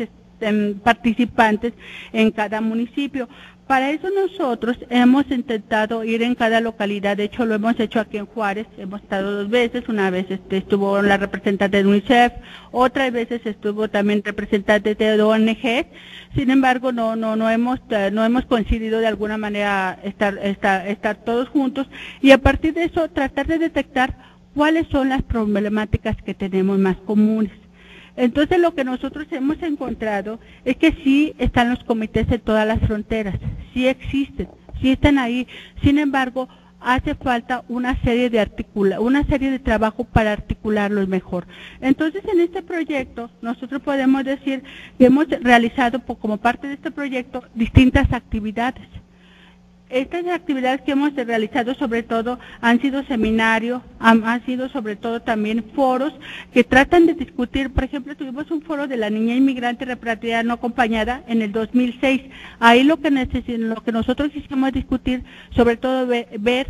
participantes en cada municipio. Para eso nosotros hemos intentado ir en cada localidad, de hecho lo hemos hecho aquí en Juárez, hemos estado dos veces, una vez este, estuvo la representante de UNICEF, otras veces estuvo también representante de O N G, sin embargo no no no hemos no hemos coincidido de alguna manera estar, estar, estar todos juntos y a partir de eso tratar de detectar cuáles son las problemáticas que tenemos más comunes. Entonces lo que nosotros hemos encontrado es que sí están los comités en todas las fronteras, sí existen, sí están ahí. Sin embargo, hace falta una serie de articula, una serie de trabajo para articularlos mejor. Entonces en este proyecto nosotros podemos decir que hemos realizado como parte de este proyecto distintas actividades. Estas actividades que hemos realizado sobre todo han sido seminarios, han, han sido sobre todo también foros que tratan de discutir, por ejemplo, tuvimos un foro de la niña inmigrante repatriada no acompañada en el dos mil seis, ahí lo que, neces lo que nosotros quisimos discutir, sobre todo ver, ver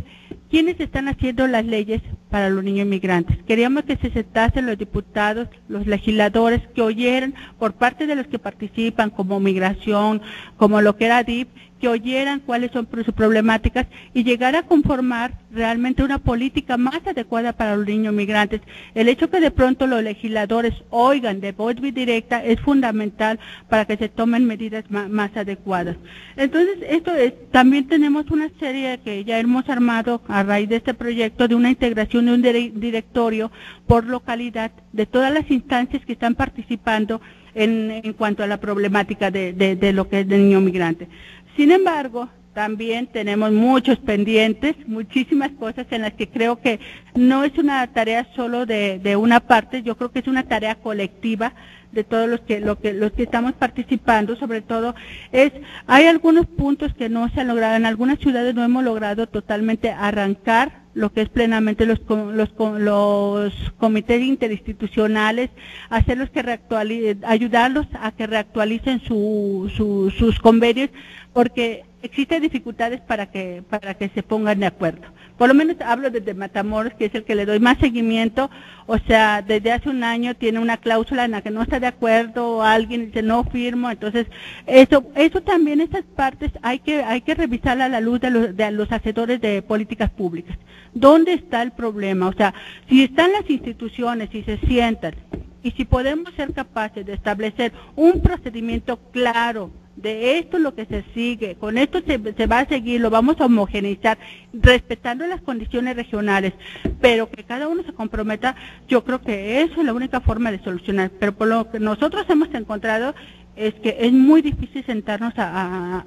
quiénes están haciendo las leyes para los niños inmigrantes. Queríamos que se sentasen los diputados, los legisladores, que oyeran por parte de los que participan como migración, como lo que era D I F, que oyeran cuáles son sus problemáticas y llegar a conformar realmente una política más adecuada para los niños migrantes. El hecho que de pronto los legisladores oigan de voz directa es fundamental para que se tomen medidas más, más adecuadas. Entonces, esto es, también tenemos una serie que ya hemos armado a raíz de este proyecto de una integración de un directorio por localidad de todas las instancias que están participando en, en cuanto a la problemática de, de, de lo que es del niño migrante. Sin embargo, también tenemos muchos pendientes, muchísimas cosas en las que creo que no es una tarea solo de, de una parte, yo creo que es una tarea colectiva de todos los que, lo que, los que estamos participando, sobre todo es, hay algunos puntos que no se han logrado, en algunas ciudades no hemos logrado totalmente arrancar lo que es plenamente los, los, los comités interinstitucionales, hacerlos que reactualicen, ayudarlos a que reactualicen su, su, sus convenios, porque existen dificultades para que, para que se pongan de acuerdo. Por lo menos hablo desde Matamoros, que es el que le doy más seguimiento, o sea, desde hace un año tiene una cláusula en la que no está de acuerdo, alguien dice no firmo, entonces eso, eso también, esas partes hay que, hay que revisarla a la luz de los, de los hacedores de políticas públicas. ¿Dónde está el problema? O sea, si están las instituciones y se sientan, y si podemos ser capaces de establecer un procedimiento claro, de esto es lo que se sigue, con esto se, se va a seguir, lo vamos a homogeneizar, respetando las condiciones regionales, pero que cada uno se comprometa, yo creo que eso es la única forma de solucionar, pero por lo que nosotros hemos encontrado es que es muy difícil sentarnos a,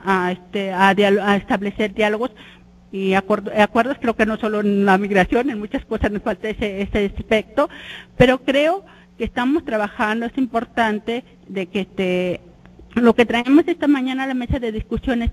a, a, este, a, a establecer diálogos, y acuerdo, acuerdos, creo que no solo en la migración, en muchas cosas nos falta ese, ese aspecto, pero creo que estamos trabajando, es importante de que este, lo que traemos esta mañana a la mesa de discusiones,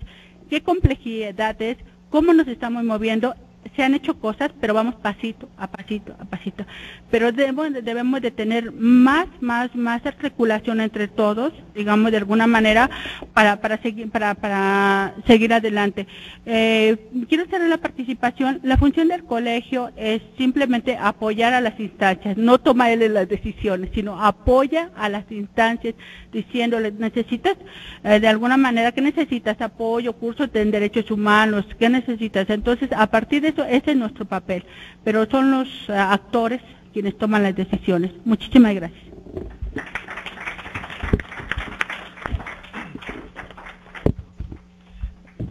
qué complejidad es, cómo nos estamos moviendo, se han hecho cosas, pero vamos pasito a pasito a pasito, pero debemos, debemos de tener más, más, más articulación entre todos, digamos de alguna manera, para, para, seguir, para, para seguir adelante. Eh, quiero hacer la participación, la función del colegio es simplemente apoyar a las instancias, no tomarle las decisiones, sino apoya a las instancias, diciéndoles, necesitas, eh, de alguna manera, ¿qué necesitas? Apoyo, cursos en derechos humanos, ¿qué necesitas? Entonces, a partir de ese es nuestro papel, pero son los uh, actores quienes toman las decisiones. Muchísimas gracias.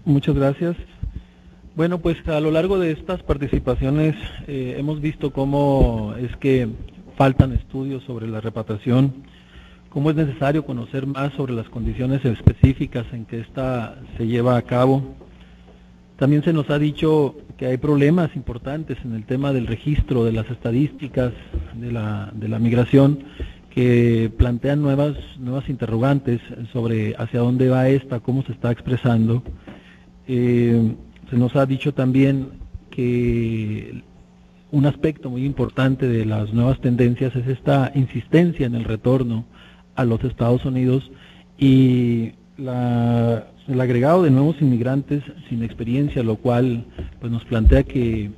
Muchas gracias. Bueno, pues a lo largo de estas participaciones eh, hemos visto cómo es que faltan estudios sobre la repatriación, cómo es necesario conocer más sobre las condiciones específicas en que esta se lleva a cabo. También se nos ha dicho que hay problemas importantes en el tema del registro, de las estadísticas, de la, de la migración, que plantean nuevas, nuevas interrogantes sobre hacia dónde va esta, cómo se está expresando. Eh, Se nos ha dicho también que un aspecto muy importante de las nuevas tendencias es esta insistencia en el retorno a los Estados Unidos y la, el agregado de nuevos inmigrantes sin experiencia, lo cual pues nos plantea que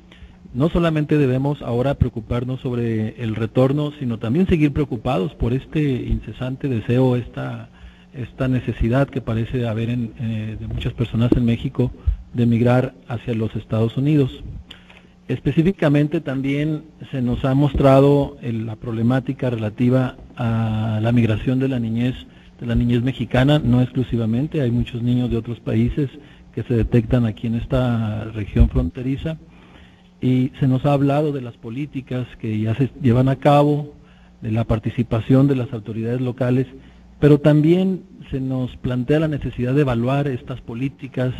no solamente debemos ahora preocuparnos sobre el retorno, sino también seguir preocupados por este incesante deseo, esta, esta necesidad que parece haber en, eh, de muchas personas en México de migrar hacia los Estados Unidos. Específicamente también se nos ha mostrado el, la problemática relativa a la migración de la niñez, de la niñez mexicana, no exclusivamente, hay muchos niños de otros países que se detectan aquí en esta región fronteriza, y se nos ha hablado de las políticas que ya se llevan a cabo, de la participación de las autoridades locales, pero también se nos plantea la necesidad de evaluar estas políticas,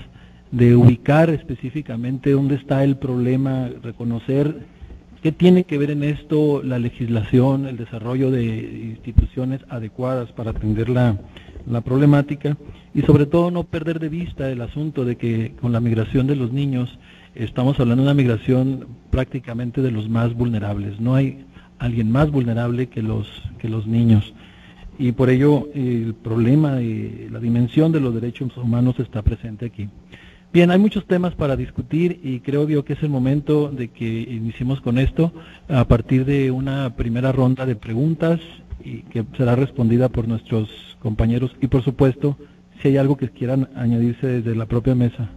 de ubicar específicamente dónde está el problema, reconocer qué tiene que ver en esto la legislación, el desarrollo de instituciones adecuadas para atender la, la problemática y sobre todo no perder de vista el asunto de que con la migración de los niños estamos hablando de una migración prácticamente de los más vulnerables, no hay alguien más vulnerable que los, que los niños. Y por ello el problema y la dimensión de los derechos humanos está presente aquí. Bien, hay muchos temas para discutir y creo yo que es el momento de que iniciemos con esto a partir de una primera ronda de preguntas y que será respondida por nuestros compañeros y por supuesto si hay algo que quieran añadirse desde la propia mesa.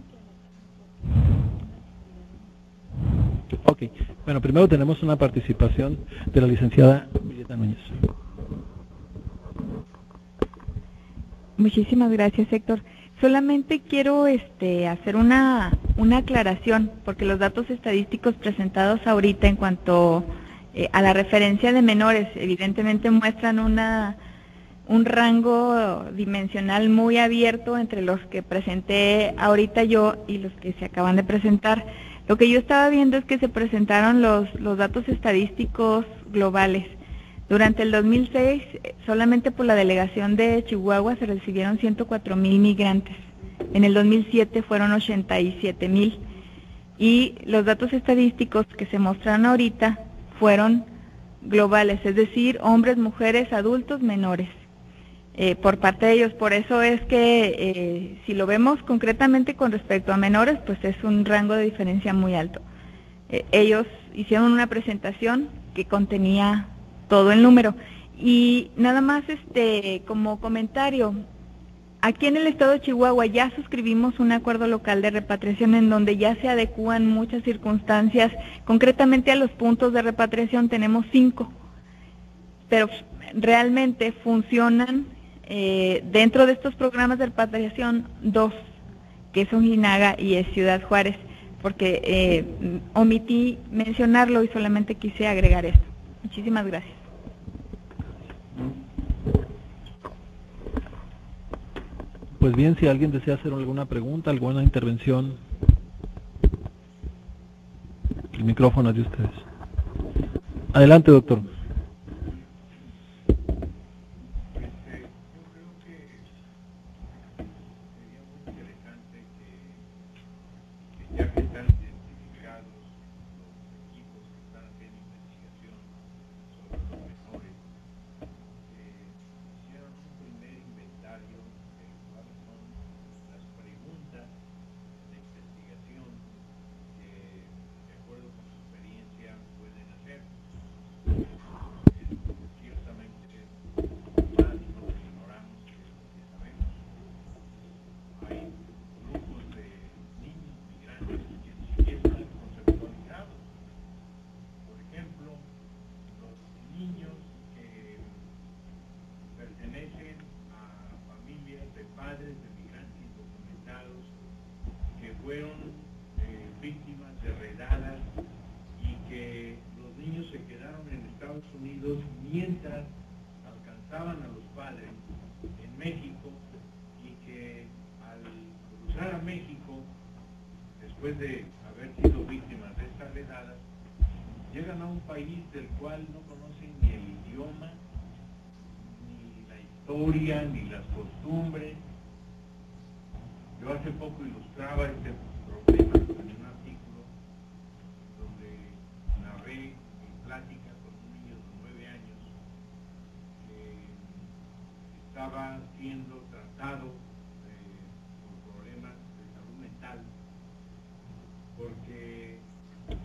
Ok, bueno, primero tenemos una participación de la licenciada Leticia Núñez. Muchísimas gracias, Héctor. Solamente quiero este, hacer una, una aclaración, porque los datos estadísticos presentados ahorita en cuanto eh, a la referencia de menores, evidentemente muestran una, un rango dimensional muy abierto entre los que presenté ahorita yo y los que se acaban de presentar. Lo que yo estaba viendo es que se presentaron los, los datos estadísticos globales. Durante el dos mil seis, solamente por la delegación de Chihuahua se recibieron ciento cuatro mil migrantes. En el dos mil siete fueron ochenta y siete mil. Y los datos estadísticos que se mostraron ahorita fueron globales, es decir, hombres, mujeres, adultos, menores, eh, por parte de ellos. Por eso es que eh, si lo vemos concretamente con respecto a menores, pues es un rango de diferencia muy alto. Eh, ellos hicieron una presentación que contenía todo el número. Y nada más este como comentario, aquí en el estado de Chihuahua ya suscribimos un acuerdo local de repatriación en donde ya se adecúan muchas circunstancias, concretamente a los puntos de repatriación tenemos cinco, pero realmente funcionan eh, dentro de estos programas de repatriación dos, que son Ojinaga y es Ciudad Juárez, porque eh, omití mencionarlo y solamente quise agregar esto. Muchísimas gracias. Pues bien, si alguien desea hacer alguna pregunta, alguna intervención, el micrófono es de ustedes. Adelante, doctor. expulsaban a los padres en México y que al cruzar a México, después de haber sido víctimas de estas lejadas, llegan a un país del cual no conocen ni el idioma, ni la historia, ni las costumbres. Yo hace poco ilustraba este problema en un artículo donde narré en plática con un niño de nueve años que estaba siendo tratado eh, por problemas de salud mental porque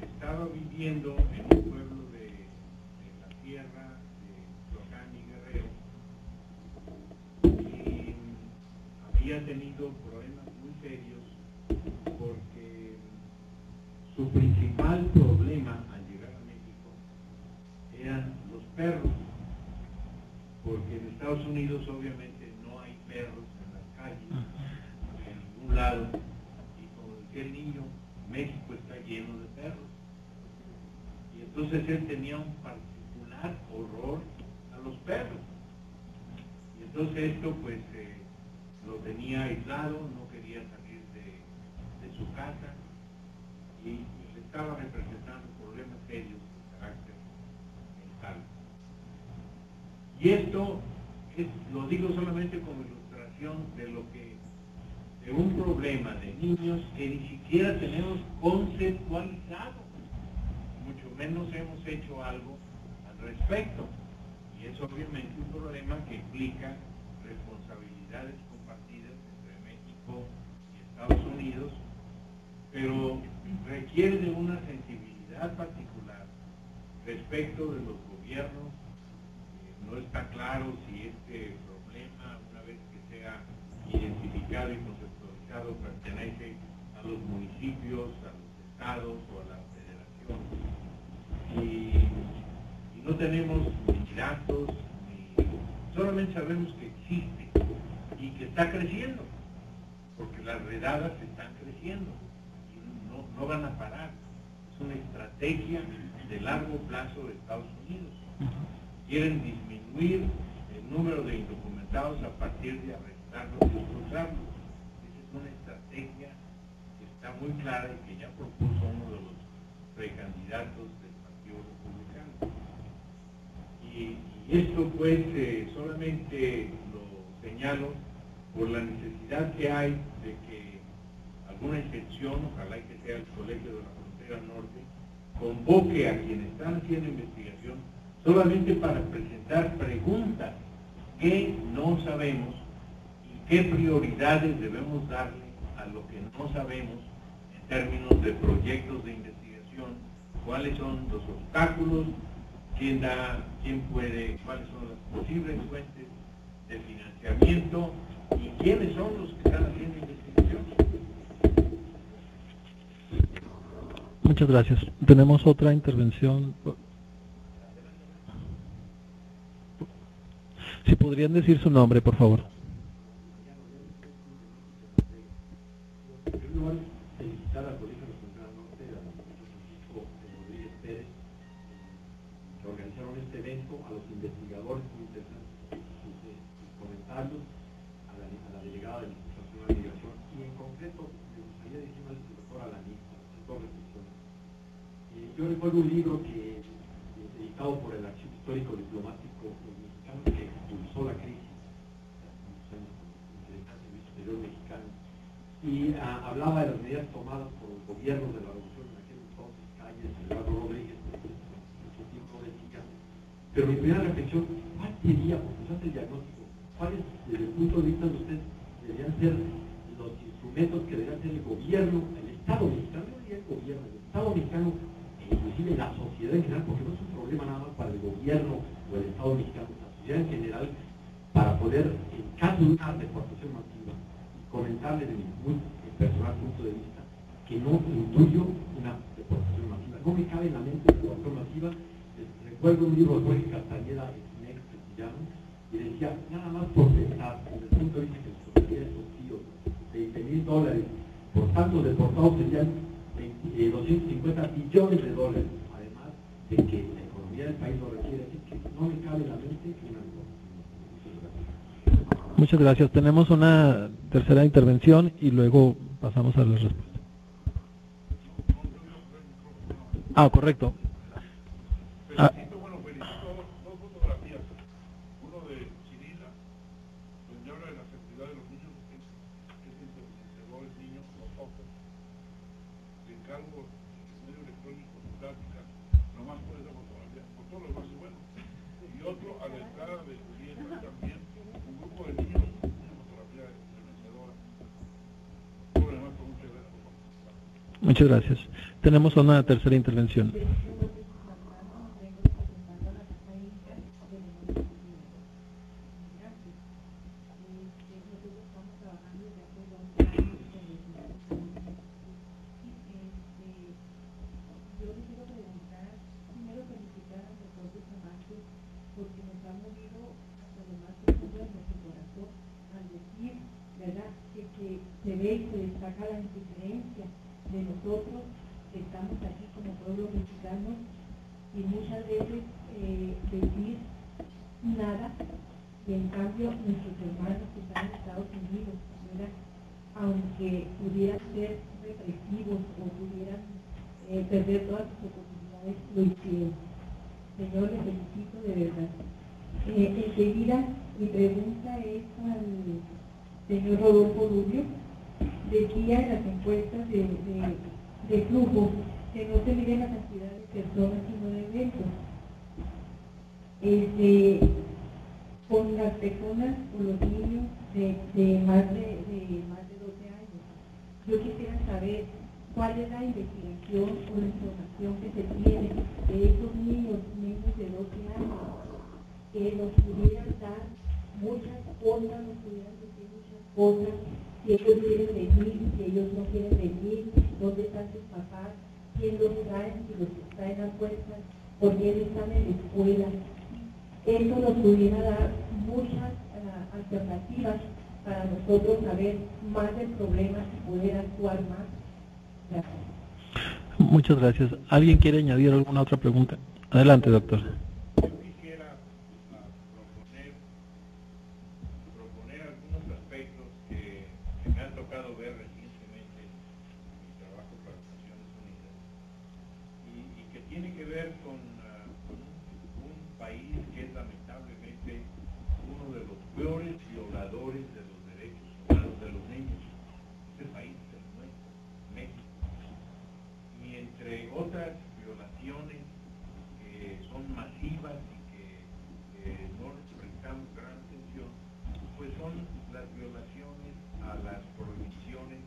estaba viviendo en un pueblo de, de la tierra de Torán y Guerrero y había tenido problemas muy serios porque su principal problema al llegar a México eran los perros, porque en Estados Unidos obviamente no hay perros en las calles, en ningún lado, y como decía el niño, México está lleno de perros. Y entonces él tenía un particular horror a los perros. Y entonces esto pues eh, lo tenía aislado, no quería salir de, de su casa y le estaba representando problemas serios de carácter mental. Y esto es, lo digo solamente como ilustración de lo que de un problema de niños que ni siquiera tenemos conceptualizado, mucho menos hemos hecho algo al respecto. Y es obviamente un problema que implica responsabilidades compartidas entre México y Estados Unidos, pero requiere de una sensibilidad particular respecto de los gobiernos. Eh, no está claro si este problema, una vez que sea identificado y conceptualizado, pertenece a los municipios, a los estados o a la federación. Y, y no tenemos ni datos, ni, solamente sabemos que existe y que está creciendo, porque las redadas están creciendo y no, no van a parar. Es una estrategia de largo plazo de Estados Unidos. Quieren disminuir el número de indocumentados a partir de arrestarlos y expulsarlos. Esa es una estrategia que está muy clara y que ya propuso uno de los precandidatos del Partido Republicano. Y, y esto pues eh, solamente lo señalo por la necesidad que hay de que alguna excepción, ojalá que sea el Colegio de la Frontera Norte, convoque a quienes están haciendo investigación solamente para presentar preguntas que no sabemos y qué prioridades debemos darle a lo que no sabemos en términos de proyectos de investigación, cuáles son los obstáculos, quién da, quién puede, cuáles son las posibles fuentes de financiamiento y quiénes son los que están haciendo investigación. Muchas gracias. Tenemos otra intervención. Si podrían decir su nombre, por favor. En lugar de felicitar al Colegio de la Frontera Norte, a Rodolfo Rodríguez Pérez, que organizaron este evento, a los investigadores muy interesantes, sus comentarios, a la delegada del Instituto Nacional de Migración, y en concreto me gustaría decirme al doctor Alanis, hacer dos reflexiones. Eh, yo recuerdo un libro que es editado por el Archivo Histórico Diplomático Mexicano que impulsó la crisis en el Servicio Exterior Mexicano, y a, hablaba de las medidas tomadas por los gobiernos de la revolución en aquel entonces, Calles, Abelardo Rodríguez, en su tiempo de Chica. Pero mi primera reflexión, ¿cuál sería, porque se hace el diagnóstico, cuáles, desde el punto de vista de ustedes, deberían ser los instrumentos que debería hacer el gobierno, el Estado mexicano, no diría el gobierno, el Estado mexicano, e inclusive la sociedad en general, porque no es un problema nada más para el gobierno o el Estado mexicano, la sociedad en general, para poder, en caso de una deportación masiva, comentarle desde mi muy personal punto de vista, que no intuyo una deportación masiva. No me cabe en la mente una deportación masiva. Recuerdo un libro de Jorge Castañeda, ex-nex, que se llama, y decía, nada más por pensar, desde el punto de vista que se sostenía de sus tíos, veinte mil dólares, por tanto deportados serían doscientos cincuenta millones de dólares, además de que la economía del país lo requiere. Así que no me cabe en la mente una deportación masiva. Muchas gracias. Tenemos una tercera intervención y luego pasamos a las respuestas. Ah, correcto. Ah. Muchas gracias. Tenemos una tercera intervención. Muchas gracias. ¿Alguien quiere añadir alguna otra pregunta? Adelante, doctor. Yo quisiera proponer, proponer algunos aspectos que, que me han tocado ver recientemente en mi trabajo para las Naciones Unidas y, y que tiene que ver con, uh, con un, un país que es lamentablemente uno de los peores violadores de los derechos humanos de los niños. Este país es nuestro, México. Y entre otras violaciones que eh, son masivas y que eh, no les prestamos gran atención, pues son las violaciones a las prohibiciones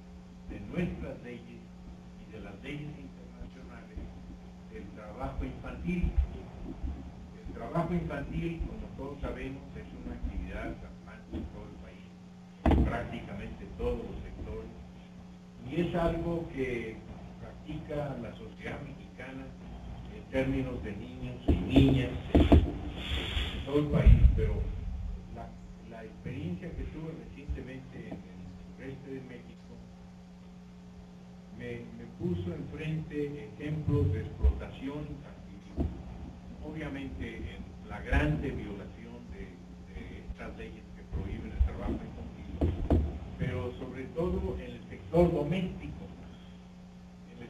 de nuestras leyes y de las leyes internacionales del trabajo infantil. El trabajo infantil, como todos sabemos, es una actividad amplia en todo el país, prácticamente en todos los sectores, y es algo que practica la sociedad mexicana en términos de niños y niñas en todo el país, pero la, la experiencia que tuve recientemente en el sureste de México me, me puso enfrente ejemplos de explotación infantil, obviamente en flagrante violación de, de estas leyes que prohíben el trabajo infantil, pero sobre todo en el sector doméstico,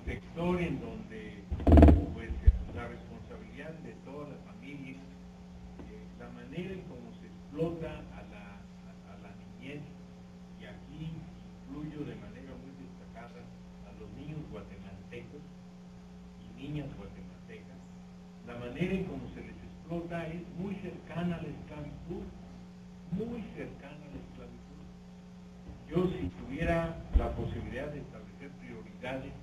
sector en donde pues, la responsabilidad de todas las familias, eh, la manera en cómo se explota a la, a, a la niñez, y aquí incluyo de manera muy destacada a los niños guatemaltecos y niñas guatemaltecas, la manera en cómo se les explota es muy cercana a la esclavitud, muy cercana a la esclavitud. Yo si tuviera la posibilidad de establecer prioridades,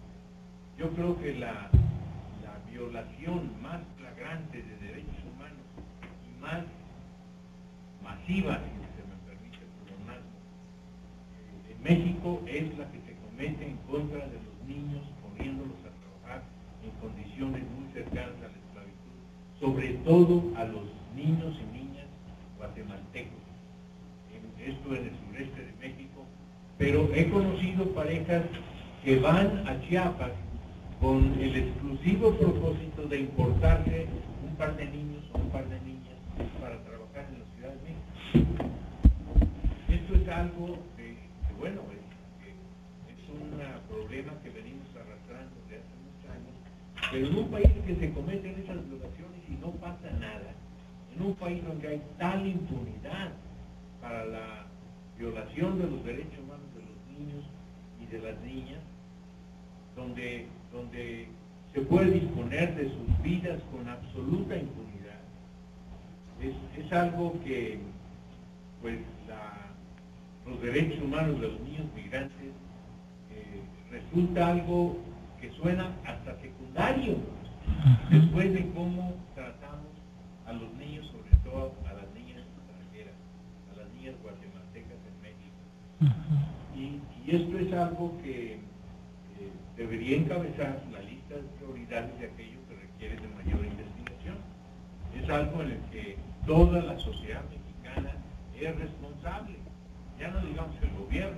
yo creo que la, la violación más flagrante de derechos humanos y más masiva, si se me permite pronuncio, en México es la que se comete en contra de los niños, poniéndolos a trabajar en condiciones muy cercanas a la esclavitud, sobre todo a los niños y niñas guatemaltecos, esto en el sureste de México, pero he conocido parejas que van a Chiapas con el exclusivo propósito de importarse un par de niños o un par de niñas para trabajar en la Ciudad de México. algo que, que bueno, es, que es un problema que venimos arrastrando desde hace muchos años, pero en un país que se cometen esas violaciones y no pasa nada, en un país donde hay tal impunidad para la violación de los derechos humanos de los niños y de las niñas, donde, donde se puede disponer de sus vidas con absoluta impunidad, es, es algo que pues la, los derechos humanos de los niños migrantes eh, resulta algo que suena hasta secundario después de cómo tratamos a los niños, sobre todo a las niñas extranjeras, a las niñas guatemaltecas en México. Y, y esto es algo que eh, debería encabezar la lista de prioridades de aquello que requiere de mayor investigación. Es algo en el que toda la sociedad mexicana es responsable, ya no digamos el gobierno,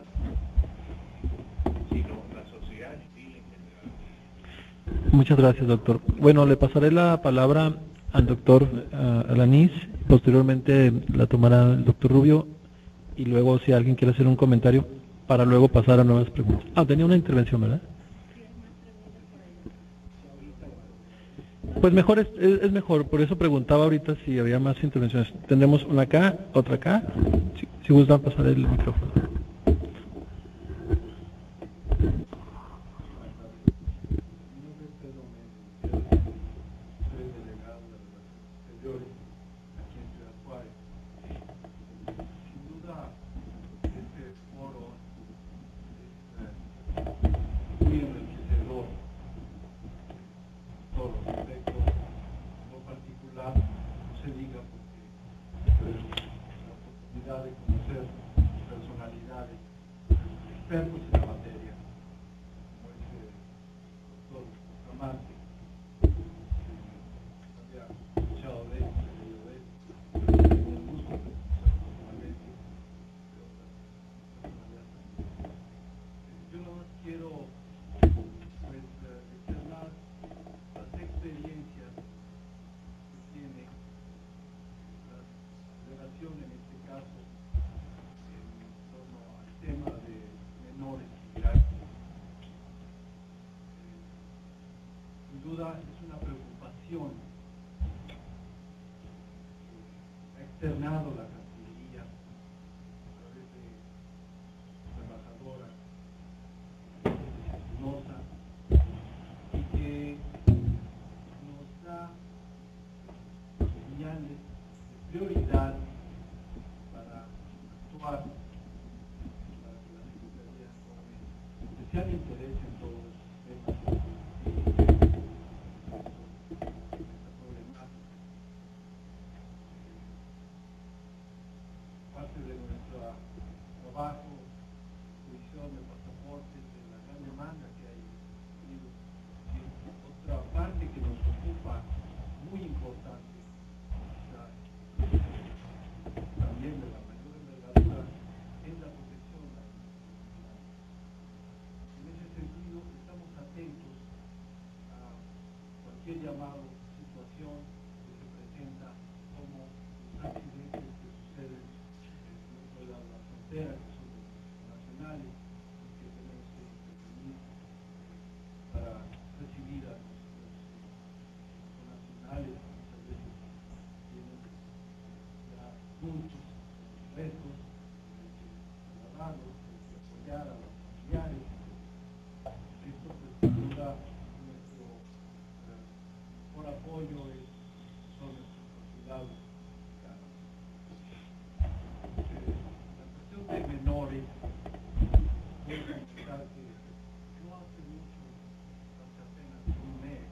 sino la sociedad civil en general. Muchas gracias, doctor. Bueno, le pasaré la palabra al doctor uh, Alanis, posteriormente la tomará el doctor Rubio, y luego si alguien quiere hacer un comentario, para luego pasar a nuevas preguntas. Ah, tenía una intervención, ¿verdad? Pues mejor, es, es mejor, por eso preguntaba ahorita si había más intervenciones. Tendremos una acá, otra acá, si, si gustan pasar el micrófono. Llamado situación que se presenta como los accidentes que suceden en la frontera, que son nacionales, y que tenemos que intervenir para recibir a los, los, los nacionales, que muchas veces tienen ya muchos retos, hay que trabajarlos, hay que apoyar a los familiares. Esto representa apoyo es, son nuestros consulados mexicanos. Eh, la cuestión de menores, voy a comentar que no hace mucho, hace apenas un mes,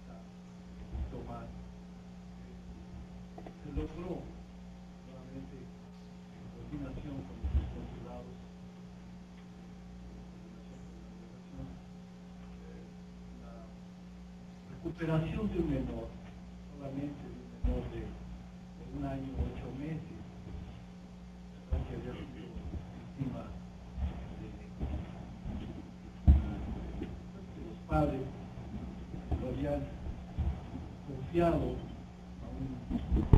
quizá un poquito más, eh, se logró nuevamente en coordinación con nuestros consulados, en coordinación con la delegación, eh, la recuperación de un menor, solamente de un menor de, de un año, ocho meses, que había sido víctima de, de los padres, que lo habían confiado a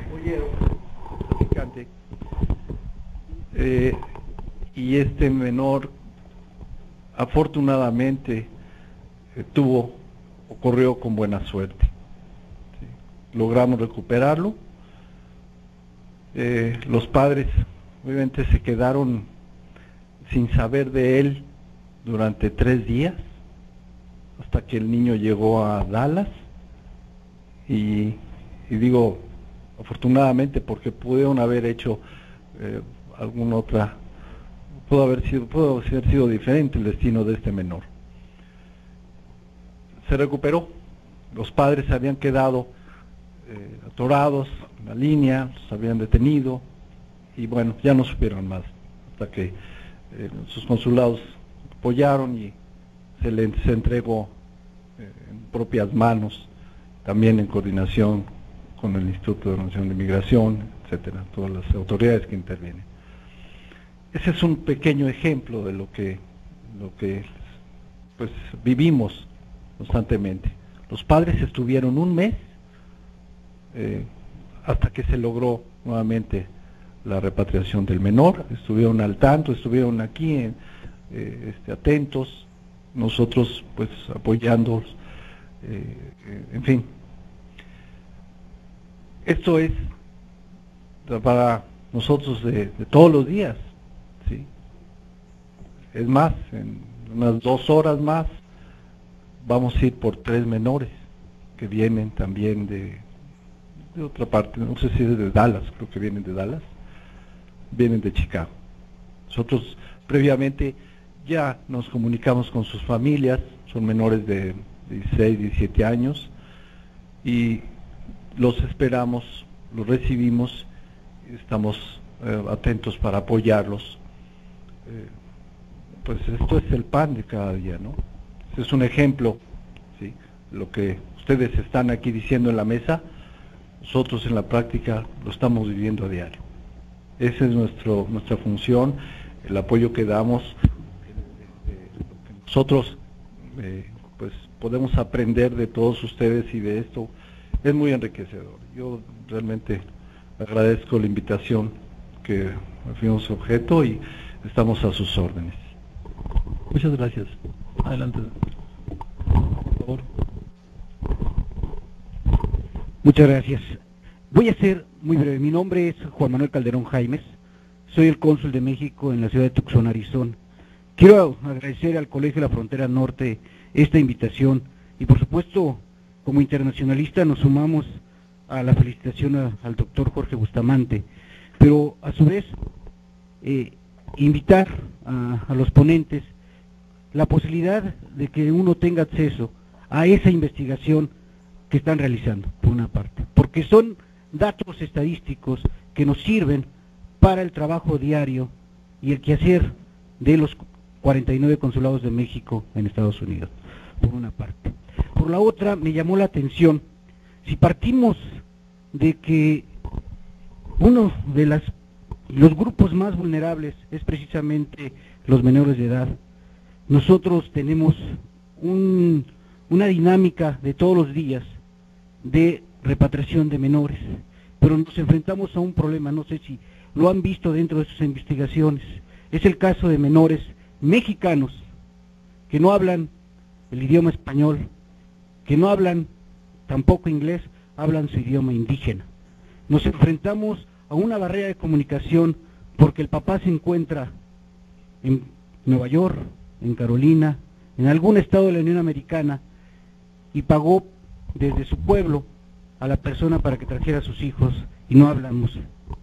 un joyero, traficante, eh, y este menor afortunadamente eh, tuvo, ocurrió con buena suerte. ¿Sí? Logramos recuperarlo. Eh, los padres obviamente se quedaron sin saber de él durante tres días, hasta que el niño llegó a Dallas, y, y digo afortunadamente porque pudieron haber hecho eh, alguna otra, pudo haber sido, pudo haber sido diferente el destino de este menor. Se recuperó, los padres habían quedado eh, atorados en la línea, los habían detenido, y bueno, ya no supieron más, hasta que eh, sus consulados apoyaron y se le se entregó eh, en propias manos, también en coordinación con el Instituto Nacional de Migración, etcétera, todas las autoridades que intervienen. Ese es un pequeño ejemplo de lo que, lo que pues, vivimos constantemente. Los padres estuvieron un mes eh, hasta que se logró nuevamente la repatriación del menor, estuvieron al tanto, estuvieron aquí en, eh, este, atentos, nosotros pues apoyándolos, eh, en fin. Esto es para nosotros de, de todos los días, ¿sí? Es más, en unas dos horas más vamos a ir por tres menores que vienen también de, de otra parte, no sé si es de Dallas, creo que vienen de Dallas, vienen de Chicago. Nosotros previamente ya nos comunicamos con sus familias, son menores de dieciséis, diecisiete años, y los esperamos, los recibimos, estamos eh, atentos para apoyarlos. Eh, pues esto es el pan de cada día, ¿no? Este es un ejemplo, ¿sí? Lo que ustedes están aquí diciendo en la mesa, nosotros en la práctica lo estamos viviendo a diario. Esa es nuestro, nuestra función, el apoyo que damos, lo que nosotros eh, pues podemos aprender de todos ustedes y de esto es muy enriquecedor. Yo realmente agradezco la invitación que fuimos objeto y estamos a sus órdenes. Muchas gracias. Adelante, por favor. Muchas gracias. Voy a ser muy breve. Mi nombre es Juan Manuel Calderón Jaimes, soy el cónsul de México en la ciudad de Tucson, Arizona. Quiero agradecer al Colegio de la Frontera Norte esta invitación y por supuesto, como internacionalista nos sumamos a la felicitación a, al doctor Jorge Bustamante, pero a su vez eh, invitar a, a los ponentes la posibilidad de que uno tenga acceso a esa investigación que están realizando, por una parte, porque son datos estadísticos que nos sirven para el trabajo diario y el quehacer de los cuarenta y nueve consulados de México en Estados Unidos, por una parte. Por la otra, me llamó la atención, si partimos de que uno de las, los grupos más vulnerables es precisamente los menores de edad, nosotros tenemos un, una dinámica de todos los días de repatriación de menores, pero nos enfrentamos a un problema, no sé si lo han visto dentro de sus investigaciones, es el caso de menores mexicanos que no hablan el idioma español, que no hablan tampoco inglés, hablan su idioma indígena. Nos enfrentamos a una barrera de comunicación porque el papá se encuentra en Nueva York, en Carolina, en algún estado de la Unión Americana, y pagó desde su pueblo a la persona para que trajera a sus hijos, y no hablamos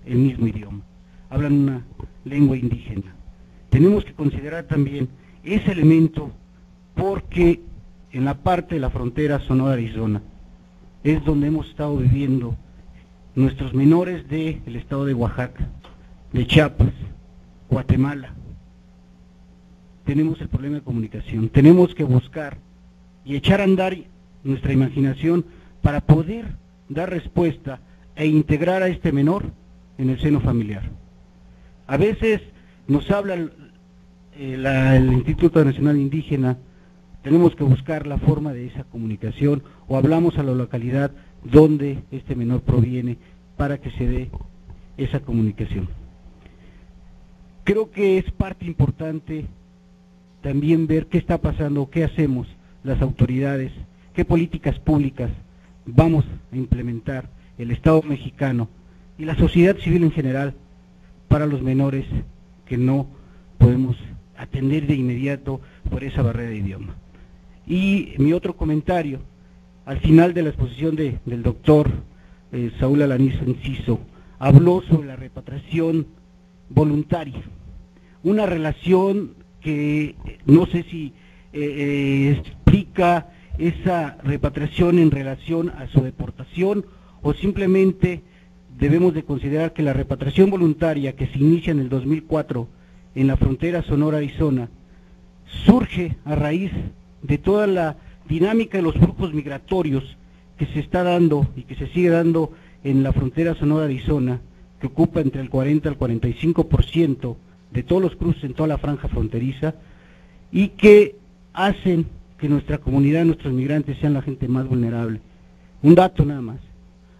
el mismo idioma, hablan una lengua indígena. Tenemos que considerar también ese elemento porque en la parte de la frontera Sonora-Arizona es donde hemos estado viviendo nuestros menores del estado de Oaxaca, de Chiapas, Guatemala. Tenemos el problema de comunicación, tenemos que buscar y echar a andar nuestra imaginación para poder dar respuesta e integrar a este menor en el seno familiar. A veces nos habla el, el, el Instituto Nacional Indígena, tenemos que buscar la forma de esa comunicación, o hablamos a la localidad donde este menor proviene para que se dé esa comunicación. Creo que es parte importante también ver qué está pasando, qué hacemos las autoridades, qué políticas públicas vamos a implementar el Estado mexicano y la sociedad civil en general para los menores que no podemos atender de inmediato por esa barrera de idioma. Y mi otro comentario, al final de la exposición de, del doctor eh, Saúl Alanis Enciso, habló sobre la repatriación voluntaria, una relación que no sé si eh, explica esa repatriación en relación a su deportación, o simplemente debemos de considerar que la repatriación voluntaria que se inicia en el dos mil cuatro en la frontera Sonora-Arizona surge a raíz de toda la dinámica de los flujos migratorios que se está dando y que se sigue dando en la frontera Sonora-Arizona, que ocupa entre el cuarenta al cuarenta y cinco por ciento de todos los cruces en toda la franja fronteriza, y que hacen que nuestra comunidad, nuestros migrantes sean la gente más vulnerable. Un dato nada más,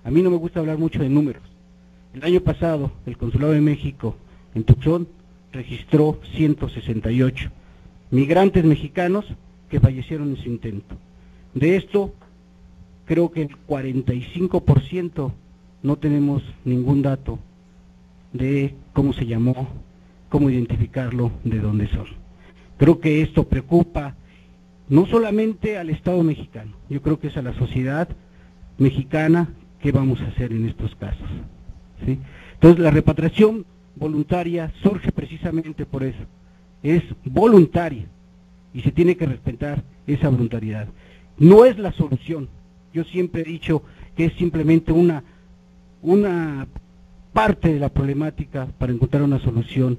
a mí no me gusta hablar mucho de números. El año pasado el Consulado de México en Tucson registró ciento sesenta y ocho migrantes mexicanos que fallecieron en su intento. De esto, creo que el cuarenta y cinco por ciento no tenemos ningún dato de cómo se llamó, cómo identificarlo, de dónde son. Creo que esto preocupa no solamente al Estado mexicano, yo creo que es a la sociedad mexicana, qué vamos a hacer en estos casos. ¿Sí? Entonces la repatriación voluntaria surge precisamente por eso, es voluntaria y se tiene que respetar esa voluntariedad. No es la solución, yo siempre he dicho que es simplemente una, una parte de la problemática para encontrar una solución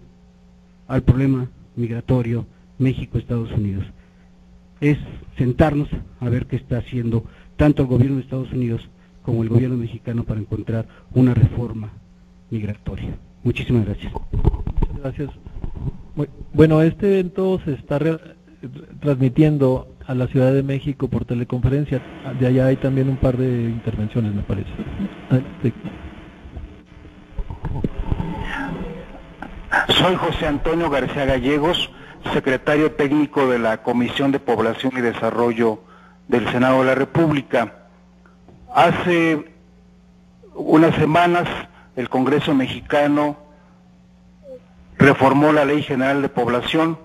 al problema migratorio México-Estados Unidos. Es sentarnos a ver qué está haciendo tanto el gobierno de Estados Unidos como el gobierno mexicano para encontrar una reforma migratoria. Muchísimas gracias. Gracias. Bueno, este evento se está transmitiendo a la Ciudad de México por teleconferencia. De allá hay también un par de intervenciones, me parece. Soy José Antonio García Gallegos, secretario técnico de la Comisión de Población y Desarrollo del Senado de la República. Hace unas semanas el Congreso mexicano reformó la Ley General de Población,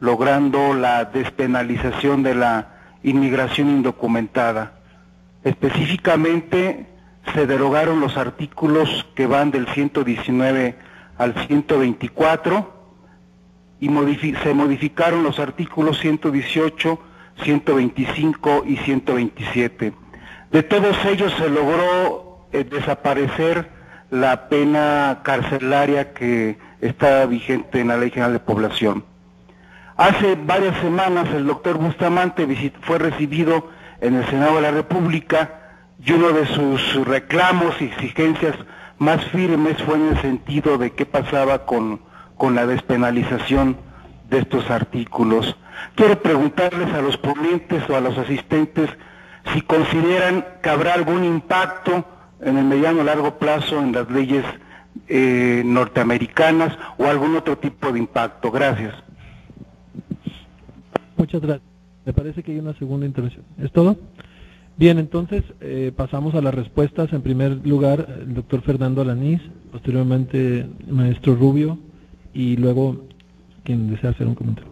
logrando la despenalización de la inmigración indocumentada. Específicamente se derogaron los artículos que van del ciento diecinueve al ciento veinticuatro y modifi- se modificaron los artículos ciento dieciocho, ciento veinticinco y ciento veintisiete. De todos ellos se logró eh, desaparecer la pena carcelaria que está vigente en la Ley General de Población. Hace varias semanas el doctor Bustamante fue recibido en el Senado de la República y uno de sus reclamos y exigencias más firmes fue en el sentido de qué pasaba con, con la despenalización de estos artículos. Quiero preguntarles a los ponentes o a los asistentes si consideran que habrá algún impacto en el mediano o largo plazo en las leyes eh, norteamericanas o algún otro tipo de impacto. Gracias. Muchas gracias. Me parece que hay una segunda intervención. ¿Es todo? Bien, entonces eh, pasamos a las respuestas. En primer lugar, el doctor Fernando Alanís, posteriormente el maestro Rubio, y luego quien desea hacer un comentario.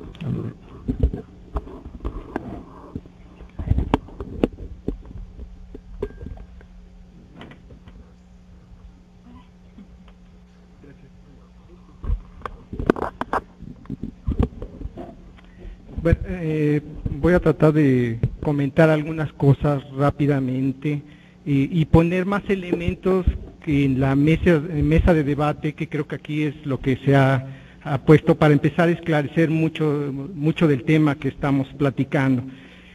Bueno, eh, voy a tratar de comentar algunas cosas rápidamente y, y poner más elementos que en la mesa, mesa de debate, que creo que aquí es lo que se ha, ha puesto para empezar a esclarecer mucho, mucho del tema que estamos platicando.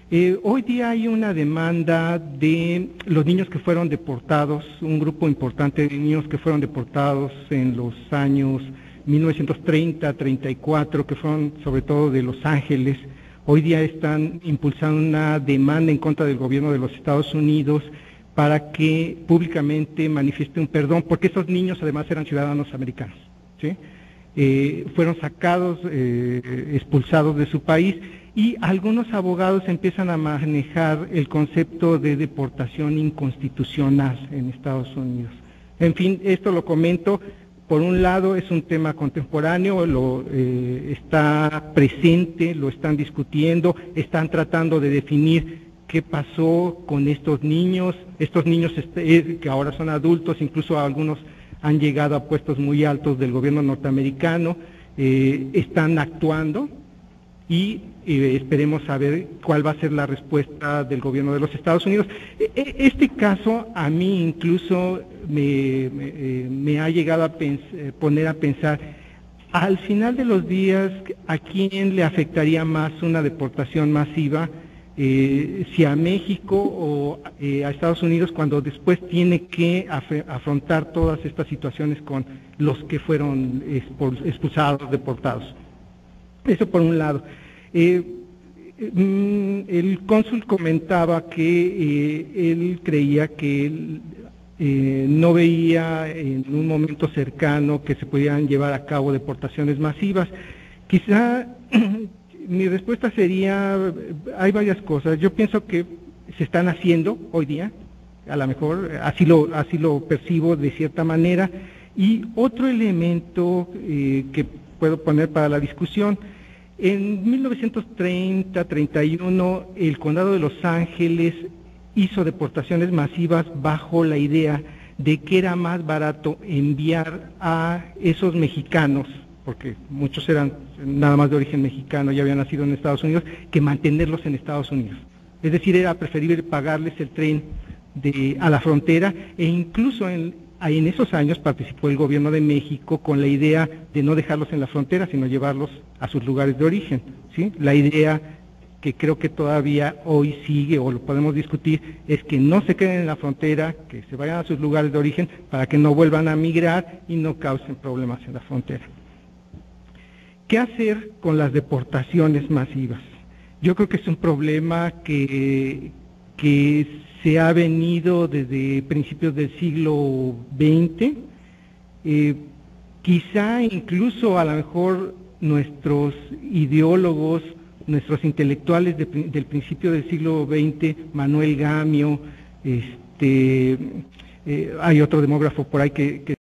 Eh, hoy día hay una demanda de los niños que fueron deportados, un grupo importante de niños que fueron deportados en los años mil novecientos treinta, treinta y cuatro, que fueron sobre todo de Los Ángeles. Hoy día están impulsando una demanda en contra del gobierno de los Estados Unidos para que públicamente manifieste un perdón, porque esos niños además eran ciudadanos americanos, ¿sí? eh, fueron sacados, eh, expulsados de su país, y algunos abogados empiezan a manejar el concepto de deportación inconstitucional en Estados Unidos. En fin, esto lo comento, por un lado es un tema contemporáneo, lo eh, está presente, lo están discutiendo, están tratando de definir qué pasó con estos niños, estos niños que ahora son adultos, incluso algunos han llegado a puestos muy altos del gobierno norteamericano, eh, están actuando y eh, esperemos saber cuál va a ser la respuesta del gobierno de los Estados Unidos. Este caso a mí incluso me, me, me ha llegado a pensar, poner a pensar, al final de los días, ¿a quién le afectaría más una deportación masiva? Eh, si a México o eh, a Estados Unidos, cuando después tiene que af afrontar todas estas situaciones con los que fueron expulsados, deportados. Eso por un lado. Eh, el cónsul comentaba que eh, él creía que él, eh, no veía en un momento cercano que se pudieran llevar a cabo deportaciones masivas. Quizá mi respuesta sería, hay varias cosas. Yo pienso que se están haciendo hoy día, a lo mejor así lo, así lo percibo de cierta manera. Y otro elemento eh, que puedo poner para la discusión, en mil novecientos treinta, treinta y uno, el Condado de Los Ángeles hizo deportaciones masivas bajo la idea de que era más barato enviar a esos mexicanos, porque muchos eran nada más de origen mexicano, ya habían nacido en Estados Unidos, que mantenerlos en Estados Unidos. Es decir, era preferible pagarles el tren de, a la frontera, e incluso en, en esos años participó el gobierno de México con la idea de no dejarlos en la frontera, sino llevarlos a sus lugares de origen, ¿sí? La idea que creo que todavía hoy sigue, o lo podemos discutir, es que no se queden en la frontera, que se vayan a sus lugares de origen para que no vuelvan a migrar y no causen problemas en la frontera. ¿Qué hacer con las deportaciones masivas? Yo creo que es un problema que, que se ha venido desde principios del siglo veinte. Eh, quizá incluso a lo mejor nuestros ideólogos, nuestros intelectuales de, del principio del siglo veinte, Manuel Gamio, este, eh, hay otro demógrafo por ahí que, que